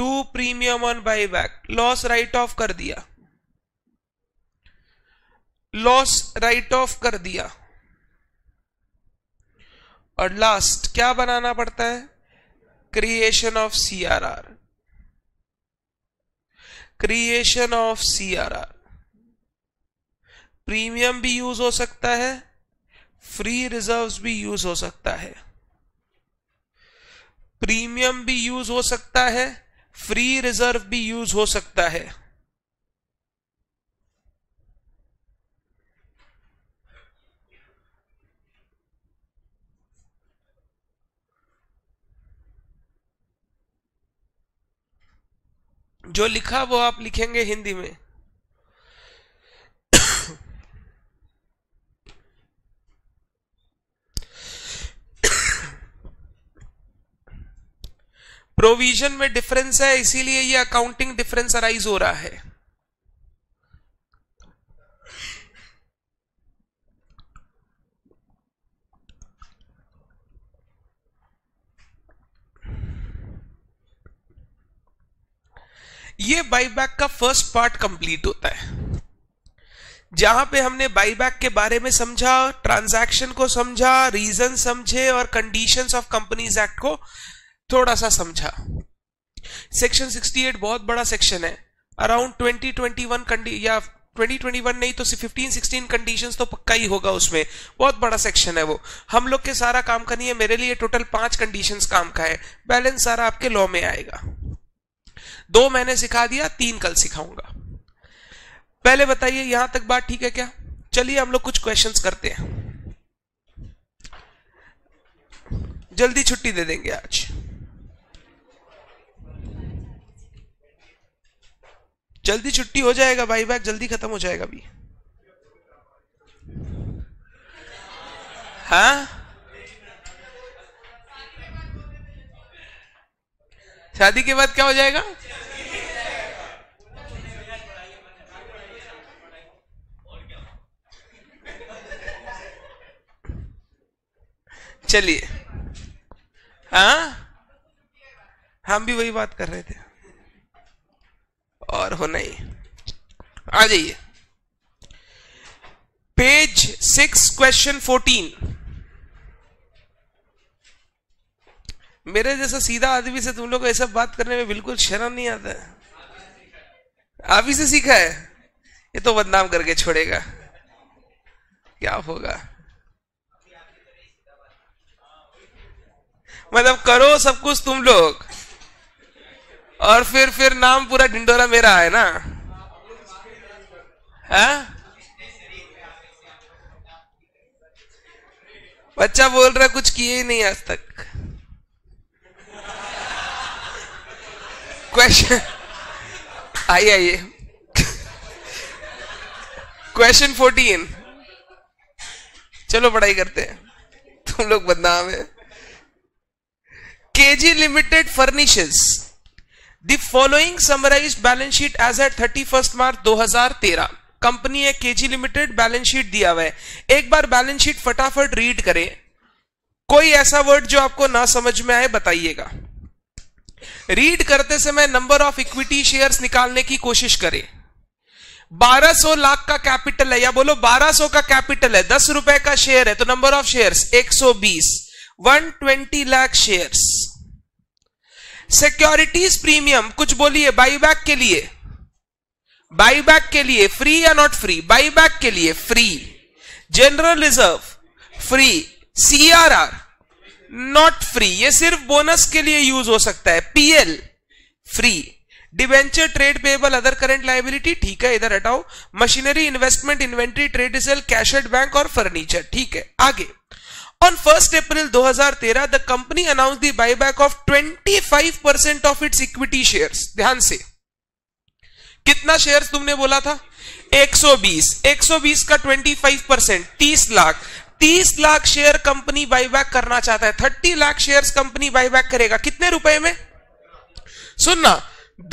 2 premium on buyback, loss write off कर दिया, लॉस राइट ऑफ कर दिया। और लास्ट क्या बनाना पड़ता है, creation of CRR. Creation of CRR, premium भी यूज हो सकता है, फ्री रिजर्व्स भी यूज हो सकता है, प्रीमियम भी यूज हो सकता है, फ्री रिजर्व भी यूज हो सकता है। जो लिखा वो आप लिखेंगे हिंदी में। प्रोविजन में डिफरेंस है, इसीलिए ये अकाउंटिंग डिफरेंस अराइज हो रहा है। ये बाईबैक का फर्स्ट पार्ट कंप्लीट होता है, जहां पे हमने बाईबैक के बारे में समझा, ट्रांजैक्शन को समझा, रीजन समझे और कंडीशंस ऑफ कंपनीज एक्ट को थोड़ा सा समझा। सेक्शन 68 बहुत बड़ा सेक्शन है, अराउंड 2021 नहीं तो 15-16 कंडीशंस तो पक्का ही होगा उसमें, बहुत बड़ा सेक्शन है वो। हम लोग के सारा काम का नहीं है, मेरे लिए टोटल 5 कंडीशंस काम का है, बैलेंस सारा आपके लॉ में आएगा। 2 मैंने सिखा दिया, 3 कल सिखाऊंगा। पहले बताइए यहां तक बात ठीक है क्या? चलिए हम लोग कुछ क्वेश्चंस करते हैं, जल्दी छुट्टी दे देंगे आज। जल्दी छुट्टी हो जाएगा, बाईबैक जल्दी खत्म हो जाएगा भी। हाँ, शादी के बाद क्या हो जाएगा? चलिए, हाँ हम भी वही बात कर रहे थे, और होना ही। आ जाइए पेज 6 क्वेश्चन 14। मेरे जैसा सीधा आदमी से तुम लोग को ये सब बात करने में बिल्कुल शर्म नहीं आता है। आप ही से सीखा है, ये तो बदनाम करके छोड़ेगा, क्या होगा? मतलब करो सब कुछ तुम लोग, और फिर नाम पूरा ढिंडोरा मेरा है ना। हाँ, बच्चा बोल रहा कुछ किए ही नहीं आज तक। क्वेश्चन आइए क्वेश्चन 14, चलो पढ़ाई करते हैं, तुम लोग बदनाम है। KG Limited furnishes the following summarized balance sheet as at 31st March 2013। Company है KG Limited, बैलेंस शीट दिया हुआ है। एक बार बैलेंस शीट फटाफट रीड करें, कोई ऐसा वर्ड जो आपको ना समझ में आए बताइएगा। रीड करते समय नंबर ऑफ इक्विटी शेयर्स निकालने की कोशिश करें। 1200 लाख का कैपिटल है, या बोलो 1200 का कैपिटल है, 10 रुपए का शेयर है, तो number of shares 120, 120 lakh shares. Securities premium कुछ बोलिए, बाईबैक के लिए, बाईबैक के लिए फ्री या नॉट फ्री? बाईबैक के लिए free. General reserve free, CRR not free, ये सिर्फ बोनस के लिए यूज हो सकता है। PL free. Debenture, trade payable, other current liability, ठीक है, इधर हटाओ। Machinery, investment, inventory, trade receivable, cash at bank और फर्नीचर, ठीक है। आगे, on 1 April 2013 the company announce the buyback of 25% ऑफ इट्स इक्विटी शेयर्स। ध्यान से, कितना शेयर्स तुमने बोला था? 120, 120 का 25%, 30 lakh. 30 lakh share company buyback करना चाहता है, 30 लाख शेयर्स कंपनी बाईबैक करेगा। कितने रुपए में? सुनना,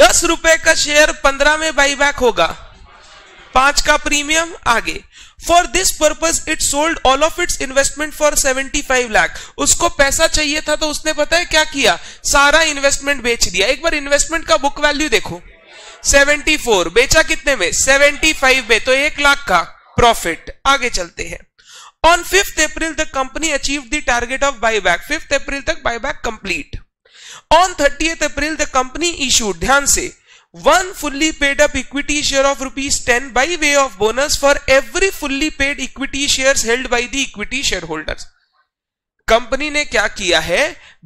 10 रुपए का शेयर 15 में बाईबैक होगा, 5 का प्रीमियम। आगे, for this purpose it sold all of its investment for 75 lakh. उसको पैसा चाहिए था तो उसने पता है क्या किया, सारा इन्वेस्टमेंट बेच दिया। एक बार इन्वेस्टमेंट का बुक वैल्यू देखो, 74, बेचा कितने में? 75 में, तो 1 लाख का प्रॉफिट। आगे चलते हैं, on 5 April the company achieve the target of buyback. 5 April तक buyback complete. On 30 April the company issued, ध्यान से, 1 fully paid up equity share of ₹10 by way of bonus for every fully paid equity share held by the equity share holders. Company ने क्या किया है,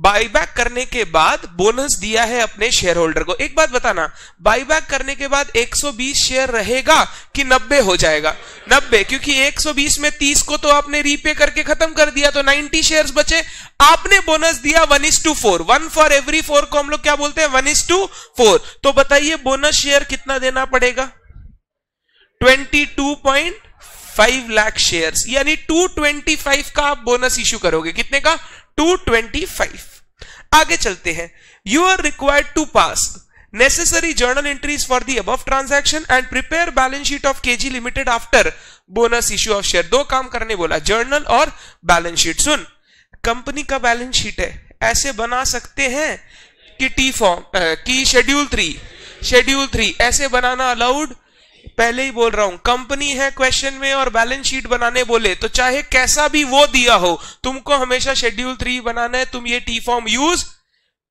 बायबैक करने के बाद बोनस दिया है अपने शेयर होल्डर को। एक बात बताना, बायबैक करने के बाद 120 शेयर रहेगा कि 90 हो जाएगा? 90, क्योंकि 120 में 30 को तो आपने रीपे करके खत्म कर दिया, तो 90 शेयर्स बचे। आपने बोनस दिया 1:4, 1 for every 4 को हम लोग क्या बोलते हैं, 1:4। तो बताइए बोनस शेयर कितना देना पड़ेगा, 22.5 लाख शेयर्स, यानी 225 का आप बोनस इश्यू करोगे। कितने का? 225। आगे चलते हैं। You are required to pass necessary journal entries for the above transaction and prepare balance sheet of KG limited after bonus issue of share. दो काम करने बोला, जर्नल और बैलेंस शीट। सुन, कंपनी का बैलेंस शीट है, ऐसे बना सकते हैं कि टी फॉर्म की शेड्यूल थ्री ऐसे बनाना अलाउड, पहले ही बोल रहा हूं। कंपनी है क्वेश्चन में और बैलेंस शीट बनाने बोले, तो चाहे कैसा भी वो दिया हो, तुमको हमेशा शेड्यूल 3 बनाना है। तुम ये टी फॉर्म यूज,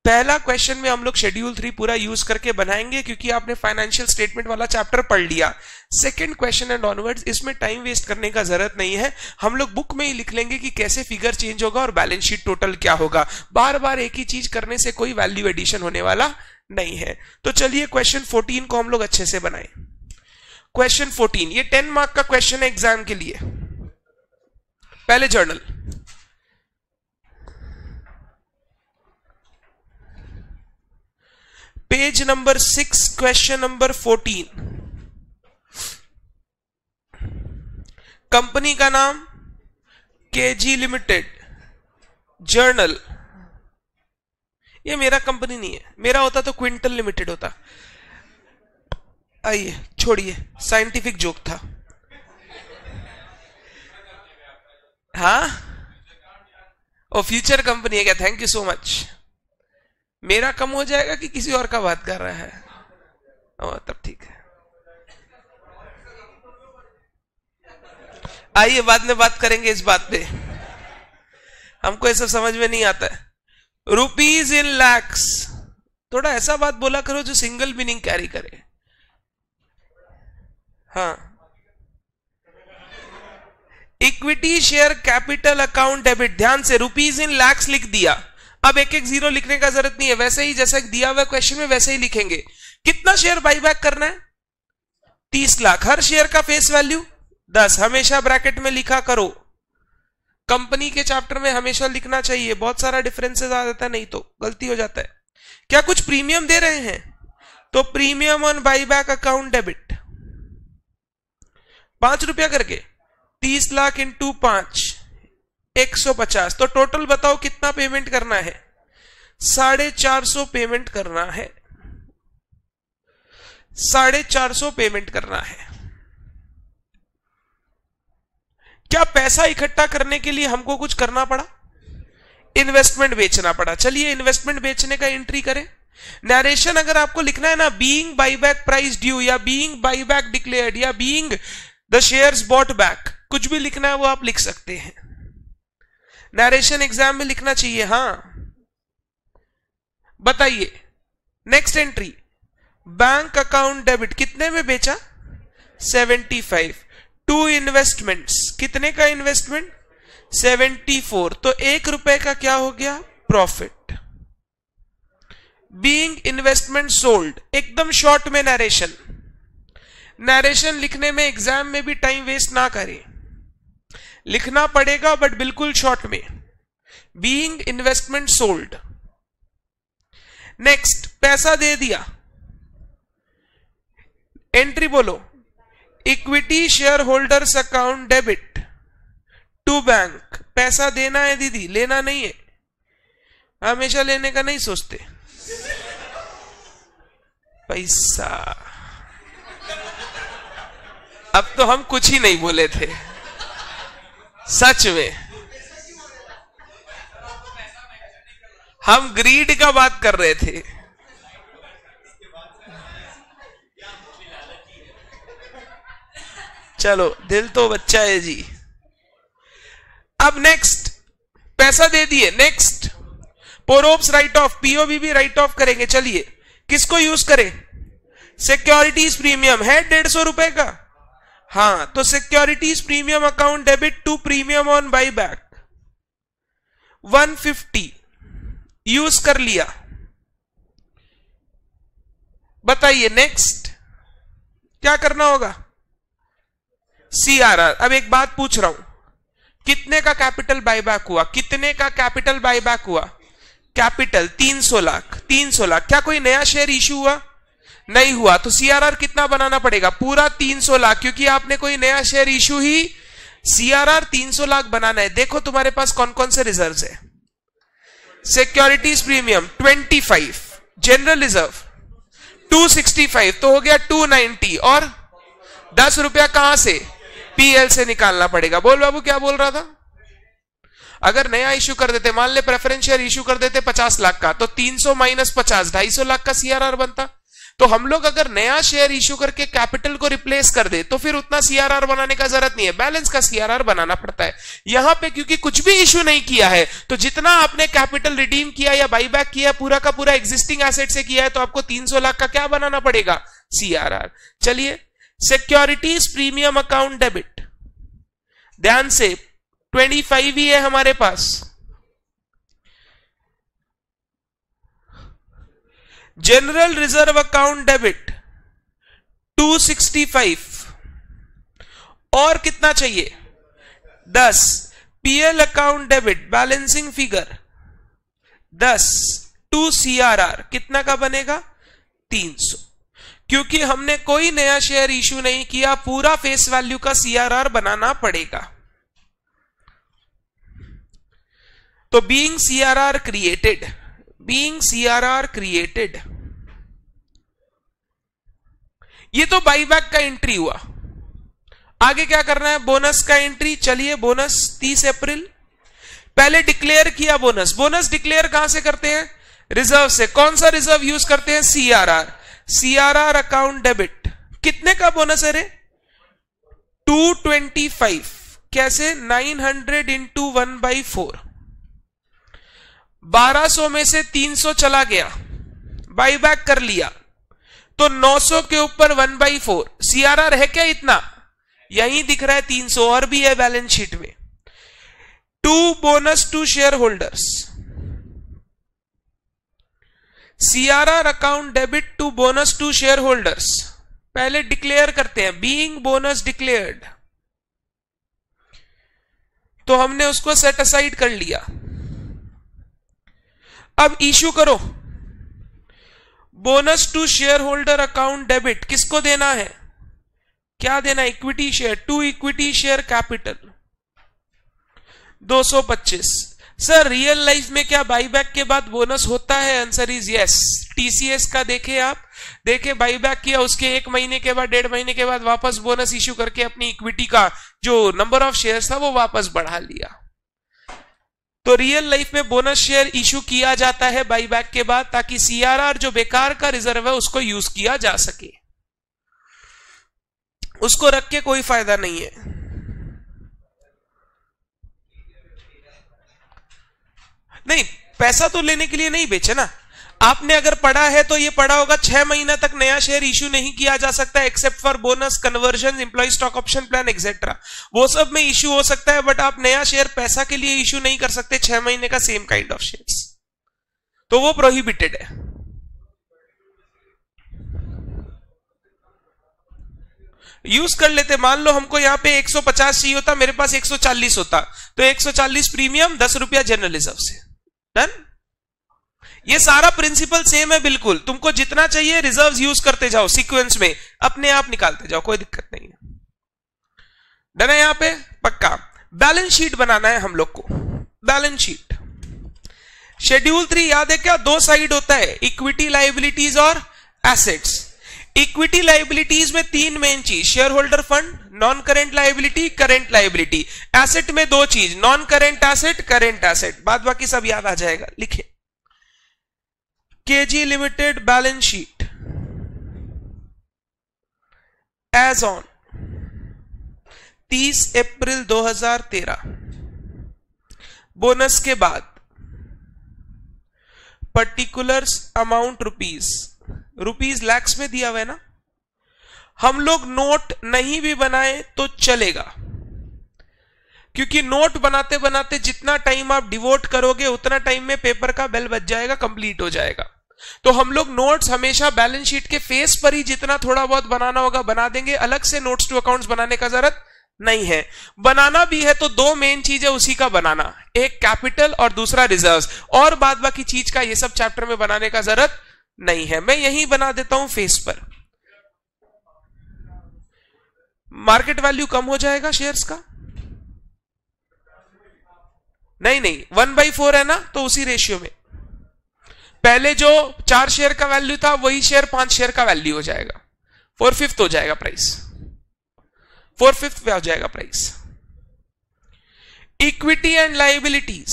पहला क्वेश्चन में हम लोग शेड्यूल 3 पूरा यूज करके बनाएंगे, क्योंकि आपने फाइनेंशियल स्टेटमेंट वाला चैप्टर पढ़ लिया। सेकंड क्वेश्चन एंड ऑनवर्ड्स, इसमें टाइम वेस्ट करने का जरूरत नहीं है, हम लोग बुक में ही लिख लेंगे कि कैसे फिगर चेंज होगा और बैलेंस शीट टोटल क्या होगा। बार बार एक ही चीज करने से कोई वैल्यू एडिशन होने वाला नहीं है। तो चलिए क्वेश्चन 14 को हम लोग अच्छे से बनाए। क्वेश्चन 14, ये 10 मार्क का क्वेश्चन है एग्जाम के लिए। पहले journal, page number 6, question number 14। Company का नाम केजी लिमिटेड, जर्नल, ये मेरा कंपनी नहीं है, मेरा होता तो क्विंटल लिमिटेड होता। आइए छोड़िए, साइंटिफिक जोक था। हाँ, ओ फ्यूचर कंपनी है क्या? Thank you so much. मेरा कम हो जाएगा कि किसी और का बात कर रहा है? ओ तब ठीक है, आइए बाद में बात करेंगे इस बात पे। हमको ये सब समझ में नहीं आता है। रुपीज इन लैक्स, थोड़ा ऐसा बात बोला करो जो सिंगल मीनिंग कैरी करे। हाँ, equity share capital account debit, ध्यान से रुपीज इन लैक्स लिख दिया। अब एक एक जीरो लिखने का जरूरत नहीं है, वैसे ही जैसा दिया हुआ क्वेश्चन में वैसे ही लिखेंगे। कितना शेयर बायबैक करना है? 30 लाख। हर शेयर का फेस वैल्यू 10, हमेशा ब्रैकेट में लिखा करो। कंपनी के चैप्टर में हमेशा लिखना चाहिए, बहुत सारा डिफरेंसेस आ जाता है, नहीं तो गलती हो जाता है। क्या कुछ प्रीमियम दे रहे हैं? तो premium on buyback account debit 5 रुपया करके, 30 लाख इंटू 5, 150। तो टोटल बताओ कितना पेमेंट करना है? 450 पेमेंट करना है, 450 पेमेंट करना है। क्या पैसा इकट्ठा करने के लिए हमको कुछ करना पड़ा? इन्वेस्टमेंट बेचना पड़ा। चलिए इन्वेस्टमेंट बेचने का एंट्री करें। नरेशन अगर आपको लिखना है ना, बीइंग बायबैक प्राइस ड्यू या बीइंग बायबैक डिक्लेयर्ड या being The shares bought back, कुछ भी लिखना है वो आप लिख सकते हैं। नरेशन एग्जाम में लिखना चाहिए। हाँ, बताइए next entry, bank account debit, कितने में बेचा? 75। टू इन्वेस्टमेंट्स, कितने का इन्वेस्टमेंट? 74। तो 1 रुपए का क्या हो गया? प्रॉफिट। बीइंग इन्वेस्टमेंट सोल्ड, एकदम शॉर्ट में नरेशन। नरेशन लिखने में एग्जाम में भी टाइम वेस्ट ना करें, लिखना पड़ेगा बट बिल्कुल शॉर्ट में। Being investment sold. नेक्स्ट, पैसा दे दिया, एंट्री बोलो, equity share holders account debit to bank. पैसा देना है दीदी, लेना नहीं है, हमेशा लेने का नहीं सोचते। पैसा, अब तो हम कुछ ही नहीं बोले थे सच में, हम ग्रीड का बात कर रहे थे। चलो, दिल तो बच्चा है जी। अब नेक्स्ट, पैसा दे दिए, नेक्स्ट पोरोप्स राइट ऑफ, पीओबी भी राइट ऑफ करेंगे। चलिए किसको यूज करें? सिक्योरिटीज प्रीमियम है 150 रुपए का। हाँ, तो securities premium account debit to premium on buyback, 150 use कर लिया। बताइए नेक्स्ट क्या करना होगा? CRR। अब एक बात पूछ रहा हूं, कितने का कैपिटल बायबैक हुआ? कितने का कैपिटल बायबैक हुआ? कैपिटल 300 लाख। 300 लाख। क्या कोई नया शेयर इश्यू हुआ? नहीं हुआ। तो CRR कितना बनाना पड़ेगा? पूरा 300 लाख, क्योंकि आपने कोई नया शेयर इश्यू ही। CRR 300 लाख बनाना है। देखो तुम्हारे पास कौन कौन से रिजर्व्स है। सिक्योरिटीज प्रीमियम 25, जनरल रिजर्व 265, तो हो गया 290, और 10 रुपया कहां से? PL से निकालना पड़ेगा। बोल बाबू क्या बोल रहा था? अगर नया इश्यू कर देते, मान ले प्रेफरेंस शेयर इश्यू कर देते 50 लाख का, तो 300 माइनस 50 250 लाख का CRR बनता। तो हम लोग अगर नया शेयर इश्यू करके कैपिटल को रिप्लेस कर दे तो फिर उतना CRR बनाने का जरूरत नहीं है, बैलेंस का CRR बनाना पड़ता है। यहां पे क्योंकि कुछ भी इश्यू नहीं किया है, तो जितना आपने कैपिटल रिडीम किया या बायबैक किया पूरा का पूरा एग्जिस्टिंग एसेट से किया है, तो आपको 300 लाख का क्या बनाना पड़ेगा? CRR। चलिए सिक्योरिटीज प्रीमियम अकाउंट डेबिट, ध्यान से 25 ही है हमारे पास। जनरल रिजर्व अकाउंट डेबिट 265, और कितना चाहिए? 10। PL account debit balancing figure 10 to CRR कितना का बनेगा? 300, क्योंकि हमने कोई नया शेयर इश्यू नहीं किया, पूरा फेस वैल्यू का CRR बनाना पड़ेगा। तो being CRR created, being CRR created, ये तो बायबैक का एंट्री हुआ। आगे क्या करना है? बोनस का एंट्री। चलिए बोनस 30 अप्रैल, पहले डिक्लेयर किया बोनस। बोनस डिक्लेयर कहां से करते हैं? रिजर्व से। कौन सा रिजर्व यूज करते हैं? CRR। CRR अकाउंट डेबिट कितने का बोनस है रे? 225। कैसे? 900 इंटू 1/4, 1200 में से 300 चला गया, बायबैक कर लिया, तो 900 के ऊपर 1/4। CRR है क्या इतना? यही दिख रहा है 300, और भी है बैलेंस शीट में। To bonus to share holders, CRR account debit to bonus to share holders, पहले डिक्लेयर करते हैं, बीइंग बोनस डिक्लेयर्ड, तो हमने उसको सेट असाइड कर लिया। अब इश्यू करो, bonus to share holder account debit किसको देना है? क्या देना? Equity share to equity share capital 225। Sir real life में क्या बायबैक के बाद बोनस होता है? Answer is yes. TCS का देखे आप, देखे बायबैक किया, उसके 1 महीने के बाद, 1.5 महीने के बाद वापस बोनस इश्यू करके अपनी इक्विटी का जो नंबर ऑफ शेयर्स था वो वापस बढ़ा लिया। तो रियल लाइफ में बोनस शेयर इश्यू किया जाता है बायबैक के बाद, ताकि CRR जो बेकार का रिजर्व है उसको यूज किया जा सके, उसको रख के कोई फायदा नहीं है। नहीं, पैसा तो लेने के लिए नहीं बेचे ना आपने। अगर पढ़ा है तो ये पढ़ा होगा, 6 महीना तक नया शेयर इश्यू नहीं किया जा सकता except for bonus, conversion, employ stock option plan etcetera, वो सब में इश्यू हो सकता है, बट आप नया शेयर पैसा के लिए इश्यू नहीं कर सकते 6 महीने का सेम काइंड ऑफ शेयर्स, तो वो प्रोहिबिटेड है। यूज कर लेते, मान लो हमको यहाँ पे 150 चाहिए होता, मेरे पास 140 होता, तो 140 प्रीमियम, 10 रुपया जनरल रिजर्व से, डन। ये सारा प्रिंसिपल सेम है बिल्कुल, तुमको जितना चाहिए रिजर्व्स यूज करते जाओ सीक्वेंस में, अपने आप निकालते जाओ, कोई दिक्कत नहीं है। डन है? यहां पे पक्का बैलेंस शीट बनाना है हम लोग को। बैलेंस शीट शेड्यूल 3 याद है क्या? 2 साइड होता है, इक्विटी लायबिलिटीज और एसेट्स। इक्विटी लायबिलिटीज में 3 मेन चीज, share holder fund, non current liability, current liability. Asset में 2 चीज, non current asset, current asset, बाद बाकी सब याद आ जाएगा। लिखे KG limited balance sheet as on 30 April 2013, bonus के बाद पर्टिकुलर्स अमाउंट रुपीज लैक्स में दिया हुआ है ना, हम लोग नोट नहीं भी बनाए तो चलेगा। क्योंकि नोट बनाते बनाते जितना टाइम आप डिवोट करोगे उतना टाइम में पेपर का बेल बज जाएगा, कंप्लीट हो जाएगा। तो हम लोग नोट्स हमेशा बैलेंस शीट के फेस पर ही जितना थोड़ा बहुत बनाना होगा बना देंगे, अलग से नोट्स टू अकाउंट्स बनाने का जरूरत नहीं है। बनाना भी है तो दो मेन चीज है उसी का बनाना, एक कैपिटल और दूसरा रिजर्व्स, और बाद बाकी चीज का ये सब चैप्टर में बनाने का जरूरत नहीं है। मैं यही बना देता हूं फेस पर। मार्केट वैल्यू कम हो जाएगा शेयर्स का, नहीं 1/4 है ना, तो उसी रेशियो में पहले जो 4 शेयर का वैल्यू था वही शेयर 5 शेयर का वैल्यू हो जाएगा, 4/5 हो जाएगा प्राइस, 4/5 पे हो जाएगा प्राइस। इक्विटी एंड लायबिलिटीज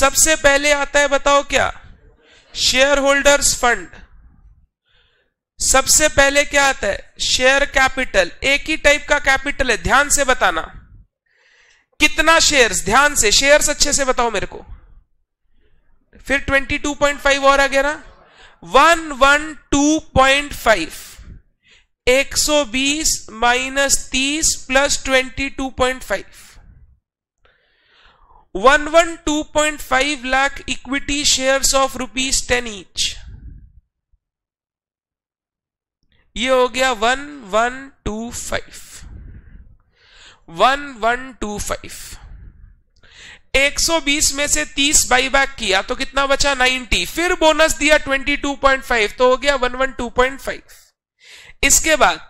सबसे पहले आता है, बताओ क्या? Share holders fund. सबसे पहले क्या आता है? Share capital. एक ही टाइप का कैपिटल है, ध्यान से बताना कितना शेयर्स, ध्यान से शेयर्स अच्छे से बताओ मेरे को। फिर 22.5 और आ गया ना, 112.5, 120 minus 30 plus 22.5, 112.5 lakh equity shares of ₹10 each. ये हो गया 1125। 120 में से 30 बाईबैक किया तो कितना बचा? 90। फिर बोनस दिया 22.5 तो हो गया 112.5। इसके बाद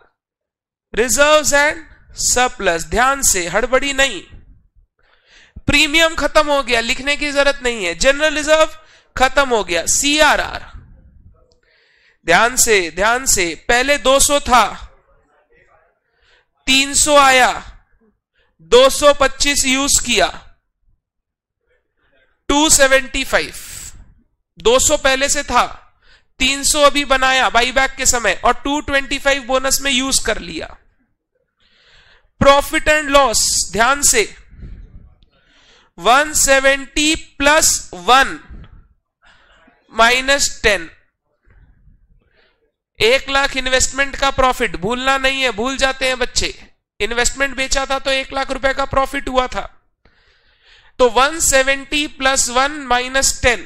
रिजर्व्स एंड सरप्लस, ध्यान से, हड़बड़ी नहीं। प्रीमियम खत्म हो गया, लिखने की जरूरत नहीं है। जनरल रिजर्व खत्म हो गया। सीआरआर, ध्यान से, पहले 200 था, 300 आया, 225 यूज किया, 275, 200 पहले से था, 300 अभी बनाया बाईबैक के समय, और 225 बोनस में यूज कर लिया। प्रॉफिट एंड लॉस, ध्यान से, 170 प्लस 1 माइनस 10, 1 लाख इन्वेस्टमेंट का प्रॉफिट, भूलना नहीं है, भूल जाते हैं बच्चे। इन्वेस्टमेंट बेचा था तो 1 लाख रुपए का प्रॉफिट हुआ था, तो 170 प्लस 1 माइनस 10।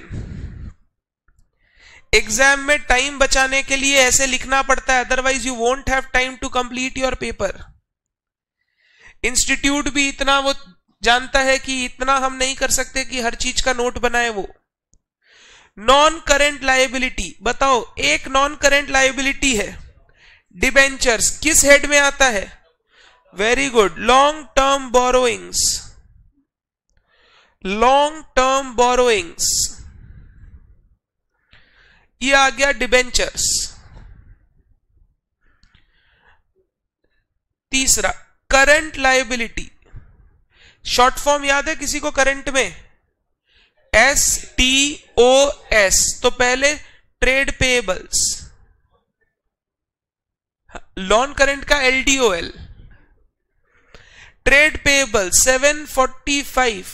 एग्जाम में टाइम बचाने के लिए ऐसे लिखना पड़ता है, otherwise you won't have time to complete your paper. Institute भी इतना वो जानता है कि इतना हम नहीं कर सकते कि हर चीज का नोट बनाए। वो नॉन करेंट लायबिलिटी, बताओ एक नॉन करेंट लायबिलिटी है, डिबेंचर्स, किस हेड में आता है? Very good, long term borrowings. Long term borrowings, ये आ गया डिबेंचर्स। तीसरा करंट लायबिलिटी, शॉर्ट फॉर्म याद है किसी को करंट में? STOS, तो पहले ट्रेड पेबल्स। लॉन करंट का LDOL, trade payable 745।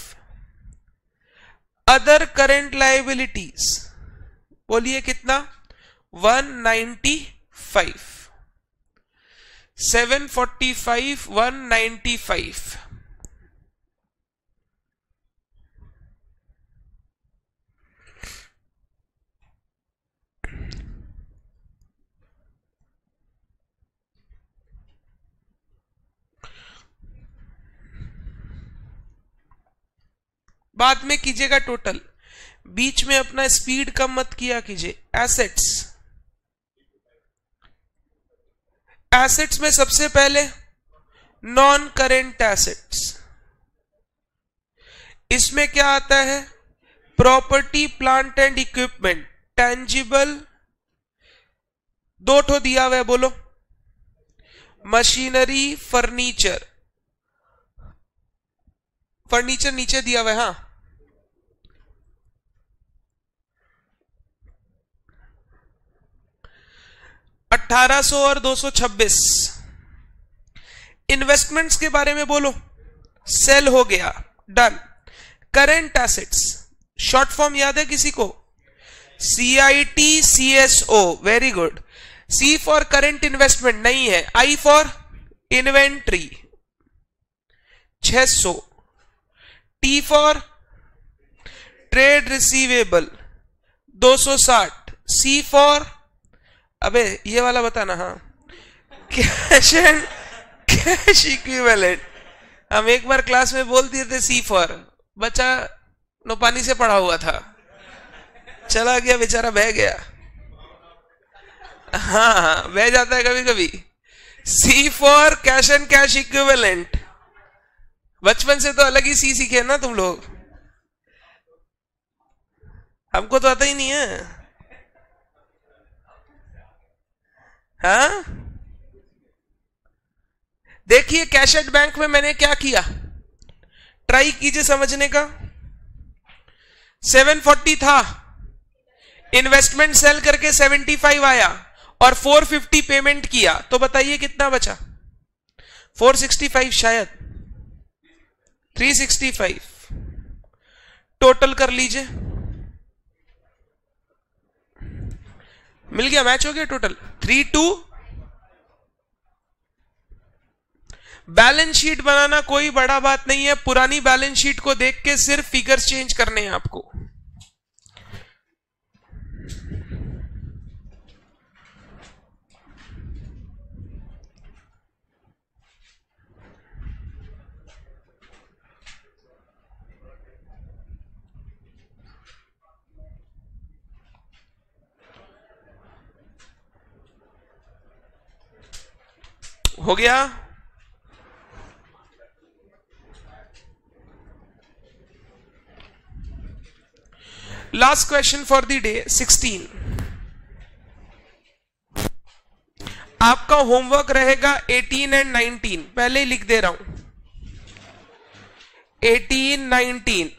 Other current liabilities बोलिए कितना? 195, 745, 195। बाद में कीजिएगा टोटल, बीच में अपना स्पीड कम मत किया कीजिए। एसेट्स में सबसे पहले नॉन करेंट एसेट्स, इसमें क्या आता है? Property plant and equipment, tangible, 2 दिया हुआ है, बोलो, मशीनरी, फर्नीचर नीचे दिया हुआ है, हाँ, $1800 और 226। इन्वेस्टमेंट्स के बारे में बोलो, सेल हो गया, done. Current assets, short form याद है किसी को? CIT CSO, very good. C for current investment नहीं है, I for inventory, 600। T for trade receivable 260। C for, अबे ये वाला बताना, हाँ, कैश एंड कैश इक्विवेलेंट। हम एक बार क्लास में बोल दिए थे सी फॉर, बच्चा नो पानी से पड़ा हुआ था, चला गया बेचारा, बह गया। हाँ, बह जाता है कभी कभी। C for cash and cash equivalent. बचपन से तो अलग ही सी सीखे ना तुम लोग, हमको तो आता ही नहीं है। हाँ, देखिए कैश एट बैंक में मैंने क्या किया, ट्राई कीजिए समझने का। 740 था, इन्वेस्टमेंट सेल करके 75 आया और 450 पेमेंट किया, तो बताइए कितना बचा? 465 शायद, 365 टोटल कर लीजिए। मिल गया, मैच हो गया टोटल। 32। बैलेंस शीट बनाना कोई बड़ा बात नहीं है, पुरानी बैलेंस शीट को देख के सिर्फ फिगर्स चेंज करने हैं आपको। हो गया। Last question for the day 16। आपका होमवर्क रहेगा 18 एंड 19, पहले ही लिख दे रहा हूं 18, 19।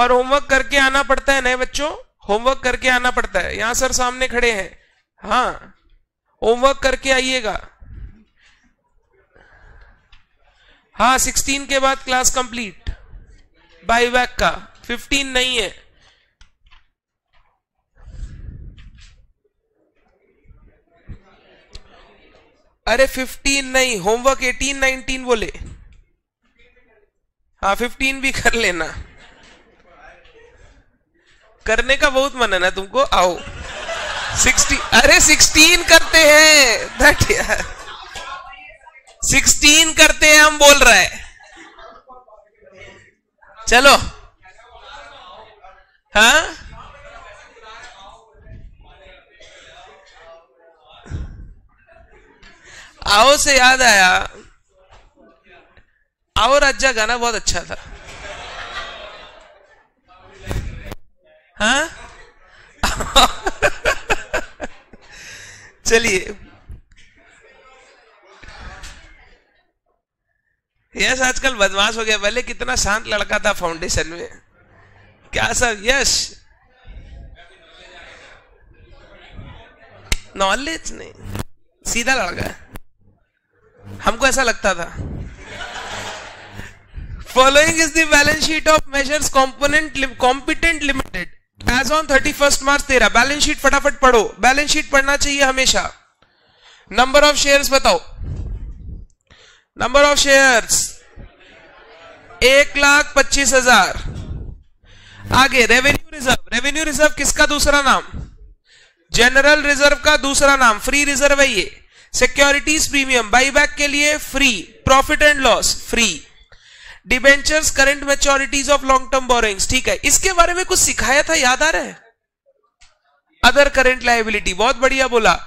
और होमवर्क करके आना पड़ता है, नए बच्चों होमवर्क करके आना पड़ता है। यहां सर सामने खड़े हैं, हाँ, होमवर्क करके आइएगा। हाँ, 16 के बाद क्लास कंप्लीट बायबैक का, 15 नहीं है। अरे 15 नहीं, होमवर्क 18, 19 बोले। हाँ, 15 भी कर लेना, करने का बहुत मन है ना तुमको, आओ। 16, अरे 16 करते हैं दैट यार, 16 करते हैं हम, बोल रहा है। चलो, हाँ, आओ से याद आया, आओ रज्जा गाना बहुत अच्छा था। हाँ चलिए, यस आजकल बदमाश हो गया, पहले कितना शांत लड़का था फाउंडेशन में, क्या सब यस नॉलेज नहीं, सीधा लड़का है, हमको ऐसा लगता था। Following is the balance sheet of Majors Competent limited as on 31 March 2013। Balance sheet फटाफट पढ़ो, बैलेंस शीट पढ़ना चाहिए हमेशा। नंबर ऑफ शेयर्स बताओ, नंबर ऑफ शेयर्स 1,25,000। आगे रेवेन्यू रिजर्व, रेवेन्यू रिजर्व किसका दूसरा नाम? जनरल रिजर्व का दूसरा नाम, फ्री रिजर्व है ये। सिक्योरिटीज प्रीमियम बायबैक के लिए free, profit and loss free, debentures current maturities of long term borings, ठीक है। इसके बारे में कुछ सिखाया था, याद आ रहा है? अदर करंट लायबिलिटी, बहुत बढ़िया बोला,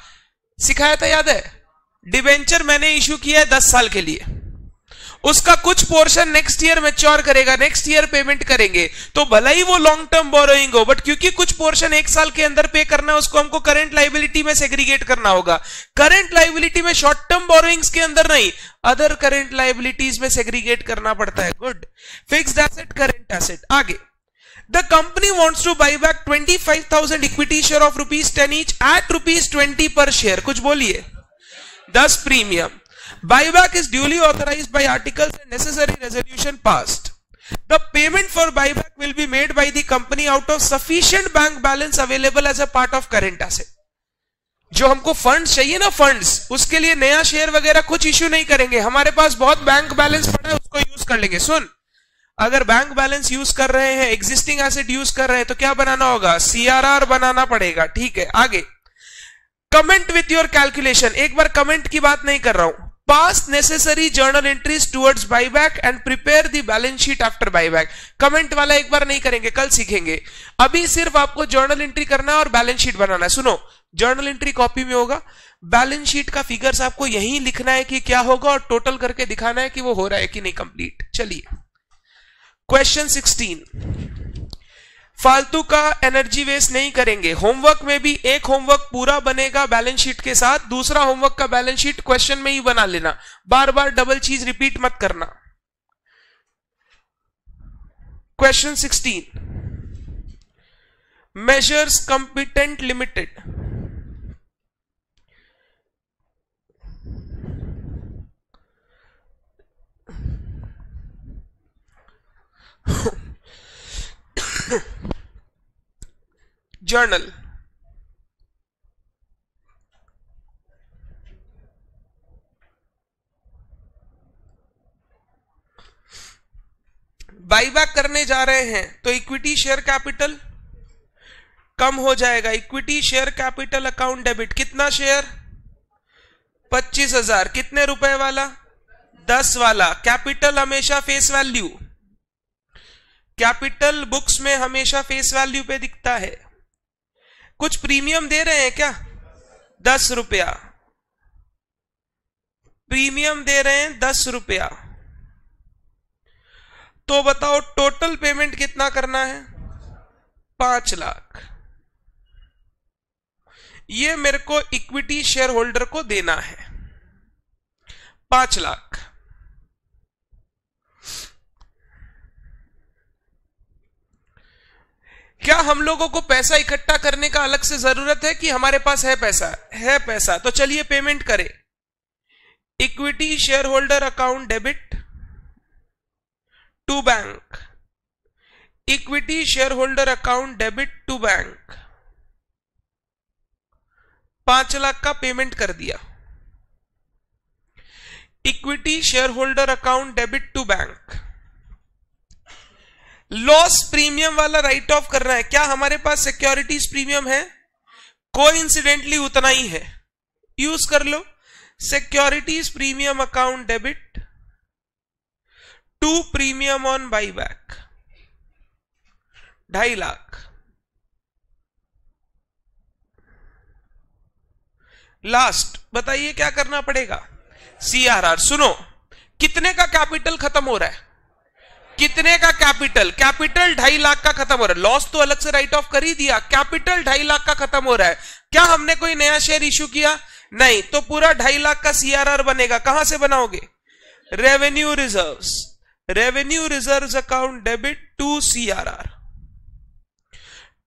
सिखाया था, याद है? डिबेंचर मैंने इश्यू किया है 10 साल के लिए, उसका कुछ पोर्शन नेक्स्ट ईयर मैच्योर करेगा, नेक्स्ट ईयर पेमेंट करेंगे, तो भला ही वो लॉन्ग टर्म बोरोइंग हो, बट क्योंकि कुछ पोर्शन 1 साल के अंदर पे करना है, उसको हमको करंट लायबिलिटी में सेग्रीगेट करना होगा। करंट लायबिलिटी में शॉर्ट टर्म बोरोइंग्स के अंदर नहीं, अदर करंट लायबिलिटीज में सेग्रीगेट करना पड़ता है। Good. Fixed asset, current asset. आगे, the company wants to buy back 25,000 equity share of ₹10 each at ₹20 per share. कुछ बोलिए। 10 premium. Buyback is duly authorized by articles and necessary resolution passed. The payment for buyback will be made by the company out of sufficient bank balance available as a part of current asset. जो हमको फंड्स चाहिए ना फंड्स, उसके लिए नया शेयर वगैरह कुछ इश्यू नहीं करेंगे। हमारे पास बहुत बैंक बैलेंस पड़ा है, उसको यूज कर लेंगे। सुन, अगर बैंक बैलेंस यूज कर रहे हैं, एग्जिस्टिंग एसेट यूज कर रहे हैं, तो क्या बनाना होगा? सीआरआर बनाना पड़ेगा। ठीक है, आगे कमेंट विथ योर कैलकुलेशन। एक बार कमेंट की बात नहीं कर रहा हूं। Pass necessary journal entries towards buyback and prepare the balance sheet after buyback. Comment वाला एक बार नहीं करेंगे, कल सीखेंगे। अभी सिर्फ आपको जर्नल एंट्री करना है और बैलेंस शीट बनाना है। सुनो, जर्नल एंट्री कॉपी में होगा, बैलेंस शीट का फिगर्स आपको यहीं लिखना है कि क्या होगा, और टोटल करके दिखाना है कि वो हो रहा है कि नहीं कंप्लीट। चलिए क्वेश्चन 16। फालतू का एनर्जी वेस्ट नहीं करेंगे। होमवर्क में भी एक होमवर्क पूरा बनेगा बैलेंस शीट के साथ, दूसरा होमवर्क का बैलेंस शीट क्वेश्चन में ही बना लेना। बार बार डबल चीज रिपीट मत करना। Question 16 Majors competent limited. Journal buyback करने जा रहे हैं तो इक्विटी शेयर कैपिटल कम हो जाएगा। Equity share capital account debit. कितना शेयर? 25,000। कितने रुपए वाला? 10 वाला। कैपिटल हमेशा फेस वैल्यू, कैपिटल बुक्स में हमेशा फेस वैल्यू पे दिखता है। कुछ प्रीमियम दे रहे हैं क्या? 10 रुपया प्रीमियम दे रहे हैं, 10 रुपया। तो बताओ टोटल पेमेंट कितना करना है? 5 लाख। ये मेरे को इक्विटी शेयर होल्डर को देना है 5 लाख। क्या हम लोगों को पैसा इकट्ठा करने का अलग से जरूरत है कि हमारे पास है पैसा? है पैसा, तो चलिए पेमेंट करें। Equity share holder account debit to bank, equity share holder account debit to bank. 5 lakh का पेमेंट कर दिया। Equity share holder account debit to bank. Loss premium वाला राइट ऑफ करना है। क्या हमारे पास सिक्योरिटीज प्रीमियम है? कोइंसिडेंटली उतना ही है, यूज कर लो। Securities premium account debit to premium on buyback 2.5 lakh. Last बताइए क्या करना पड़ेगा? सीआरआर। सुनो, कितने का कैपिटल खत्म हो रहा है? कितने का कैपिटल? कैपिटल 2.5 लाख का खत्म हो रहा है। लॉस तो अलग से राइट ऑफ कर ही दिया, कैपिटल 2.5 लाख का खत्म हो रहा है। क्या हमने कोई नया शेयर इश्यू किया? नहीं, तो पूरा 2.5 लाख का सीआरआर बनेगा। कहां से बनाओगे? Revenue reserves, revenue reserves account debit to CRR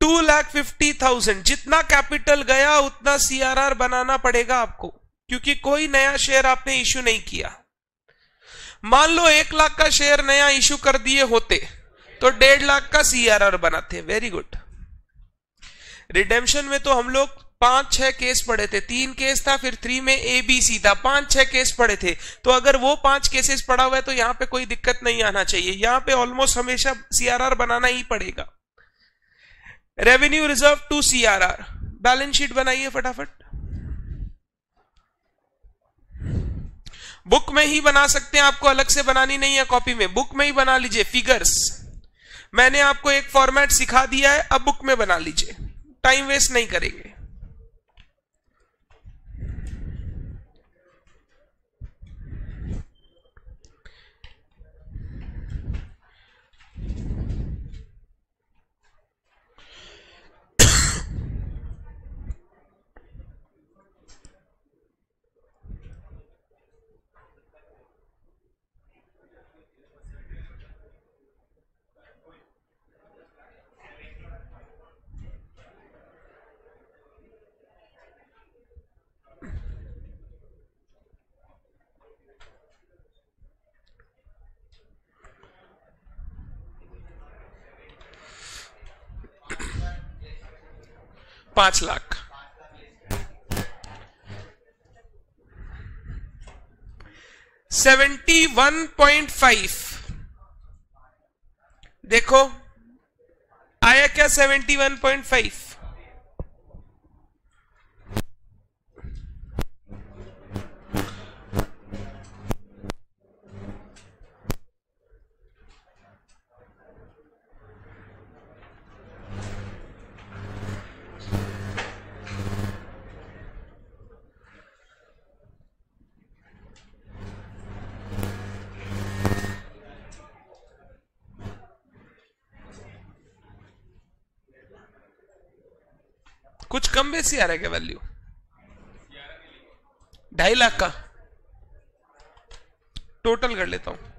2,50,000। जितना कैपिटल गया उतना सीआरआर बनाना पड़ेगा आपको, क्योंकि कोई नया शेयर आपने इश्यू नहीं किया। मान लो 1 लाख का शेयर नया इश्यू कर दिए होते तो 1.5 लाख का सीआरआर बनाते। Very good. रिडेम्पशन में तो हम लोग 5-6 केस पढ़े थे, 3 केस था, फिर 3 में एबीसी था, 5-6 केस पढ़े थे। तो अगर वो 5 केसेस पढ़ा हुआ है तो यहां पे कोई दिक्कत नहीं आना चाहिए। यहां पे ऑलमोस्ट हमेशा सीआरआर बनाना ही पड़ेगा। Revenue reserve to CRR. Balance sheet बनाइए फटाफट। बुक में ही बना सकते हैं, आपको अलग से बनानी नहीं है कॉपी में, बुक में ही बना लीजिए फिगर्स। मैंने आपको एक फॉर्मेट सिखा दिया है, अब बुक में बना लीजिए, टाइम वेस्ट नहीं करेंगे। पांच लाख 71.5, देखो आया क्या 71.5। कुछ कम बेसी आ रहा है क्या वैल्यू? 2.5 लाख का टोटल कर लेता हूं।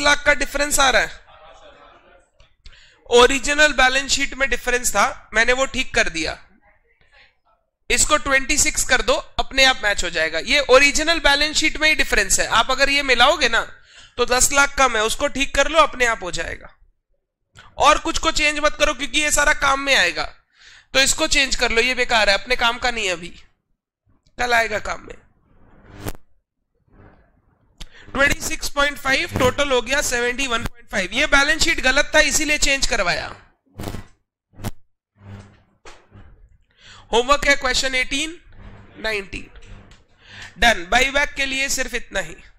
लाख का डिफरेंस आ रहा है। ओरिजिनल बैलेंस शीट में डिफरेंस था, मैंने वो ठीक कर दिया। इसको 26 कर दो, अपने आप मैच हो जाएगा। ये ओरिजिनल बैलेंस शीट में ही डिफरेंस है। आप अगर ये मिलाओगे ना तो 10 लाख कम है, उसको ठीक कर लो, अपने आप हो जाएगा। और कुछ को चेंज मत करो क्योंकि ये सारा काम में आएगा, तो इसको चेंज कर लो। ये बेकार है, अपने काम का नहीं है, अभी कल आएगा काम में। 26.5 टोटल हो गया 71.5। ये बैलेंस शीट गलत था इसीलिए चेंज करवाया। होमवर्क है क्वेश्चन 18, 19 डन। बाईबैक के लिए सिर्फ इतना ही।